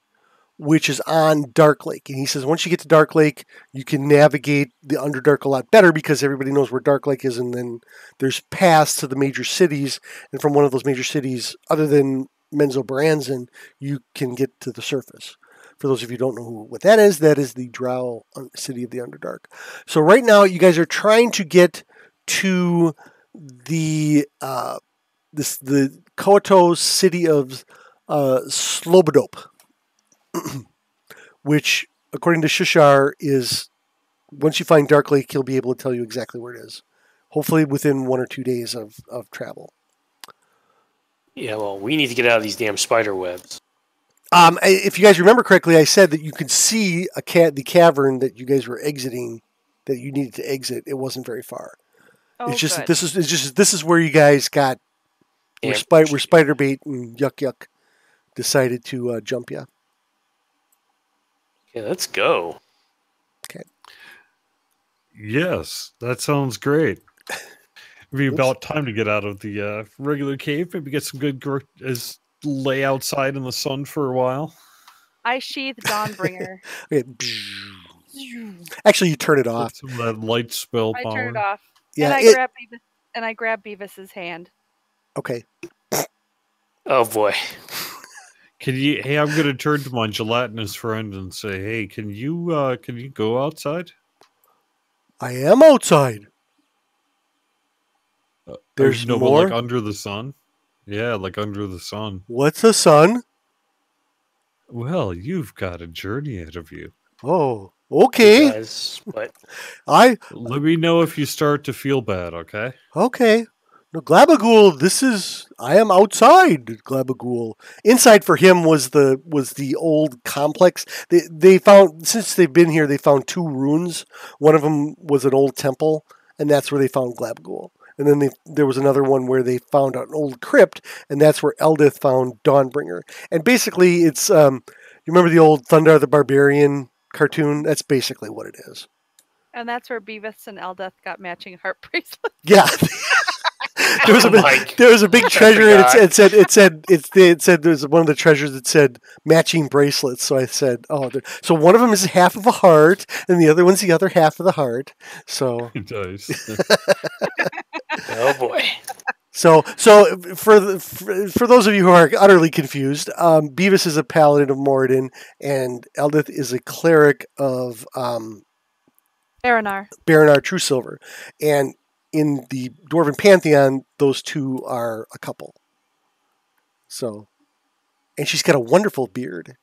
which is on Dark Lake. And he says, once you get to Dark Lake, you can navigate the Underdark a lot better because everybody knows where Dark Lake is. And then there's paths to the major cities. And from one of those major cities, other than Menzoberranzan, you can get to the surface. For those of you who don't know who, what that is, that is the Drow city of the Underdark. So right now, you guys are trying to get to... the uh, this the Kowato city of uh, Sloobludop, which, according to Shushar, is once you find Dark Lake, he'll be able to tell you exactly where it is. Hopefully within one or two days of, of travel. Yeah, well, we need to get out of these damn spider webs. Um, if you guys remember correctly, I said that you could see a ca the cavern that you guys were exiting, that you needed to exit. It wasn't very far. Oh, it's just good. this is it's just this is where you guys got where, spi where Spiderbait and Yuck Yuck decided to uh, jump you. Yeah, let's go. Okay. Yes, that sounds great. It'd be about time to get out of the uh, regular cave. Maybe get some good gr as lay outside in the sun for a while. I sheathe Dawnbringer. Okay. Actually, you turn it off. Some of that light spell power. I turn it off. Yeah, and I it... grab Beavis, and I grab Beavis's hand. Okay. Oh boy. Can you? Hey, I'm going to turn to my gelatinous friend and say, "Hey, can you? Uh, can you go outside?" I am outside. Uh, There's no more? Like under the sun. Yeah, like under the sun. What's the sun? Well, you've got a journey ahead of you. Oh. Okay. Guys, but... I let me know if you start to feel bad, okay? Okay. No, Glabagool, this is I am outside, Glabagool. Inside for him was the was the old complex. They they found since they've been here, they found two ruins. One of them was an old temple, and that's where they found Glabagool. And then they, there was another one where they found an old crypt, and that's where Eldeth found Dawnbringer. And basically it's um you remember the old Thundar the Barbarian cartoon? That's basically what it is. And that's where Beavis and Eldeth got matching heart bracelets. Yeah. There was a oh there was a big treasure, and it, it said it said it, it said there was one of the treasures that said matching bracelets. So I said, oh, so one of them is half of a heart, and the other one's the other half of the heart. So oh boy. So, so for, the, for for those of you who are utterly confused, um, Beavis is a paladin of Moradin, and Eldeth is a cleric of um, Berronar. Berronar True Silver, and in the Dwarven Pantheon, those two are a couple. So, and she's got a wonderful beard.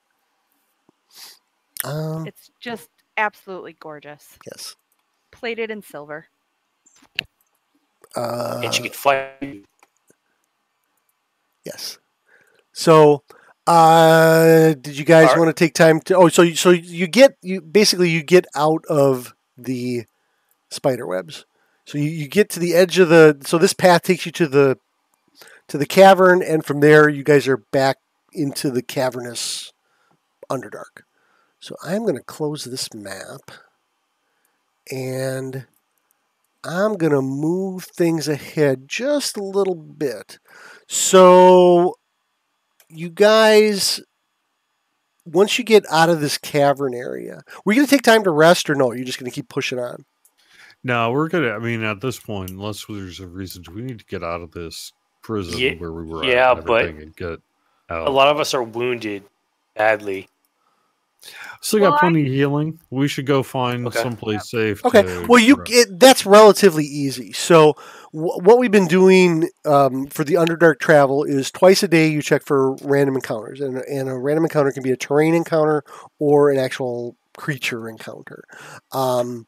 Um, it's just absolutely gorgeous. Yes, plated in silver. Uh, and she could fly. Yes. So, uh, did you guys want to take time to? Oh, so you, so you get you basically you get out of the spider webs. So you, you get to the edge of the. So this path takes you to the to the cavern, and from there you guys are back into the cavernous Underdark. So I'm going to close this map, and I'm going to move things ahead just a little bit. So you guys, once you get out of this cavern area, were you going to take time to rest or no? You're just going to keep pushing on? No, we're going to, I mean, at this point, unless there's a reason, we need to get out of this prison yeah, where we were. Yeah, at but and get out. A lot of us are wounded badly. Still got well, plenty I... of healing. We should go find okay. someplace yeah. safe. Okay. To well, you it, that's relatively easy. So w what we've been doing um, for the Underdark travel is twice a day you check for random encounters, and, and a random encounter can be a terrain encounter or an actual creature encounter. Um,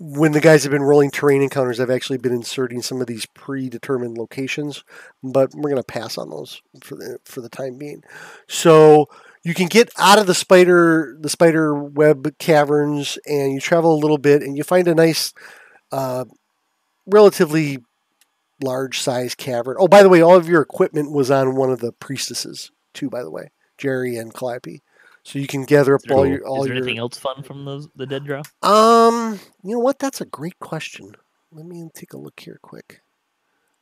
when the guys have been rolling terrain encounters, I've actually been inserting some of these predetermined locations, but we're going to pass on those for the, for the time being. So you can get out of the spider, the spider web caverns, and you travel a little bit, and you find a nice, uh, relatively large size cavern. Oh, by the way, all of your equipment was on one of the priestesses too. By the way, Jerry and Calliope, so you can gather up all cool. your. All Is there your... anything else fun from those the dead draw? Um, you know what? That's a great question. Let me take a look here, quick.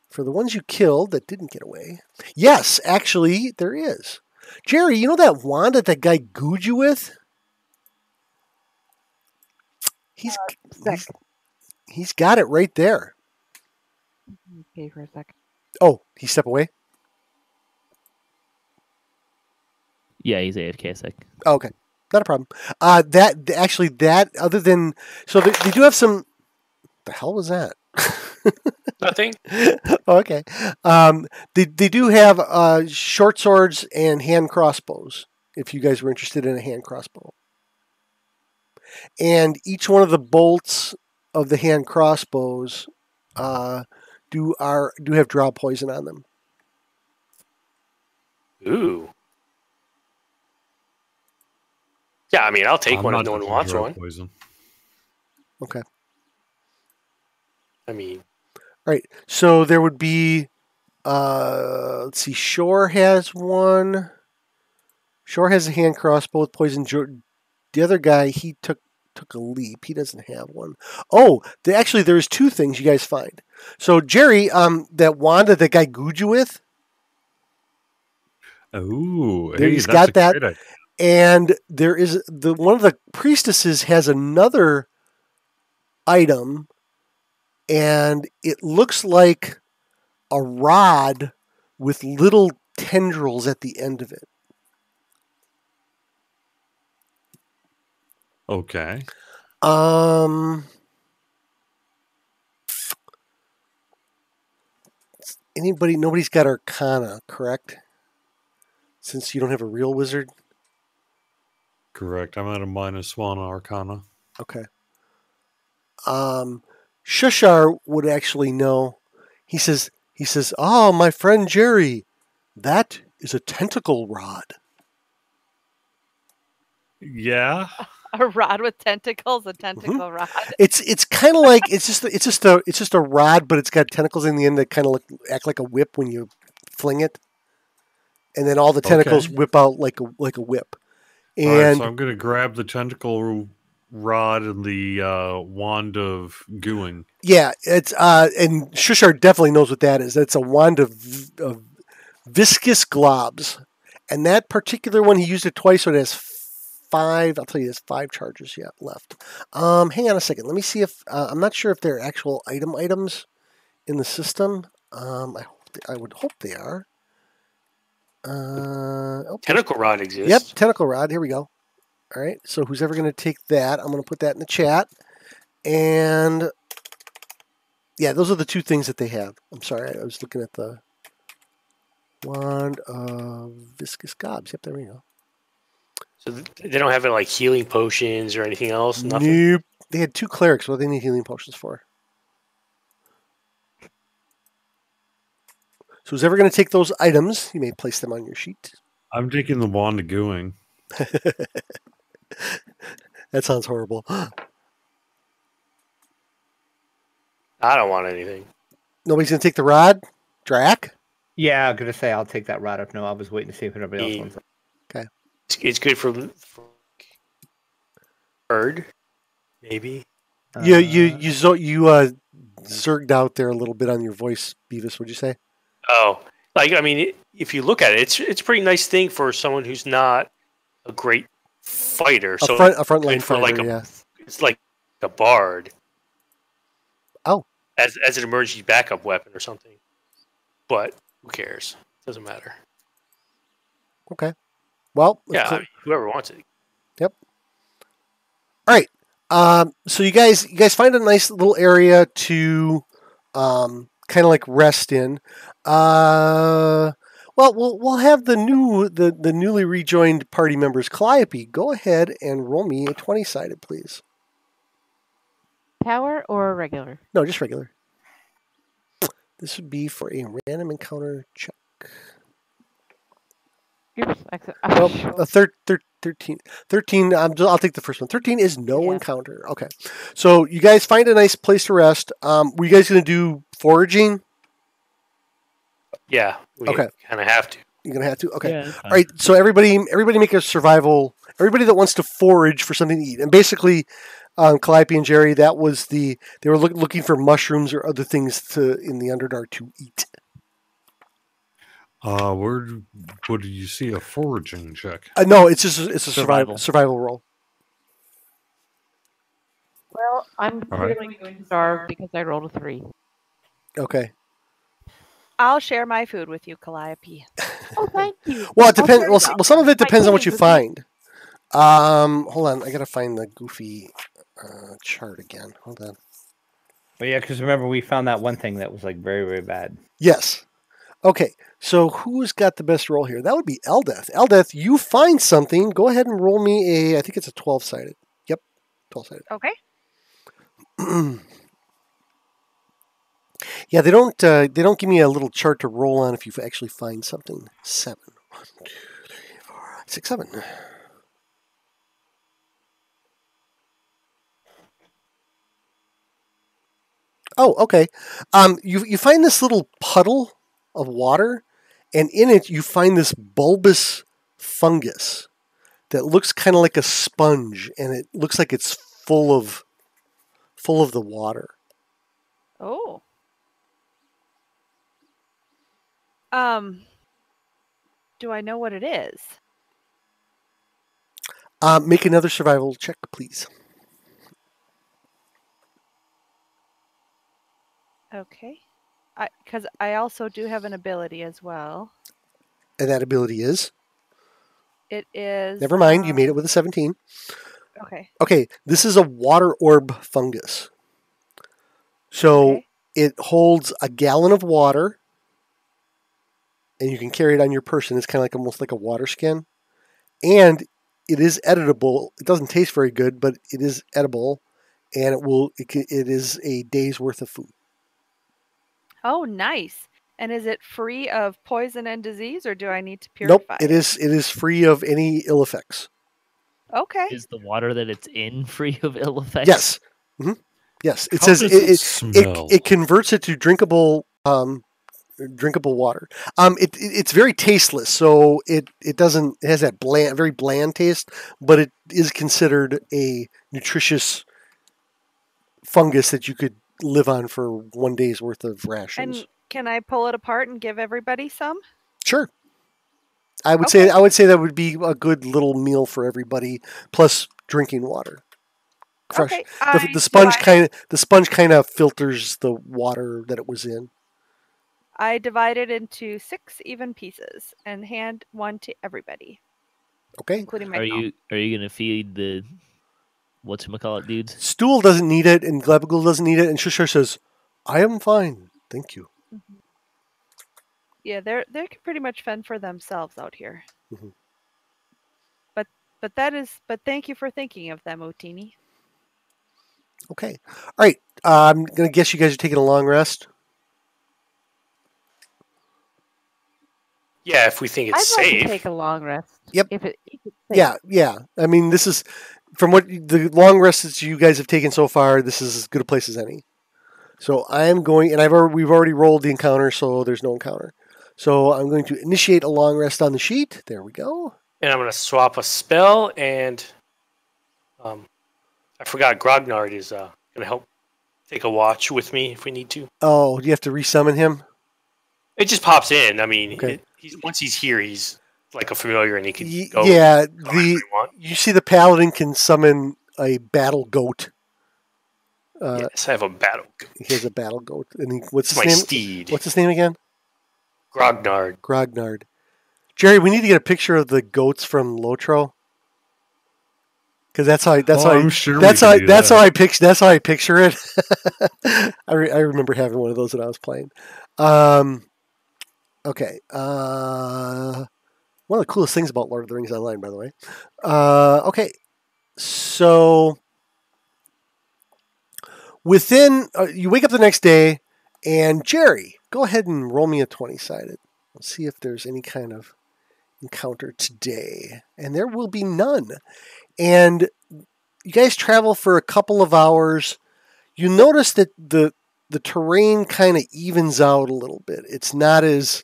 For the ones you killed that didn't get away, yes, actually there is. Jerry, you know that wand that that guy gooed you with? He's, uh, he's, he's got it right there. Okay, for a second. Oh, he stepped away? Yeah, he's A F K a sec. Oh, okay, not a problem. Uh, that, actually, that, other than, so they, they do have some, the hell was that? Nothing. Okay. Um, they they do have uh, short swords and hand crossbows. If you guys were interested in a hand crossbow, and each one of the bolts of the hand crossbows uh, do are do have draw poison on them. Ooh. Yeah, I mean, I'll take I'm one if no one wants one. Poison. Okay. I mean. All right, so there would be, uh, let's see, Shoor has one. Shoor has a hand crossbow with poison. The other guy, he took took a leap. He doesn't have one. Oh, the, actually, there's two things you guys find. So, Jerry, um, that wand that guy gooed you with. Oh, hey, he's got that. Idea. And there is, the one of the priestesses has another item. And it looks like a rod with little tendrils at the end of it. Okay. Um. Anybody? Nobody's got Arcana, correct? Since you don't have a real wizard. Correct. I'm at a minus one Arcana. Okay. Um. Shushar would actually know. He says, he says, "Oh, my friend Jerry, that is a tentacle rod." Yeah. A rod with tentacles, a tentacle mm-hmm. rod. It's it's kind of like it's just it's just a it's just a rod, but it's got tentacles in the end that kind of act like a whip when you fling it, and then all the tentacles okay. whip out like a like a whip. And all right, so I'm gonna grab the tentacle rod and the uh, wand of gooing. Yeah, it's uh, and Shushar definitely knows what that is. That's a wand of, of viscous globs. And that particular one, he used it twice, so it has five, I'll tell you, there's five charges yet left. Um, hang on a second. Let me see if, uh, I'm not sure if they're actual item items in the system. Um, I, hope they, I would hope they are. Uh, oh, tentacle rod exists. Yep, tentacle rod. Here we go. All right, so who's ever going to take that, I'm going to put that in the chat. And, yeah, those are the two things that they have. I'm sorry, I was looking at the wand of viscous gobs. Yep, there we go. So they don't have it like healing potions or anything else? Nothing? Nope. They had two clerics. What do they need healing potions for? So who's ever going to take those items, you may place them on your sheet. I'm taking the wand of gooing. That sounds horrible. I don't want anything. Nobody's going to take the rod? Drac? Yeah, I'm going to say I'll take that rod up. No, I was waiting to see if anybody else wants it. Okay. It's, it's good for, for bird, maybe. You, uh, you, you, zo you uh, zerged out there a little bit on your voice, Beavis, would you say? Oh, like, I mean, if you look at it, it's, it's a pretty nice thing for someone who's not a great fighter. So a front, a front line fighter, like a, yeah. It's like a bard. Oh. As, as an emergency backup weapon or something. But who cares? Doesn't matter. Okay. Well. Yeah, I mean, whoever wants it. Yep. All right. Um, so you guys, you guys find a nice little area to um, kind of like rest in. Uh, well, we'll we'll have the new the the newly rejoined party members. Calliope, go ahead and roll me a twenty sided, please. Power or regular? No, just regular. This would be for a random encounter check. Oops, well, a thir thir thirteen. thirteen, I'm just, I'll take the first one. thirteen is no yeah. encounter. Okay. So you guys find a nice place to rest. Um, were you guys going to do foraging? Yeah. We okay. kind of have to. You're going to have to? Okay. Yeah, all right. So everybody everybody make a survival. Everybody that wants to forage for something to eat. And basically... Um, Calliope and Jerry, that was the, they were look, looking for mushrooms or other things to in the Underdark to eat. Uh, where would you see a foraging check? Uh, no, it's just, it's a survival, survival, survival roll. Well, I'm really right. going to starve because I rolled a three. Okay. I'll share my food with you, Calliope. Oh, thank you. Well, it depends. Well, well, some of it depends on what you find. Um, hold on. I got to find the goofy... Uh, chart again. Hold on. Well, yeah, because remember we found that one thing that was like very, very bad. Yes. Okay. So who's got the best roll here? That would be Eldeth. Eldeth, you find something. Go ahead and roll me a. I think it's a twelve sided. Yep, twelve sided. Okay. Yeah, they don't. Uh, they don't give me a little chart to roll on if you actually find something. Seven. One, two, three, four, five, six, seven. Oh, okay. Um, you, you find this little puddle of water, and in it you find this bulbous fungus that looks kind of like a sponge, and it looks like it's full of full of the water. Oh. Um, do I know what it is? Uh, make another survival check, please. Okay, because I, I also do have an ability as well. And that ability is? It is... Never mind, um, you made it with a seventeen. Okay. Okay, this is a water orb fungus. So okay. It holds a gallon of water, and you can carry it on your person. It's kind of like almost like a water skin. And it is editable. It doesn't taste very good, but it is edible, and it will. It, it is a day's worth of food. Oh, nice. And is it free of poison and disease, or do I need to purify? Nope, it is it is free of any ill effects. Okay. Is the water that it's in free of ill effects? Yes. Mm-hmm. Yes. It How says it it, it, it it converts it to drinkable um drinkable water. Um, it, it it's very tasteless, so it it doesn't it has that bland, very bland taste, but it is considered a nutritious fungus that you could live on for one day's worth of rations. And can I pull it apart and give everybody some? Sure. I would okay. say I would say that would be a good little meal for everybody, plus drinking water. Fresh. Okay. The, I, the sponge kind of the sponge kind of filters the water that it was in. I divide it into six even pieces and hand one to everybody. Okay. Including my are mom. you are you gonna feed the whatchamacallit dudes? Stool doesn't need it, and Glabagool doesn't need it, and Shushar says, "I am fine, thank you." Mm-hmm. Yeah, they're they can pretty much fend for themselves out here. Mm-hmm. But but that is but thank you for thinking of them, Utini. Okay. All right. Uh, I'm going to guess you guys are taking a long rest. Yeah, if we think it's I'd like safe. I'd take a long rest. Yep. If it, if it's safe. Yeah, yeah. I mean, this is, from what the long rests that you guys have taken so far, this is as good a place as any. So I am going, and I've already, we've already rolled the encounter, so there's no encounter. So I'm going to initiate a long rest on the sheet. There we go. And I'm going to swap a spell and... um. I forgot Grognard is uh, going to help take a watch with me if we need to. Oh, do you have to resummon him? It just pops in. I mean, okay. it, he's, once he's here, he's like a familiar and he can y go. Yeah, the, you see the paladin can summon a battle goat. Uh, yes, I have a battle goat. He has a battle goat. And he, what's his my name? steed. What's his name again? Grognard. Grognard. Jerry, we need to get a picture of the goats from Lotro. Because that's how I, that's oh, how I, sure that's how I, that. that's how I picture that's how I picture it. I re I remember having one of those when I was playing. Um, okay, uh, one of the coolest things about Lord of the Rings Online, by the way. Uh, okay, so within uh, you wake up the next day, and Jerry, go ahead and roll me a twenty sided. Let's see if there's any kind of encounter today, and there will be none. And you guys travel for a couple of hours. You notice that the the terrain kind of evens out a little bit. It's not as...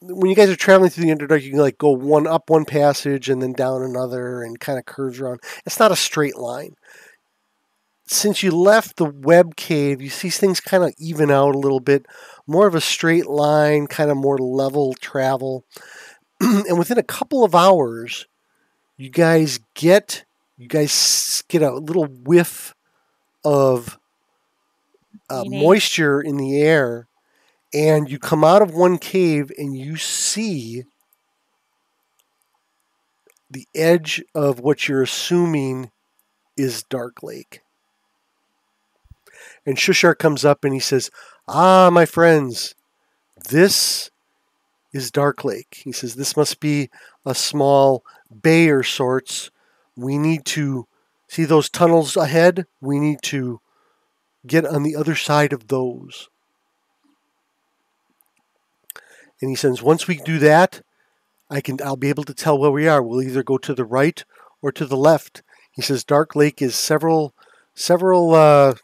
When you guys are traveling through the Underdark, you can like go one up one passage and then down another and kind of curves around. It's not a straight line. Since you left the web cave, you see things kind of even out a little bit. More of a straight line, kind of more level travel. And within a couple of hours... You guys get you guys get a little whiff of uh, moisture in the air, and you come out of one cave and you see the edge of what you're assuming is Dark Lake. And Shushar comes up and he says, "Ah, my friends, this is Dark Lake." He says, "This must be a small bay or sorts. We need to see those tunnels ahead. We need to get on the other side of those." And he says, "Once we do that, I can I'll be able to tell where we are. We'll either go to the right or to the left." He says, "Dark Lake is several several uh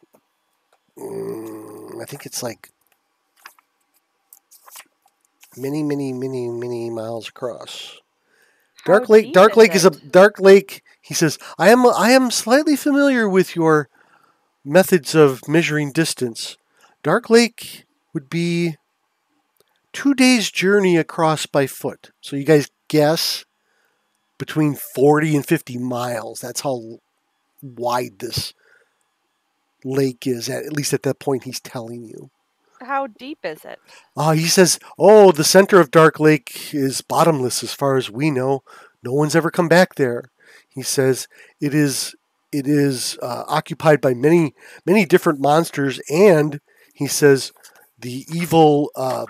I think it's like many, many, many, many miles across." Dark Lake, Dark Lake is a Dark Lake. He says, I am, I am slightly familiar with your methods of measuring distance. Dark Lake would be two days' journey across by foot. So you guys guess between forty and fifty miles. That's how wide this lake is, at, at least at that point he's telling you. How deep is it? Uh, he says, "Oh, the center of Dark Lake is bottomless as far as we know. No one's ever come back there." He says, it is it is uh, occupied by many, many different monsters. And he says, the evil... Uh,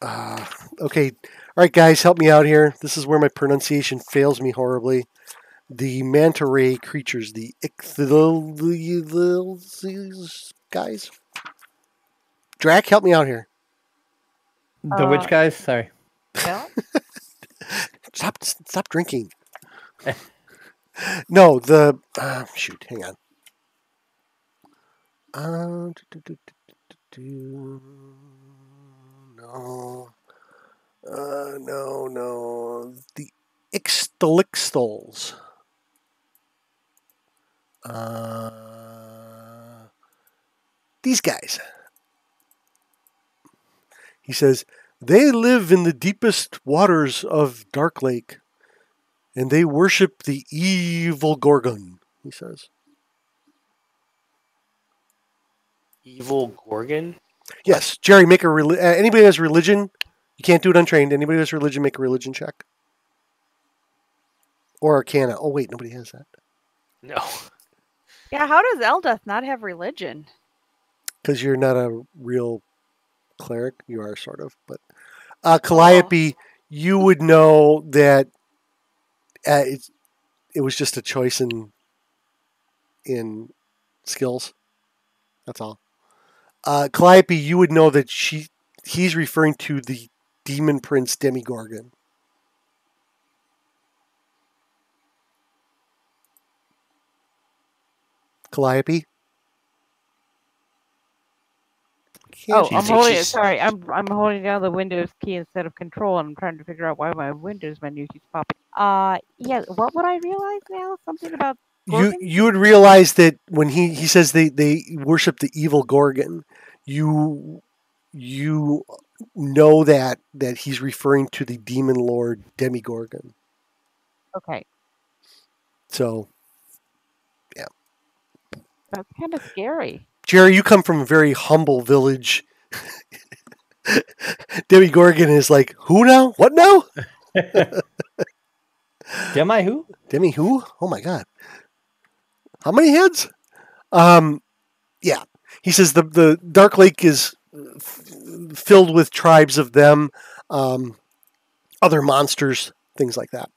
uh, okay, all right, guys, help me out here. This is where my pronunciation fails me horribly. The manta ray creatures, the ichthyolizes guys... Drac, help me out here. The uh, witch guys? Sorry. No? stop, stop drinking. no, the... Uh, shoot, hang on. Uh, do, do, do, do, do, do. no, uh, no, no, the Ixtalixtals. Uh, these guys. He says, they live in the deepest waters of Dark Lake, and they worship the evil Gorgon, he says. Evil Gorgon? Yes. Jerry, make a reli- uh, anybody has religion, you can't do it untrained. Anybody has religion, make a religion check. Or Arcana. Oh, wait, nobody has that. No. Yeah, how does Eldeth not have religion? Because you're not a real cleric. You are sort of, but uh, Calliope, oh. You would know that uh, it it was just a choice in in skills. That's all. Uh, Calliope, you would know that she he's referring to the demon prince Demogorgon. Calliope? Oh, I'm holding it. Sorry, I'm I'm holding down the Windows key instead of Control, and I'm trying to figure out why my Windows menu keeps popping. Uh, yeah. What would I realize now? Something about Gorgon? you. You would realize that when he he says they they worship the evil Gorgon, you you know that that he's referring to the demon lord Demogorgon. Okay. So. That's kind of scary. Jerry, you come from a very humble village. Demogorgon is like, who now? What now? Demi who? Demi who? Oh my God. How many heads? Um, yeah. He says the, the Dark Lake is f- filled with tribes of them, um, other monsters, things like that.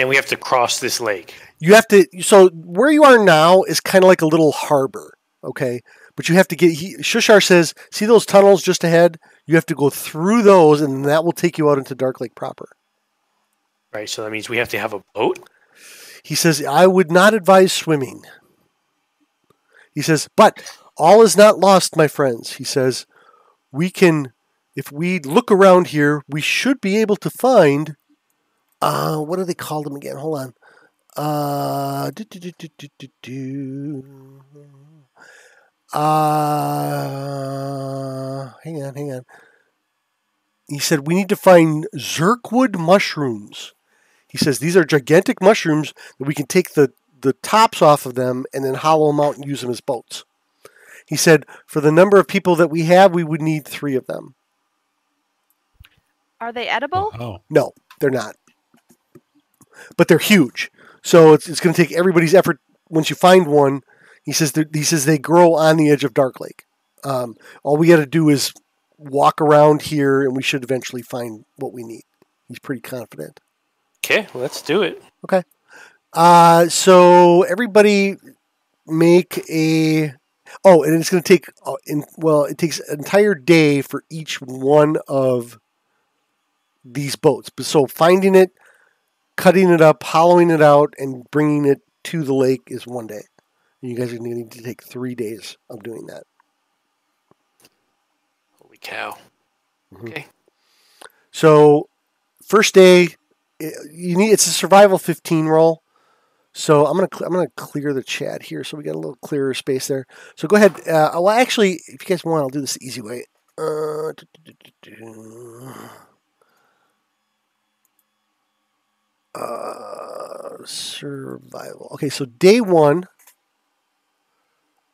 And we have to cross this lake. You have to, so where you are now is kind of like a little harbor, okay? But you have to get, he, Shushar says, see those tunnels just ahead? You have to go through those, and that will take you out into Dark Lake proper. Right, so that means we have to have a boat? He says, I would not advise swimming. He says, but all is not lost, my friends. He says, we can, if we look around here, we should be able to find, uh, what do they call them again? Hold on. Uh, do, do, do, do, do, do. uh, hang on, hang on. He said, we need to find Zirkwood mushrooms. He says, these are gigantic mushrooms that we can take the, the tops off of them and then hollow them out and use them as boats. He said, for the number of people that we have, we would need three of them. Are they edible? Oh. No, they're not. But they're huge. So it's it's going to take everybody's effort once you find one. He says he says they grow on the edge of Dark Lake. Um, all we got to do is walk around here, and we should eventually find what we need. He's pretty confident. Okay, let's do it. Okay. Uh, so everybody make a. Oh, and it's going to take. Uh, in, well, it takes an entire day for each one of these boats. So finding it, cutting it up, hollowing it out, and bringing it to the lake is one day. And you guys are going to need to take three days of doing that. Holy cow. Mm-hmm. Okay. So, first day, you need it's a survival fifteen roll. So, I'm going to I'm going to clear the chat here so we got a little clearer space there. So, go ahead. Uh, well, actually, if you guys want, I'll do this the easy way. Uh, do, do, do, do. Uh, survival. Okay, so day one.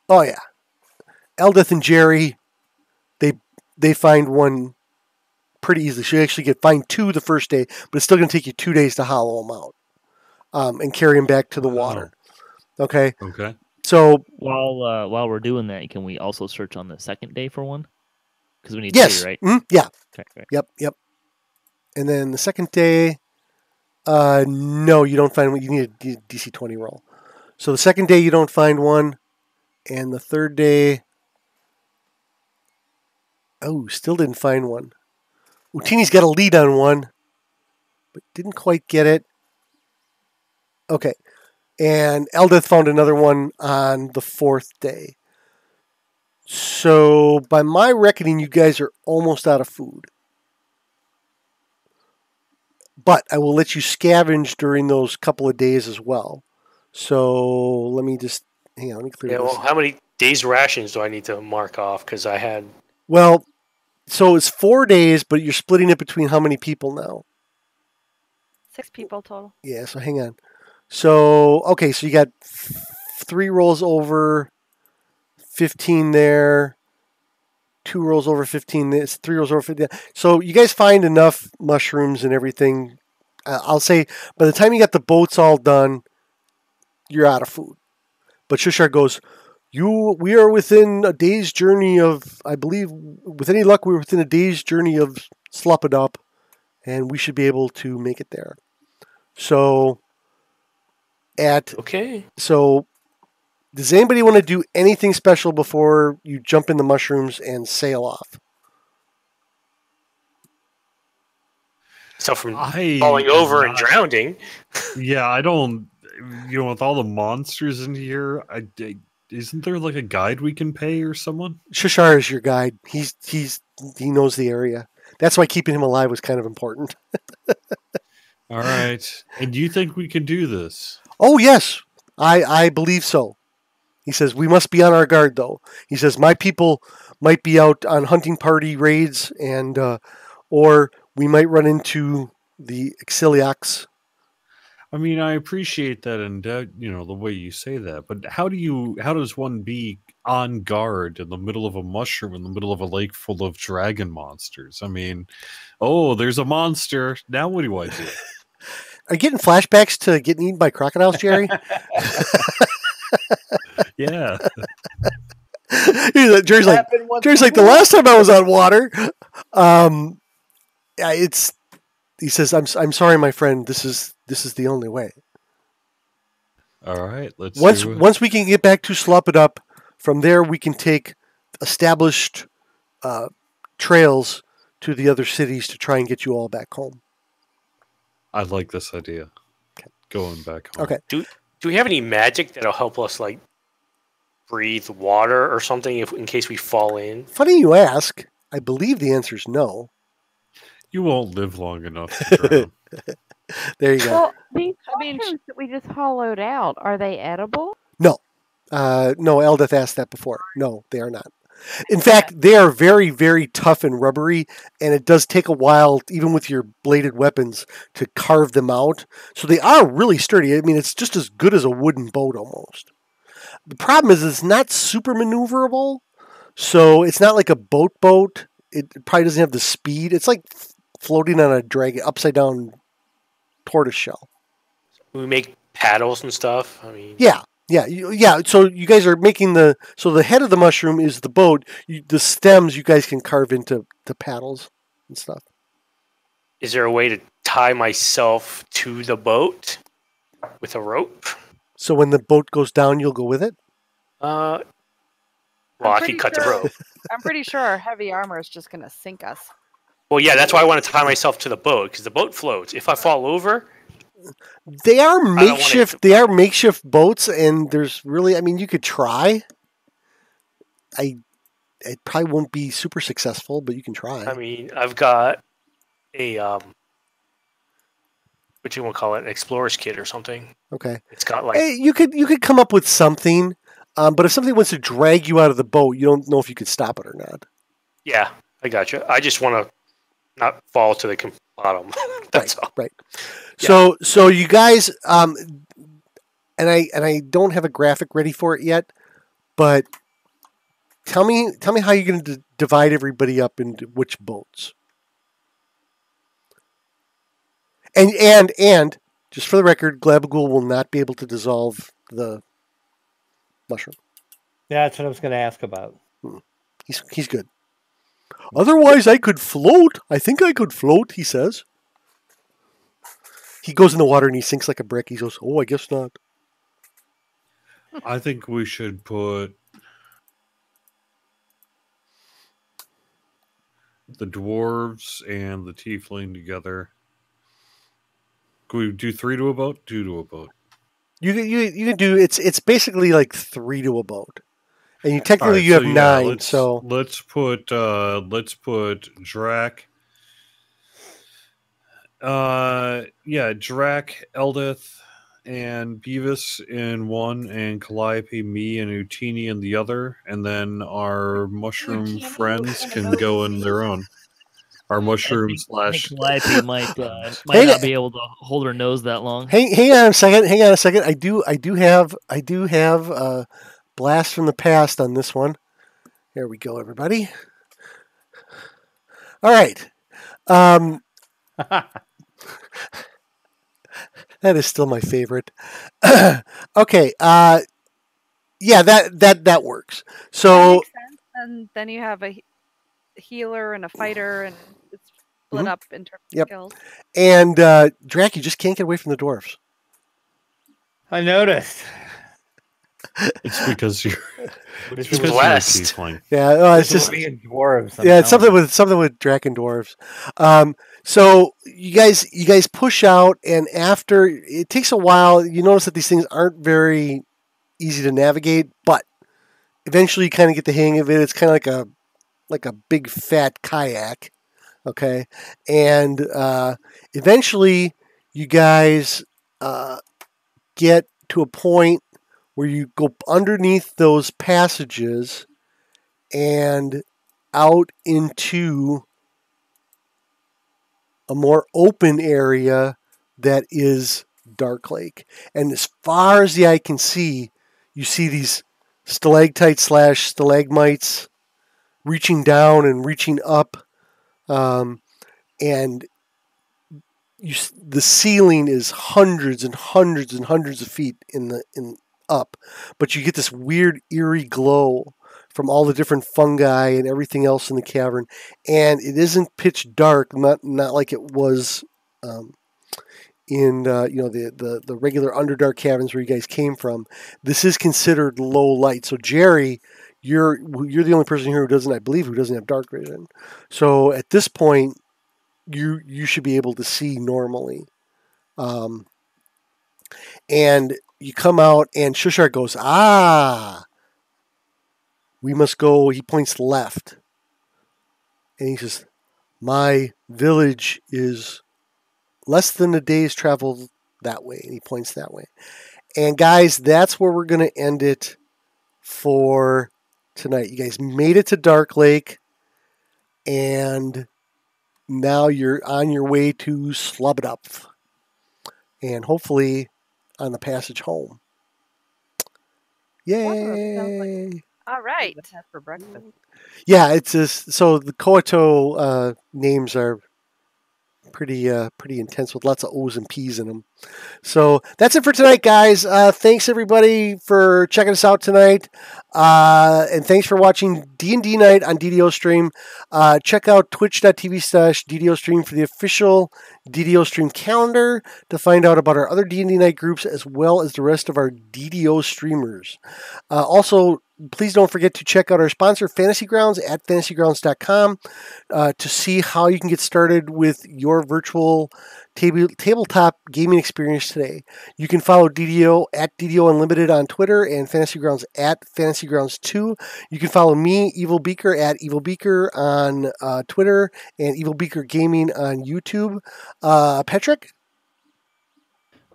Oh yeah, Eldeth and Jerry, they they find one pretty easily. So you actually get find two the first day, but it's still going to take you two days to hollow them out um, and carry them back to the water. Wow. Okay. Okay. So while uh, while we're doing that, can we also search on the second day for one? Because we need yes. Two, right? Mm-hmm. Yeah. Okay, okay. Yep. Yep. And then the second day. Uh, no, you don't find one. You need a D C twenty roll. So the second day you don't find one, and the third day, oh, still didn't find one. Utini's got a lead on one, but didn't quite get it. Okay, and Eldeth found another one on the fourth day. So, by my reckoning, you guys are almost out of food. But I will let you scavenge during those couple of days as well. So, let me just... Hang on, let me clear yeah, this. Well, how many days' rations do I need to mark off? Because I had... Well, so it's four days, but you're splitting it between how many people now? Six people total. Yeah, so hang on. So, okay, so you got three rolls over... fifteen there, two rolls over fifteen, this three rolls over fifteen. So you guys find enough mushrooms and everything. Uh, I'll say by the time you got the boats all done, you're out of food. But Shushar goes, "You, we are within a day's journey of, I believe, with any luck, we're within a day's journey of Sloobludop, and we should be able to make it there." So at okay, so. Does anybody want to do anything special before you jump in the mushrooms and sail off? Stuff from I, falling over I, and drowning. Yeah, I don't... You know, with all the monsters in here, I, I, isn't there like a guide we can pay or someone? Shushar is your guide. He's he's He knows the area. That's why keeping him alive was kind of important. All right. And do you think we can do this? Oh, yes. I, I believe so. He says, we must be on our guard, though. He says, my people might be out on hunting party raids, and uh, or we might run into the Exiliacs. I mean, I appreciate that, and uh, you know the way you say that. But how do you? How does one be on guard in the middle of a mushroom, in the middle of a lake full of dragon monsters? I mean, oh, there's a monster. Now what do I do? Are you getting flashbacks to getting eaten by crocodiles, Jerry? Yeah. Jerry's like, Jerry's like, the last time I was on water, um, it's, he says, I'm, I'm sorry, my friend. This is, this is the only way. All right. Let's once, do once we can get back to Sloobludop, from there, we can take established, uh, trails to the other cities to try and get you all back home. I like this idea. Okay. Going back home. Okay. Do, do we have any magic that'll help us, like, breathe water or something if in case we fall in? Funny you ask. I believe the answer is no. You won't live long enough to drown. There you go. Well, these I mean, that we just hollowed out, are they edible? No. Uh, no, Eldeth asked that before. No, they are not. In fact, they are very, very tough and rubbery, and it does take a while, even with your bladed weapons, to carve them out. So they are really sturdy. I mean, it's just as good as a wooden boat almost. The problem is it's not super maneuverable, so it's not like a boat boat. It probably doesn't have the speed. It's like floating on a dragon, upside-down tortoise shell. We make paddles and stuff. I mean, yeah. Yeah, yeah. So you guys are making the so the head of the mushroom is the boat. You, the stems you guys can carve into the paddles and stuff. Is there a way to tie myself to the boat with a rope? So when the boat goes down, you'll go with it. Uh, well, I could cut sure, the rope. I'm pretty sure our heavy armor is just going to sink us. Well, yeah, that's why I want to tie myself to the boat because the boat floats. If I fall over. They are makeshift. They are makeshift boats, and there's really. I mean, you could try. I, it probably won't be super successful, but you can try. I mean, I've got a um, what you want to call it, an explorer's kit or something. Okay, it's got like hey, you could you could come up with something, um, but if something wants to drag you out of the boat, you don't know if you could stop it or not. Yeah, I got you. I just want to not fall to the bottom. That's right, all. Right. Yeah. So, so you guys, um, and I and I don't have a graphic ready for it yet, but tell me, tell me how you're going to divide everybody up into which boats. And and and just for the record, Glabagool will not be able to dissolve the mushroom. That's what I was going to ask about. Hmm. He's he's good. Otherwise, I could float. I think I could float. He says. He goes in the water and he sinks like a brick. He goes, oh, I guess not. I think we should put the dwarves and the tiefling together. Can we do three to a boat? Two to a boat. You can you you can do it's it's basically like three to a boat. And you technically right, you so have yeah, nine. Let's, so let's put uh, let's put Drac. Uh, yeah, Drac, Eldeth, and Beavis in one, and Calliope, me, and Utini in the other, and then our mushroom friends can go in their own. Our mushroom think, slash Calliope might uh, might hey, not be able to hold her nose that long. Hang, hang on a second. Hang on a second. I do I do have I do have uh, blast from the past on this one. There we go, everybody. All right. Um. That is still my favorite. Okay. Uh, yeah, that, that, that works. So that and then you have a healer and a fighter and it's split mm-hmm. up in terms yep. of skills. And uh, Drac, you just can't get away from the dwarves. I noticed. It's because you're it's because blessed. You're yeah, no, it's, it's just being dwarves. I'm yeah, it's something with something with Drac and dwarves. Um, So you guys, you guys push out, and after it takes a while, you notice that these things aren't very easy to navigate. But eventually, you kind of get the hang of it. It's kind of like a like a big fat kayak, okay? And uh, eventually, you guys uh, get to a point where you go underneath those passages and out into a more open area that is Dark Lake. And as far as the eye can see, you see these stalactites slash stalagmites reaching down and reaching up. Um, and you, the ceiling is hundreds and hundreds and hundreds of feet in the in up. But you get this weird eerie glow from all the different fungi and everything else in the cavern. And it isn't pitch dark, not not like it was um, in uh, you know the, the, the regular Underdark caverns where you guys came from. This is considered low light. So Jerry, you're you're the only person here who doesn't, I believe, who doesn't have dark vision. So at this point, you you should be able to see normally. Um, and you come out, and Shushar goes, ah. We must go, he points left. And he says, my village is less than a day's travel that way. And he points that way. And guys, that's where we're going to end it for tonight. You guys made it to Dark Lake. And now you're on your way to Sloobludop. And hopefully on the passage home. Yay! All right. For breakfast. Yeah, it's just, so the Kowato uh, names are pretty uh, pretty intense with lots of O's and P's in them. So that's it for tonight, guys. Uh, thanks everybody for checking us out tonight, uh, and thanks for watching D and D Night on D D O Stream. Uh, check out twitch dot t v slash D D O Stream for the official D D O Stream calendar to find out about our other D and D Night groups as well as the rest of our D D O streamers. Uh, also, please don't forget to check out our sponsor, Fantasy Grounds, at fantasy grounds dot com uh, to see how you can get started with your virtual table, tabletop gaming experience today. You can follow D D O at D D O Unlimited on Twitter and Fantasy Grounds at Fantasy Grounds two. You can follow me, Evil Beaker, at Evil Beaker on uh, Twitter and Evil Beaker Gaming on YouTube. Uh, Patrick?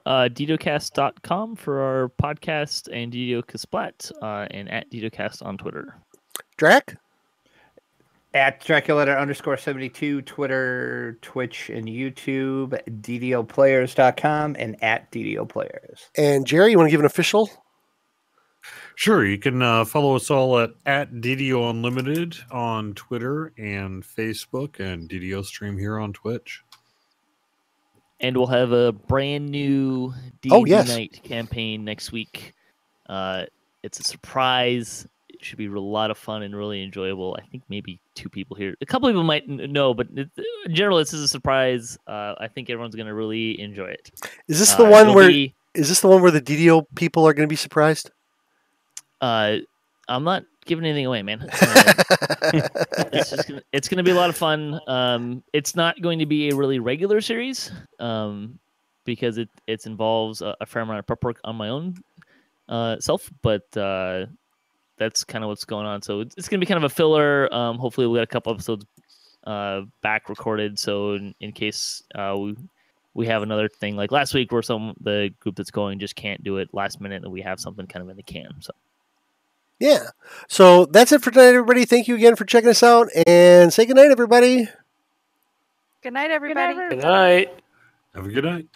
Uh, D D O cast dot com for our podcast and DDOCasplat, uh, and at DDOCast on Twitter. Drac? At Draculetta underscore seventy-two, Twitter, Twitch, and YouTube, D D O players dot com, and at D D O players. And Jerry, you want to give an official? Sure. You can uh, follow us all at, at D D O Unlimited on Twitter and Facebook, and D D O Stream here on Twitch. And we'll have a brand new D and D oh, yes. Night campaign next week. Uh, it's a surprise. It should be a lot of fun and really enjoyable. I think maybe two people here. A couple people might know, but in general, this is a surprise. Uh, I think everyone's going to really enjoy it. Is this the uh, one where be, is this the one where the D D O people are going to be surprised? Uh, I'm not giving anything away, man. Uh, it's just gonna, it's going to be a lot of fun. Um, it's not going to be a really regular series, um, because it it involves a, a fair amount of prep work on my own uh, self. But uh, that's kind of what's going on. So it's, it's going to be kind of a filler. Um, hopefully we'll get a couple episodes uh, back recorded. So in, in case uh, we we have another thing like last week where some the group that's going just can't do it last minute, and we have something kind of in the can. So yeah. So that's it for tonight, everybody. Thank you again for checking us out, and say good night, everybody. Good night, everybody. Good night. Have a good night.